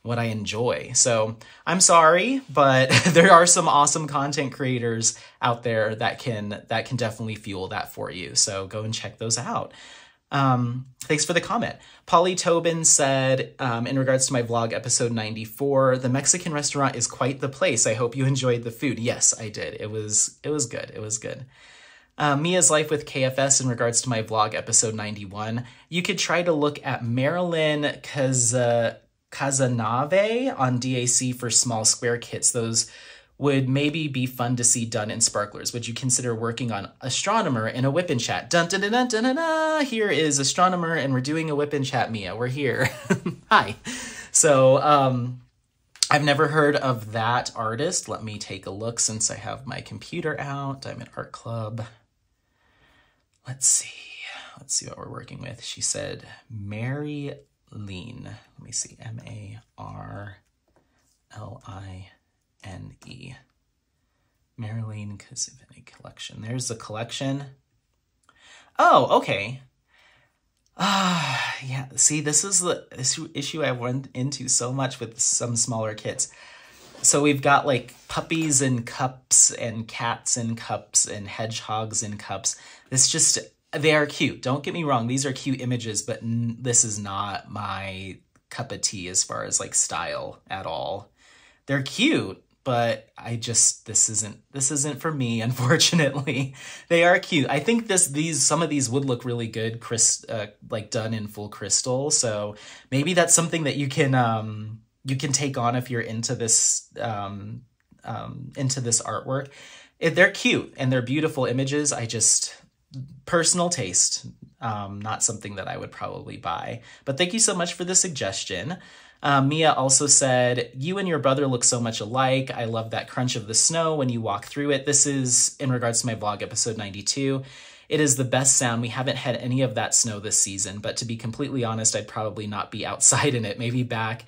what I enjoy. So I'm sorry, but there are some awesome content creators out there that can definitely fuel that for you. So go and check those out. Thanks for the comment. Polly Tobin said, in regards to my vlog episode 94, the Mexican restaurant is quite the place. I hope you enjoyed the food. Yes, I did. It was good. It was good. Mia's Life with KFS in regards to my vlog episode 91. You could try to look at Marilyn Casanave on DAC for small square kits. Those would maybe be fun to see done in sparklers. Would you consider working on Astronomer in a whip and chat? Dun, dun, dun, dun, dun, dun, dun. Here is Astronomer and we're doing a whip and chat, Mia. We're here. Hi. So I've never heard of that artist. Let me take a look since I have my computer out. Diamond Art Club. Let's see what we're working with. She said Mary Lean. Let me see, M-A-R-L-I-N-E. Marilyn Kazivini Collection. There's the collection. Oh, okay. Yeah, see, this is the issue I've run into so much with some smaller kits. So we've got like puppies in cups and cats in cups and hedgehogs in cups. This just, they are cute. Don't get me wrong. These are cute images, but this is not my cup of tea as far as like style at all. They're cute, but I just, this isn't for me, unfortunately. They are cute. I think some of these would look really good, like done in full crystal. So maybe that's something that you can take on if you're into this artwork. They're cute and they're beautiful images. I just, personal taste, not something that I would probably buy. But thank you so much for the suggestion. Mia also said, you and your brother look so much alike. I love that crunch of the snow when you walk through it. This is in regards to my vlog episode 92. It is the best sound. We haven't had any of that snow this season, but to be completely honest, I'd probably not be outside in it. Maybe back.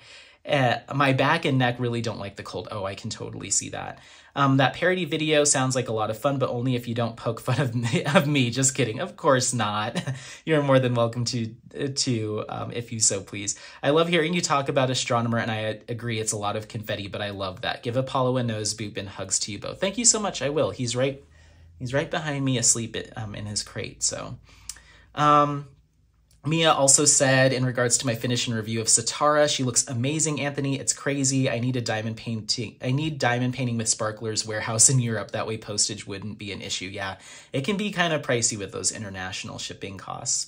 My back and neck really don't like the cold. Oh, I can totally see that. That parody video sounds like a lot of fun, but only if you don't poke fun of me. Just kidding. Of course not. You're more than welcome to if you so please. I love hearing you talk about Astronomer, and I agree it's a lot of confetti, but I love that. Give Apollo a nose boop and hugs to you both. Thank you so much. I will. He's right behind me asleep in his crate. So, Mia also said, in regards to my finish and review of Sitara, she looks amazing, Anthony. It's crazy. I need diamond painting with sparklers warehouse in Europe. That way postage wouldn't be an issue. Yeah, it can be kind of pricey with those international shipping costs.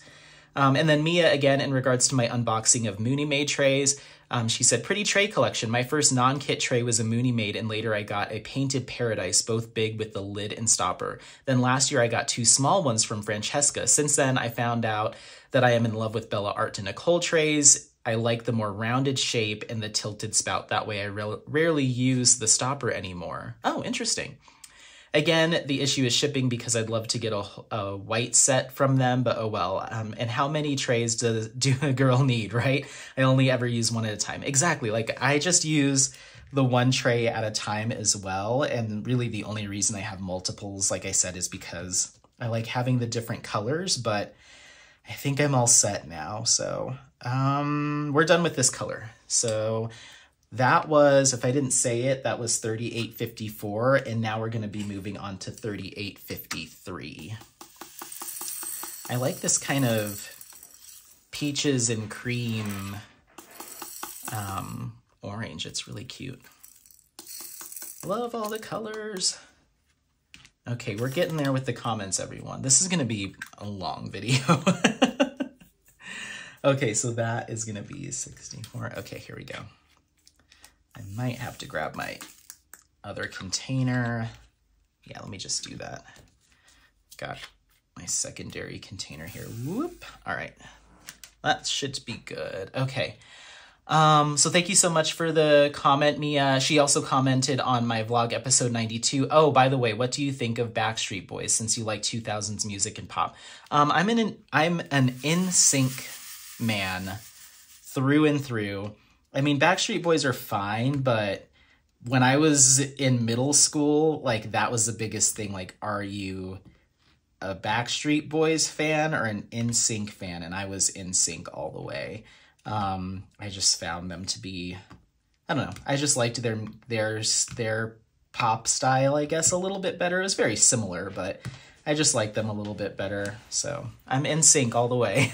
And then Mia, again, in regards to my unboxing of Mooney Made trays, she said, pretty tray collection. My first non-kit tray was a Mooney Made, and later I got a Painted Paradise, both big with the lid and stopper. Then last year I got two small ones from Francesca. Since then, I found out that I am in love with Bella Art De Nicole trays. I like the more rounded shape and the tilted spout. That way I rarely use the stopper anymore. Oh, interesting. Again, the issue is shipping because I'd love to get a white set from them, but oh well. And how many trays do a girl need, right? I only ever use one at a time. Exactly. Like, I just use the one tray at a time as well. And really the only reason I have multiples, like I said, is because I like having the different colors, but I think I'm all set now. So we're done with this color. So that was, if I didn't say it, that was 38.54, and now we're going to be moving on to 38.53. I like this kind of peaches and cream orange. It's really cute. Love all the colors. Okay, we're getting there with the comments, everyone. This is going to be a long video. Okay, so that is going to be 64. Okay, here we go. I might have to grab my other container. Yeah, let me just do that. got my secondary container here. Whoop. All right. That should be good. Okay. So thank you so much for the comment, Mia. She also commented on my vlog episode 92. Oh, by the way, what do you think of Backstreet Boys since you like 2000s music and pop? I'm an NSYNC man through and through. I mean, Backstreet Boys are fine, but when I was in middle school, like that was the biggest thing. Like, are you a Backstreet Boys fan or an NSYNC fan? And I was NSYNC all the way. I just found them to be, I don't know, I just liked their pop style, I guess, a little bit better. It was very similar, but I just liked them a little bit better. So I'm NSYNC all the way.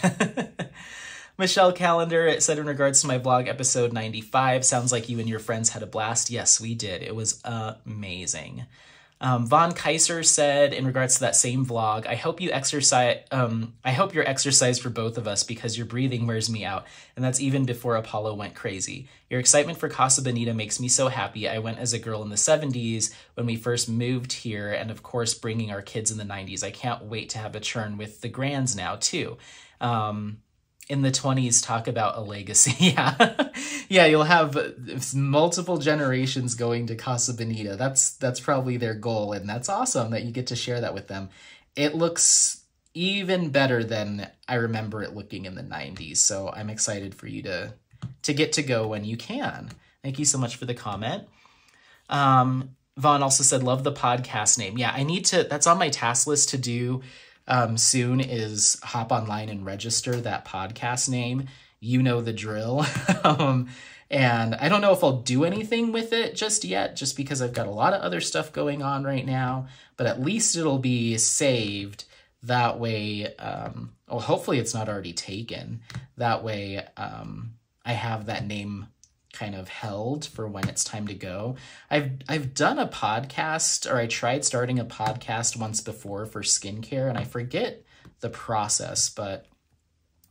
Michelle Calendar, it said in regards to my vlog episode 95, sounds like you and your friends had a blast. Yes, we did. It was amazing. Von Kaiser said in regards to that same vlog, I hope you're exercised for both of us because your breathing wears me out. And that's even before Apollo went crazy. Your excitement for Casa Bonita makes me so happy. I went as a girl in the 70s when we first moved here. And of course, bringing our kids in the 90s. I can't wait to have a churn with the grands now too. In the 20s, talk about a legacy. Yeah. Yeah, you'll have multiple generations going to Casa Bonita. That's probably their goal, and that's awesome that you get to share that with them. It looks even better than I remember it looking in the 90s, so I'm excited for you to get to go when you can. Thank you so much for the comment. Vaughn also said, love the podcast name. Yeah, I need to, that's on my task list to do soon, is hop online and register that podcast name. You know the drill. And I don't know if I'll do anything with it just yet, just because I've got a lot of other stuff going on right now, but at least it'll be saved that way. Well, hopefully it's not already taken. That way I have that name kind of held for when it's time to go. I've done a podcast, or I tried starting a podcast once before for skincare, and I forget the process, but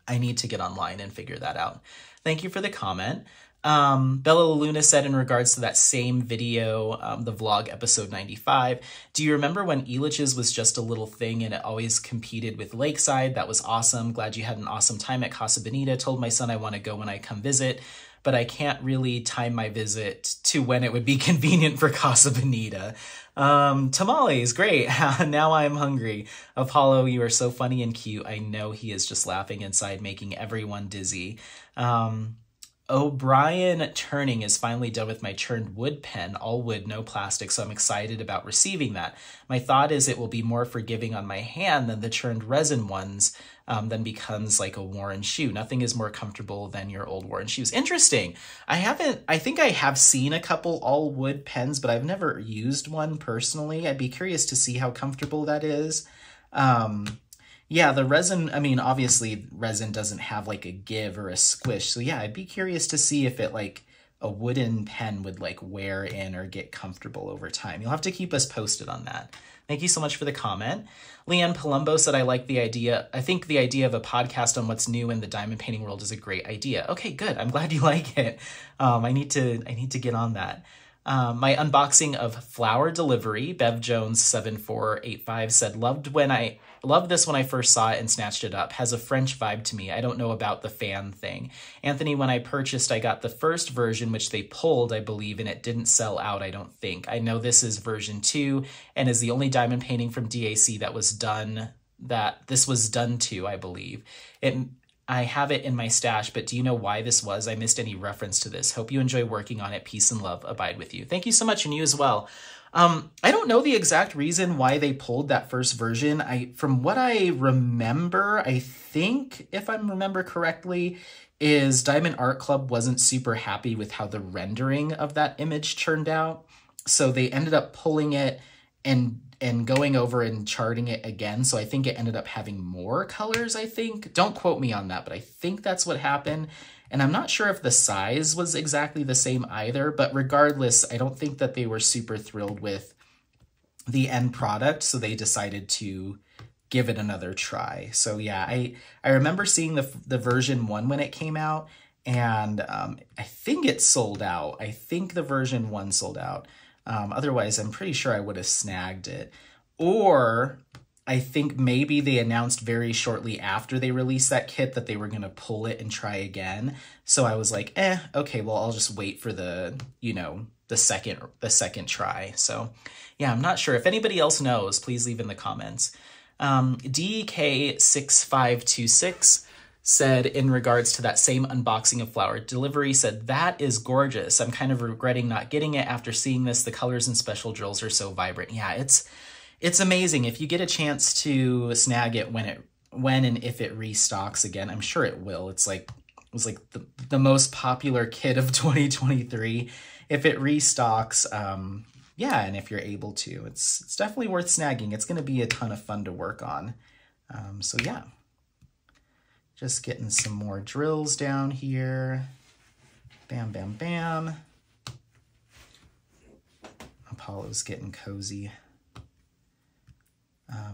I need to get online and figure that out. Thank you for the comment. Bella Luna said in regards to that same video, the vlog episode 95, do you remember when Elitch's was just a little thing and it always competed with Lakeside? That was awesome. Glad you had an awesome time at Casa Bonita. Told my son I want to go when I come visit, but I can't really time my visit to when it would be convenient for Casa Bonita. Tamales, great. Now I'm hungry. Apollo, you are so funny and cute. I know he is just laughing inside, making everyone dizzy. O'Brien Turning is finally done with my churned wood pen, all wood, no plastic, so I'm excited about receiving that. My thought is it will be more forgiving on my hand than the churned resin ones, then becomes like a worn shoe. Nothing is more comfortable than your old worn shoes. Interesting. I think I have seen a couple all wood pens, but I've never used one personally. I'd be curious to see how comfortable that is. Yeah, the resin, I mean, obviously resin doesn't have like a give or a squish. So yeah, I'd be curious to see if it, like a wooden pen would like wear in or get comfortable over time. You'll have to keep us posted on that. Thank you so much for the comment. Leanne Palumbo said, I like the idea. I think the idea of a podcast on what's new in the diamond painting world is a great idea. Okay, good. I'm glad you like it. I need to get on that. My unboxing of Flower Delivery, Bev Jones 7485 said, loved this when I first saw it and snatched it up. Has a French vibe to me. I don't know about the fan thing. Anthony, when I purchased, I got the first version, which they pulled, I believe, and it didn't sell out, I don't think. I know this is version 2 and is the only diamond painting from DAC that was done, that this was done to, I believe. I have it in my stash, but do you know why this was? I missed any reference to this. Hope you enjoy working on it. Peace and love abide with you. Thank you so much, and you as well. I don't know the exact reason why they pulled that first version. From what I remember, I think, if I remember correctly, is Diamond Art Club wasn't super happy with how the rendering of that image turned out. So they ended up pulling it and going over and charting it again. So I think it ended up having more colors, I think. Don't quote me on that, but I think that's what happened. And I'm not sure if the size was exactly the same either, but regardless, I don't think that they were super thrilled with the end product. So they decided to give it another try. So yeah, I remember seeing the version 1 when it came out, and I think it sold out. I think the version 1 sold out. Otherwise, I'm pretty sure I would have snagged it. Or I think maybe they announced very shortly after they released that kit that they were going to pull it and try again. So I was like, eh, okay, well, I'll just wait for the, you know, the second try. So yeah, I'm not sure. If anybody else knows, please leave in the comments. DK6526 said in regards to that same unboxing of Flower Delivery, said, that is gorgeous. I'm kind of regretting not getting it after seeing this. The colors and special drills are so vibrant. Yeah, it's amazing. If you get a chance to snag it when and if it restocks again, I'm sure it will. It's like, it was like the most popular kit of 2023. If it restocks, yeah, and if you're able to, it's definitely worth snagging. It's going to be a ton of fun to work on. So yeah, just getting some more drills down here. Bam, bam, bam. Apollo's getting cozy.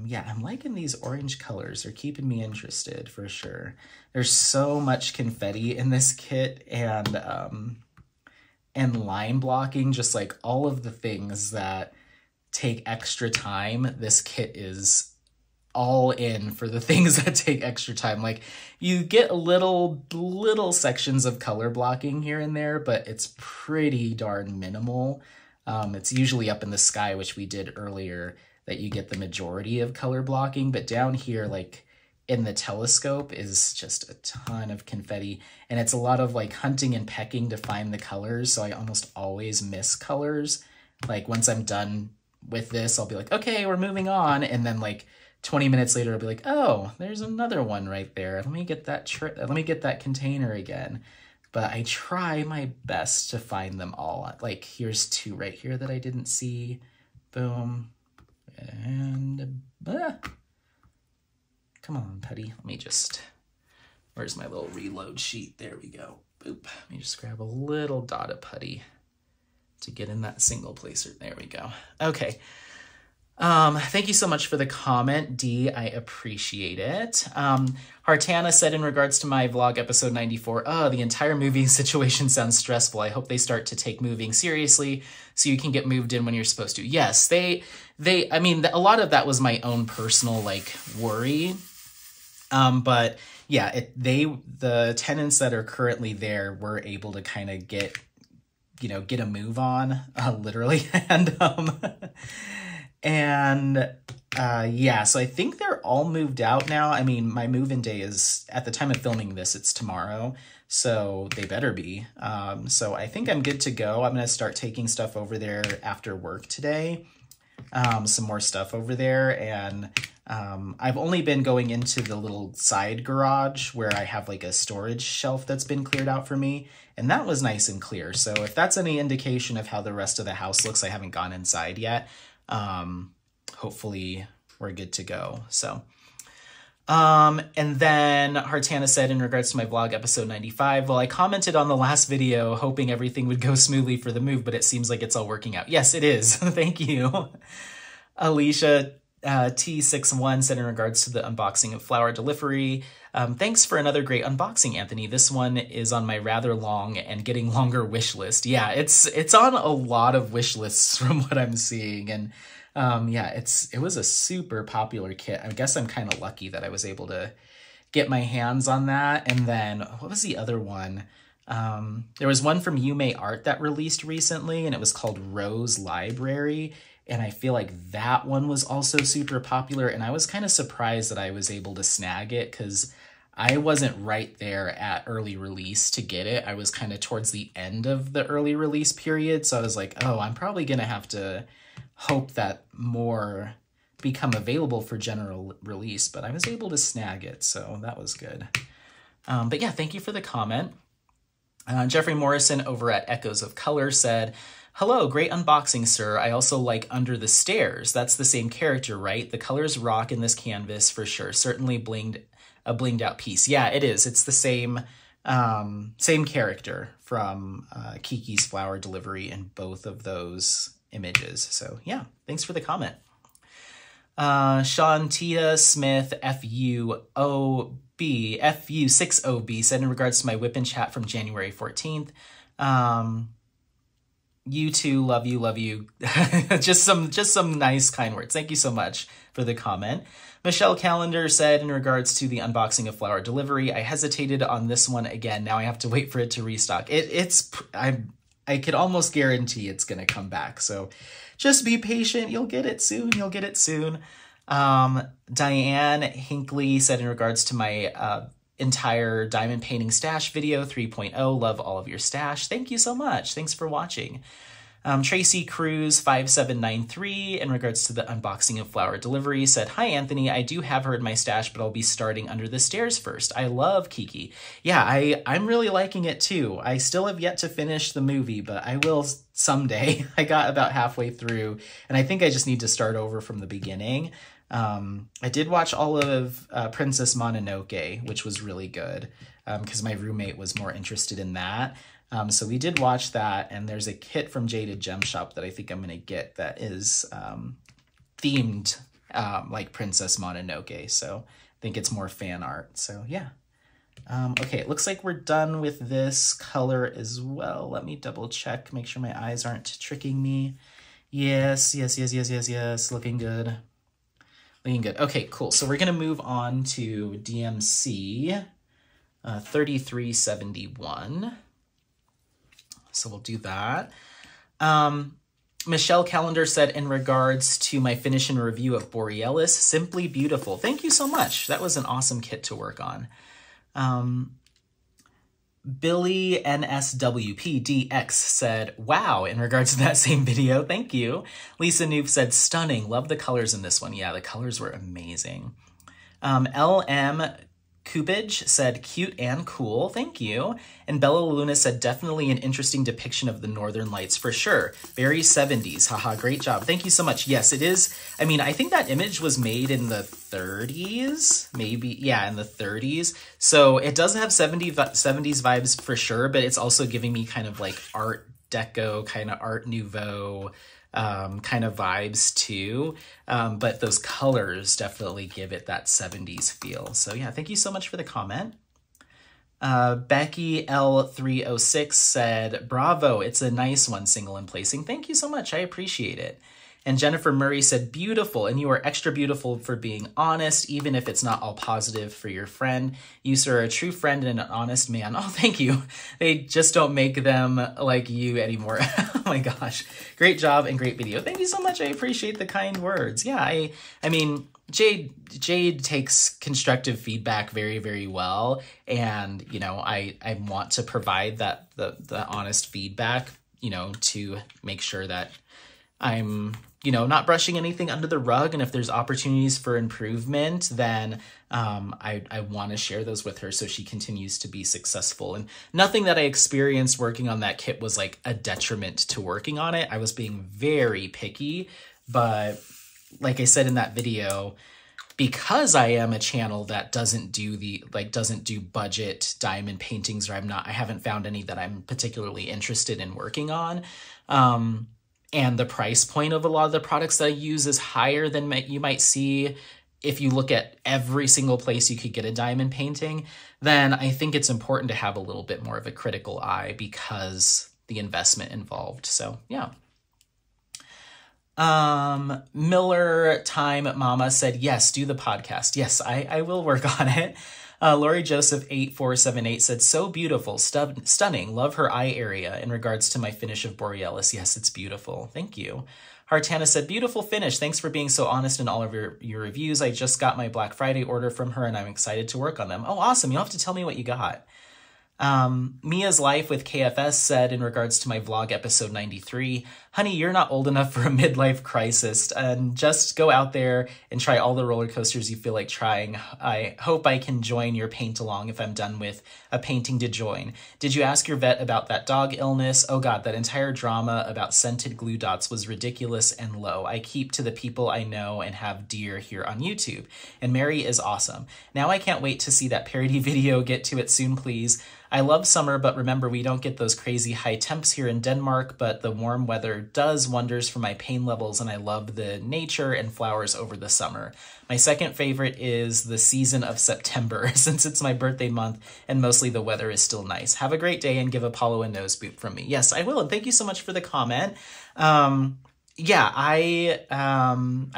Yeah, I'm liking these orange colors. They're keeping me interested for sure. There's so much confetti in this kit and line blocking, just like all of the things that take extra time. This kit is all in for the things that take extra time. Like you get little sections of color blocking here and there, but it's pretty darn minimal. It's usually up in the sky, which we did earlier, that you get the majority of color blocking, but down here, like in the telescope, is just a ton of confetti, and it's a lot of like hunting and pecking to find the colors. So I almost always miss colors. Like once I'm done with this, I'll be like, okay, we're moving on, and then like 20 minutes later, I'll be like, oh, there's another one right there. Let me get that container again. But I try my best to find them all. Like here's two right here that I didn't see. Boom. And come on, Putty. Let me just, where's my little reload sheet? There we go. Boop. Let me just grab a little dot of Putty to get in that single placer. There we go. Okay. Thank you so much for the comment, D. I appreciate it. Hartana said in regards to my vlog episode 94, oh, the entire moving situation sounds stressful. I hope they start to take moving seriously so you can get moved in when you're supposed to. Yes, they I mean, a lot of that was my own personal, like, worry. But yeah, the tenants that are currently there were able to kind of get a move on, literally. And yeah, so I think they're all moved out now. I mean, my move-in day is, at the time of filming this, it's tomorrow, so they better be. So I think I'm good to go. I'm going to start taking stuff over there after work today, some more stuff over there. And I've only been going into the little side garage where I have like a storage shelf that's been cleared out for me. And that was nice and clear. So if that's any indication of how the rest of the house looks, I haven't gone inside yet. Hopefully we're good to go. So, and then Hartana said in regards to my vlog episode 95, well, I commented on the last video hoping everything would go smoothly for the move, but it seems like it's all working out. Yes, it is. Thank you. Alicia T61 said in regards to the unboxing of Flower Delivery, thanks for another great unboxing, Anthony. This one is on my rather long and getting longer wish list. Yeah, it's on a lot of wish lists from what I'm seeing. And yeah, it was a super popular kit. I guess I'm kind of lucky that I was able to get my hands on that. And then what was the other one? There was one from Yume Art that released recently, and it was called Rose Library. And I feel like that one was also super popular. And I was kind of surprised that I was able to snag it because I wasn't right there at early release to get it. I was kind of towards the end of the early release period. So I was like, oh, I'm probably going to have to hope that more become available for general release. But I was able to snag it. So that was good. But yeah, thank you for the comment. Jeffrey Morrison over at Echoes of Color said, hello, great unboxing, sir. I also like Under the Stairs. That's the same character, right? The colors rock in this canvas for sure. Certainly a blinged out piece. Yeah, it is. It's the same character from Kiki's Flower Delivery in both of those images. So yeah, thanks for the comment. Shantia Smith FU60B said in regards to my whip and chat from January 14th. You too, love you, love you. just some nice, kind words. Thank you so much for the comment. Michelle Calendar said, in regards to the unboxing of Flower Delivery, I hesitated on this one again. Now I have to wait for it to restock. I could almost guarantee it's going to come back. So just be patient. You'll get it soon. You'll get it soon. Diane Hinkley said, in regards to my entire diamond painting stash video 3.0, love all of your stash. Thank you so much. Thanks for watching. Tracy Cruz 5793, in regards to the unboxing of Flower Delivery, said, hi Anthony, I do have her in my stash, but I'll be starting Under the Stairs first. I love Kiki. Yeah, I'm really liking it too. I still have yet to finish the movie, but I will someday. I got about halfway through, and I think I just need to start over from the beginning. I did watch all of Princess Mononoke, which was really good, because my roommate was more interested in that. So we did watch that, and there's a kit from Jaded Gem Shop that I think I'm going to get that is themed like Princess Mononoke. So I think it's more fan art. So yeah. Okay, it looks like we're done with this color as well. Let me double check, make sure my eyes aren't tricking me. Yes, yes, yes, yes, yes, yes. Looking good. Looking good. Okay, cool. So we're going to move on to DMC 3371. So we'll do that. Michelle Calendar said, in regards to my finish and review of Borealis, simply beautiful. Thank you so much. That was an awesome kit to work on. Billy NSWPDX said, wow, in regards to that same video. Thank you. Lisa Noob said, stunning. Love the colors in this one. Yeah, the colors were amazing. LM Kubage said, cute and cool. Thank you. And Bella Luna said, definitely an interesting depiction of the Northern Lights for sure. Very 70s. Haha, great job. Thank you so much. Yes, it is. I mean, I think that image was made in the 30s, maybe. Yeah, in the 30s. So it does have 70s vibes for sure, but it's also giving me kind of like Art Deco, kind of Art Nouveau kind of vibes too, but those colors definitely give it that 70s feel. So yeah, thank you so much for the comment. Becky L306 said, bravo, it's a nice one, single and placing. Thank you so much, I appreciate it. And Jennifer Murray said, beautiful, and you are extra beautiful for being honest, even if it's not all positive for your friend. You, sir, are a true friend and an honest man. Oh, thank you. They just don't make them like you anymore. Oh my gosh. Great job and great video. Thank you so much. I appreciate the kind words. Yeah, I mean, Jade takes constructive feedback very, very well. And, you know, I want to provide that the honest feedback, you know, to make sure that I'm, you know, not brushing anything under the rug, and if there's opportunities for improvement, then I want to share those with her so she continues to be successful. And nothing that I experienced working on that kit was like a detriment to working on it. I was being very picky, but like I said in that video, because I am a channel that doesn't do budget diamond paintings, or I haven't found any that I'm particularly interested in working on. And the price point of a lot of the products that I use is higher than you might see if you look at every single place you could get a diamond painting, then I think it's important to have a little bit more of a critical eye because the investment involved. So yeah. Miller Time Mama said, yes, do the podcast. Yes, I will work on it. Lori Joseph 8478 said, so beautiful, stunning, love her eye area. In regards to my finish of Borealis, yes, it's beautiful. Thank you. Hartana said, beautiful finish. Thanks for being so honest in all of your reviews. I just got my Black Friday order from her and I'm excited to work on them. Oh, awesome. You'll have to tell me what you got. Mia's Life with KFS said, in regards to my vlog episode 93, honey, you're not old enough for a midlife crisis, and just go out there and try all the roller coasters you feel like trying. I hope I can join your paint along if I'm done with a painting to join. Did you ask your vet about that dog illness? Oh God, that entire drama about scented glue dots was ridiculous and low. I keep to the people I know and have dear here on YouTube, and Mary is awesome. Now I can't wait to see that parody video. Get to it soon, please. I love summer, but remember, we don't get those crazy high temps here in Denmark, but the warm weather color does wonders for my pain levels, and I love the nature and flowers over the summer. My second favorite is the season of September, since it's my birthday month and mostly the weather is still nice. Have a great day and give Apollo a nose boot from me. Yes, I will, and thank you so much for the comment. Yeah, I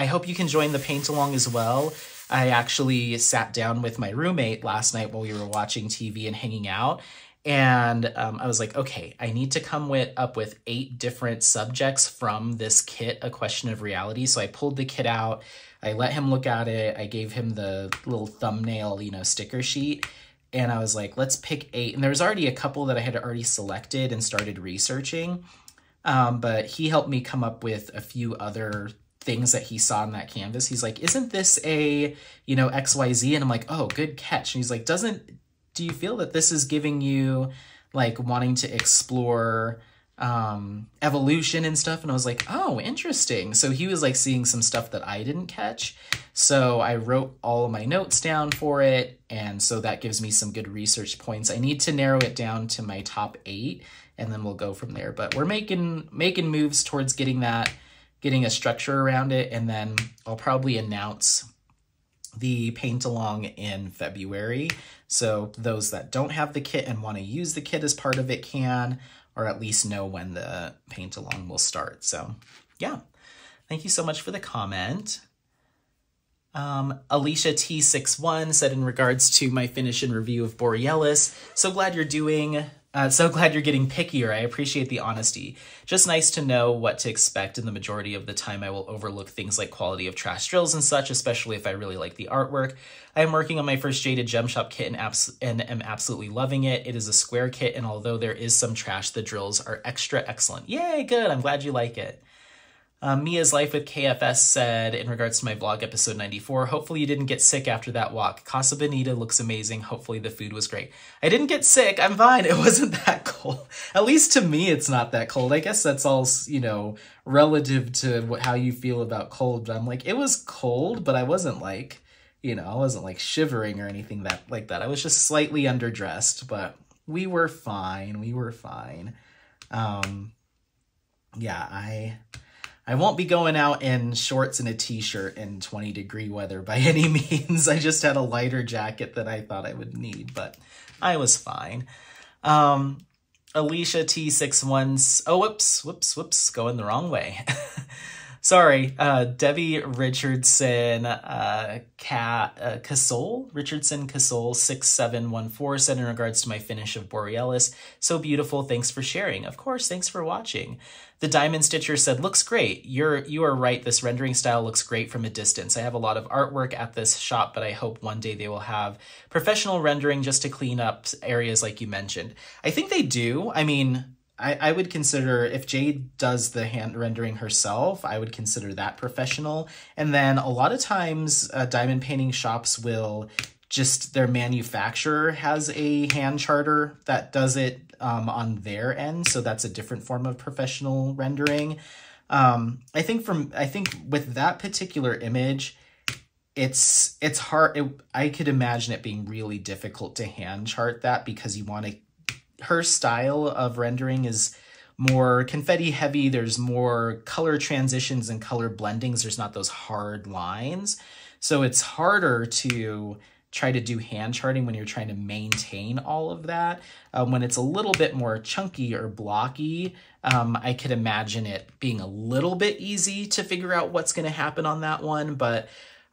hope you can join the paint along as well. I actually sat down with my roommate last night while we were watching TV and hanging out. And I was like, okay, I need to come up with 8 different subjects from this kit, A Question of Reality. So I pulled the kit out, I let him look at it, I gave him the little thumbnail, you know, sticker sheet. And I was like, let's pick 8. And there was already a couple that I had already selected and started researching. But he helped me come up with a few other things that he saw in that canvas. He's like, isn't this a, you know, XYZ? And I'm like, oh, good catch. And he's like, do you feel that this is giving you like wanting to explore evolution and stuff? And I was like, oh, interesting. So he was like seeing some stuff that I didn't catch. So I wrote all of my notes down for it. And so that gives me some good research points. I need to narrow it down to my top 8 and then we'll go from there. But we're making moves towards getting a structure around it. And then I'll probably announce the paint along in February. So those that don't have the kit and want to use the kit as part of it can, or at least know when the paint along will start. So yeah, thank you so much for the comment. Alicia T61 said in regards to my finish and review of Borealis, so glad you're getting pickier. I appreciate the honesty. Just nice to know what to expect, and the majority of the time I will overlook things like quality of trash drills and such, especially if I really like the artwork. I am working on my first Jaded Gem Shop kit and am absolutely loving it. It is a square kit, and although there is some trash, the drills are extra excellent. Yay, good. I'm glad you like it. Mia's Life with KFS said, in regards to my vlog episode 94, hopefully you didn't get sick after that walk. Casa Bonita looks amazing. Hopefully the food was great. I didn't get sick. I'm fine. It wasn't that cold. At least to me, it's not that cold. I guess that's all, you know, relative to how you feel about cold. But I'm like, it was cold, but I wasn't like, you know, I wasn't like shivering or anything like that. I was just slightly underdressed, but we were fine. We were fine. Yeah, I won't be going out in shorts and a t-shirt in 20-degree weather by any means. I just had a lighter jacket that I thought I would need, but I was fine. Alicia T61, oh, whoops, going the wrong way. Sorry, Debbie Richardson, Richardson Casole 6714 said in regards to my finish of Borealis, so beautiful, thanks for sharing. Of course, thanks for watching. The Diamond Stitcher said, looks great. You are right, this rendering style looks great from a distance. I have a lot of artwork at this shop, but I hope one day they will have professional rendering just to clean up areas like you mentioned. I think they do. I mean, I would consider, if Jade does the hand rendering herself, I would consider that professional. And then a lot of times diamond painting shops will just, their manufacturer has a hand charter that does it on their end. So that's a different form of professional rendering. I think with that particular image, it's hard. I could imagine it being really difficult to hand chart that, because you want to, her style of rendering is more confetti heavy. There's more color transitions and color blendings. There's not those hard lines. So it's harder to try to do hand charting when you're trying to maintain all of that. When it's a little bit more chunky or blocky, I could imagine it being a little bit easy to figure out what's going to happen on that one. But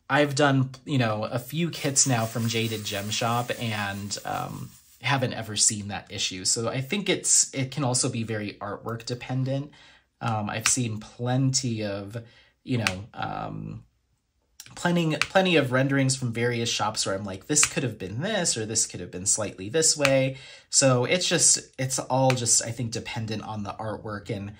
I've done, you know, a few kits now from Jaded Gem Shop, and haven't ever seen that issue. So I think it can also be very artwork dependent. I've seen plenty of, you know, plenty of renderings from various shops where I'm like, this could have been this, or this could have been slightly this way. So it's all just, I think, dependent on the artwork and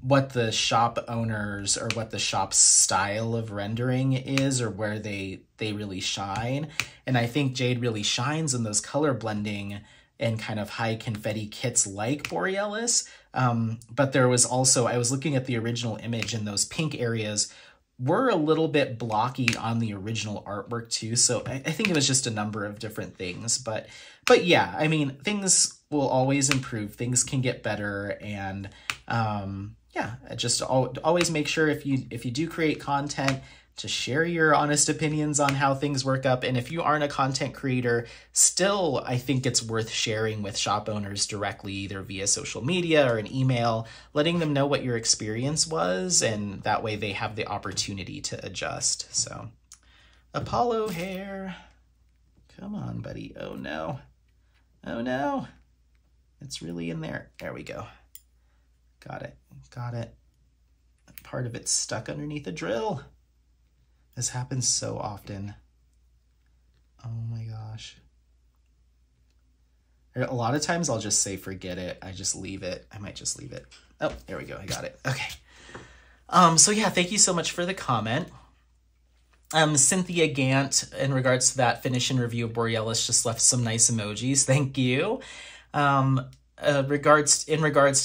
what the shop owners, or what the shop's style of rendering is, or where they really shine. And I think Jade really shines in those color blending and kind of high confetti kits like Borealis. But there was also, I was looking at the original image, and those pink areas were a little bit blocky on the original artwork too. So I think it was just a number of different things, but yeah, I mean, things will always improve. Things can get better. And yeah, just always make sure if you do create content to share your honest opinions on how things work up. And if you aren't a content creator, still, I think it's worth sharing with shop owners directly, either via social media or an email, letting them know what your experience was, and that way they have the opportunity to adjust. So, Apollo hair. Come on, buddy. Oh, no. Oh, no. It's really in there. There we go. Got it. Got it. Part of it's stuck underneath the drill. This happens so often. Oh my gosh. A lot of times I'll just say, forget it. I just leave it. I might just leave it. Oh, there we go. I got it. Okay. So yeah, thank you so much for the comment. Cynthia Gant, in regards to that finish and review of Borealis, just left some nice emojis. Thank you. In regards to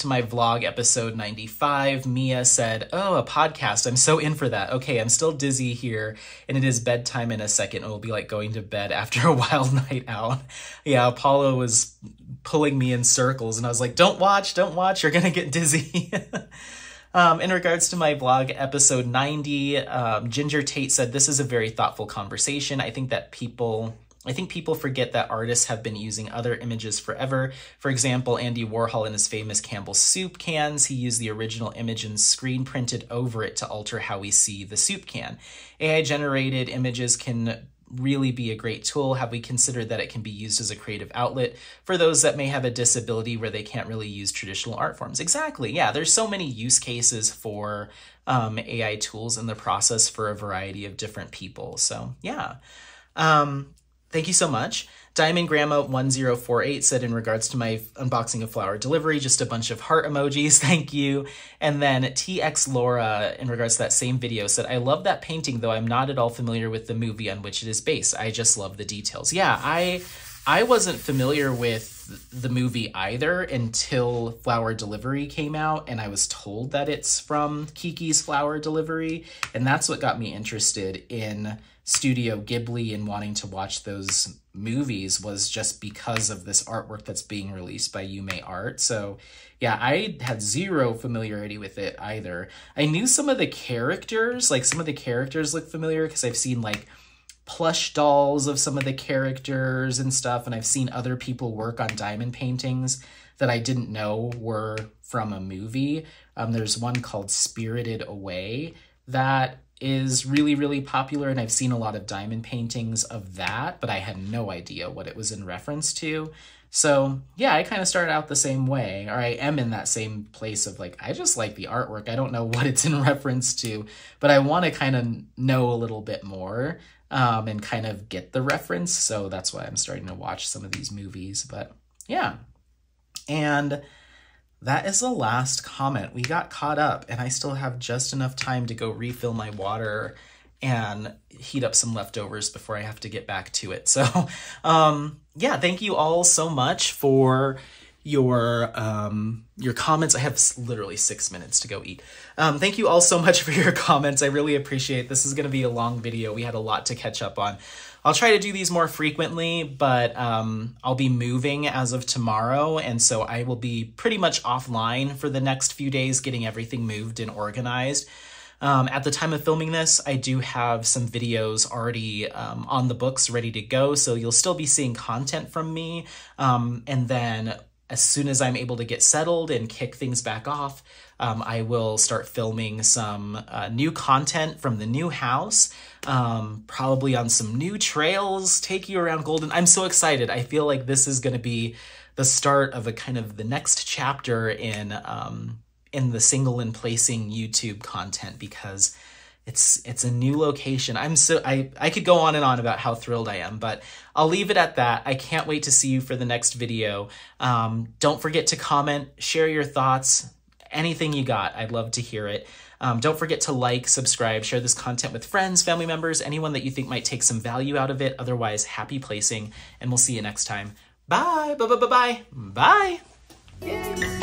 my vlog episode 95, Mia said, oh, a podcast. I'm so in for that. Okay, I'm still dizzy here, and it is bedtime in a second. It will be like going to bed after a wild night out. Yeah, Apollo was pulling me in circles, and I was like, don't watch, you're gonna get dizzy. In regards to my vlog episode 90, Ginger Tate said, this is a very thoughtful conversation. I think people forget that artists have been using other images forever. For example, Andy Warhol in his famous Campbell's soup cans, he used the original image and screen printed over it to alter how we see the soup can. AI-generated images can really be a great tool. Have we considered that it can be used as a creative outlet for those that may have a disability where they can't really use traditional art forms? Exactly, yeah, there's so many use cases for AI tools in the process for a variety of different people, so yeah. Thank you so much. Diamond Grandma 1048 said, in regards to my unboxing of flower delivery, just a bunch of heart emojis. Thank you. And then TX Laura, in regards to that same video, said, I love that painting, though I'm not at all familiar with the movie on which it is based. I just love the details. Yeah, I wasn't familiar with the movie either until Flower Delivery came out, and I was told that it's from Kiki's Flower Delivery, and that's what got me interested in Studio Ghibli and wanting to watch those movies, was just because of this artwork that's being released by Yume Art. So yeah, I had zero familiarity with it either. I knew some of the characters, like some of the characters look familiar because I've seen like plush dolls of some of the characters and stuff, and I've seen other people work on diamond paintings that I didn't know were from a movie. There's one called Spirited Away that is really, really popular, and I've seen a lot of diamond paintings of that, but I had no idea what it was in reference to. So yeah, I kind of started out the same way, or I am in that same place of like, I just like the artwork. I don't know what it's in reference to, but I want to kind of know a little bit more and kind of get the reference. So that's why I'm starting to watch some of these movies, but yeah. And that is the last comment. We got caught up, and I still have just enough time to go refill my water and heat up some leftovers before I have to get back to it. So yeah, thank you all so much for your comments. I have literally 6 minutes to go eat. Thank you all so much for your comments. I really appreciate it. This is going to be a long video. We had a lot to catch up on. I'll try to do these more frequently, but I'll be moving as of tomorrow, and so I will be pretty much offline for the next few days getting everything moved and organized. At the time of filming this, I do have some videos already on the books ready to go, so you'll still be seeing content from me, and then as soon as I'm able to get settled and kick things back off, I will start filming some new content from the new house, probably on some new trails, take you around Golden. I'm so excited. I feel like this is going to be the start of a kind of the next chapter in the single and placing YouTube content, because it's a new location. I could go on and on about how thrilled I am, but I'll leave it at that. I can't wait to see you for the next video. Don't forget to comment, share your thoughts, anything you got. I'd love to hear it. Don't forget to like, subscribe, share this content with friends, family members, anyone that you think might take some value out of it. Otherwise, happy placing, and we'll see you next time. Bye. Bye. Bye. Bye. Bye. Bye. Yay.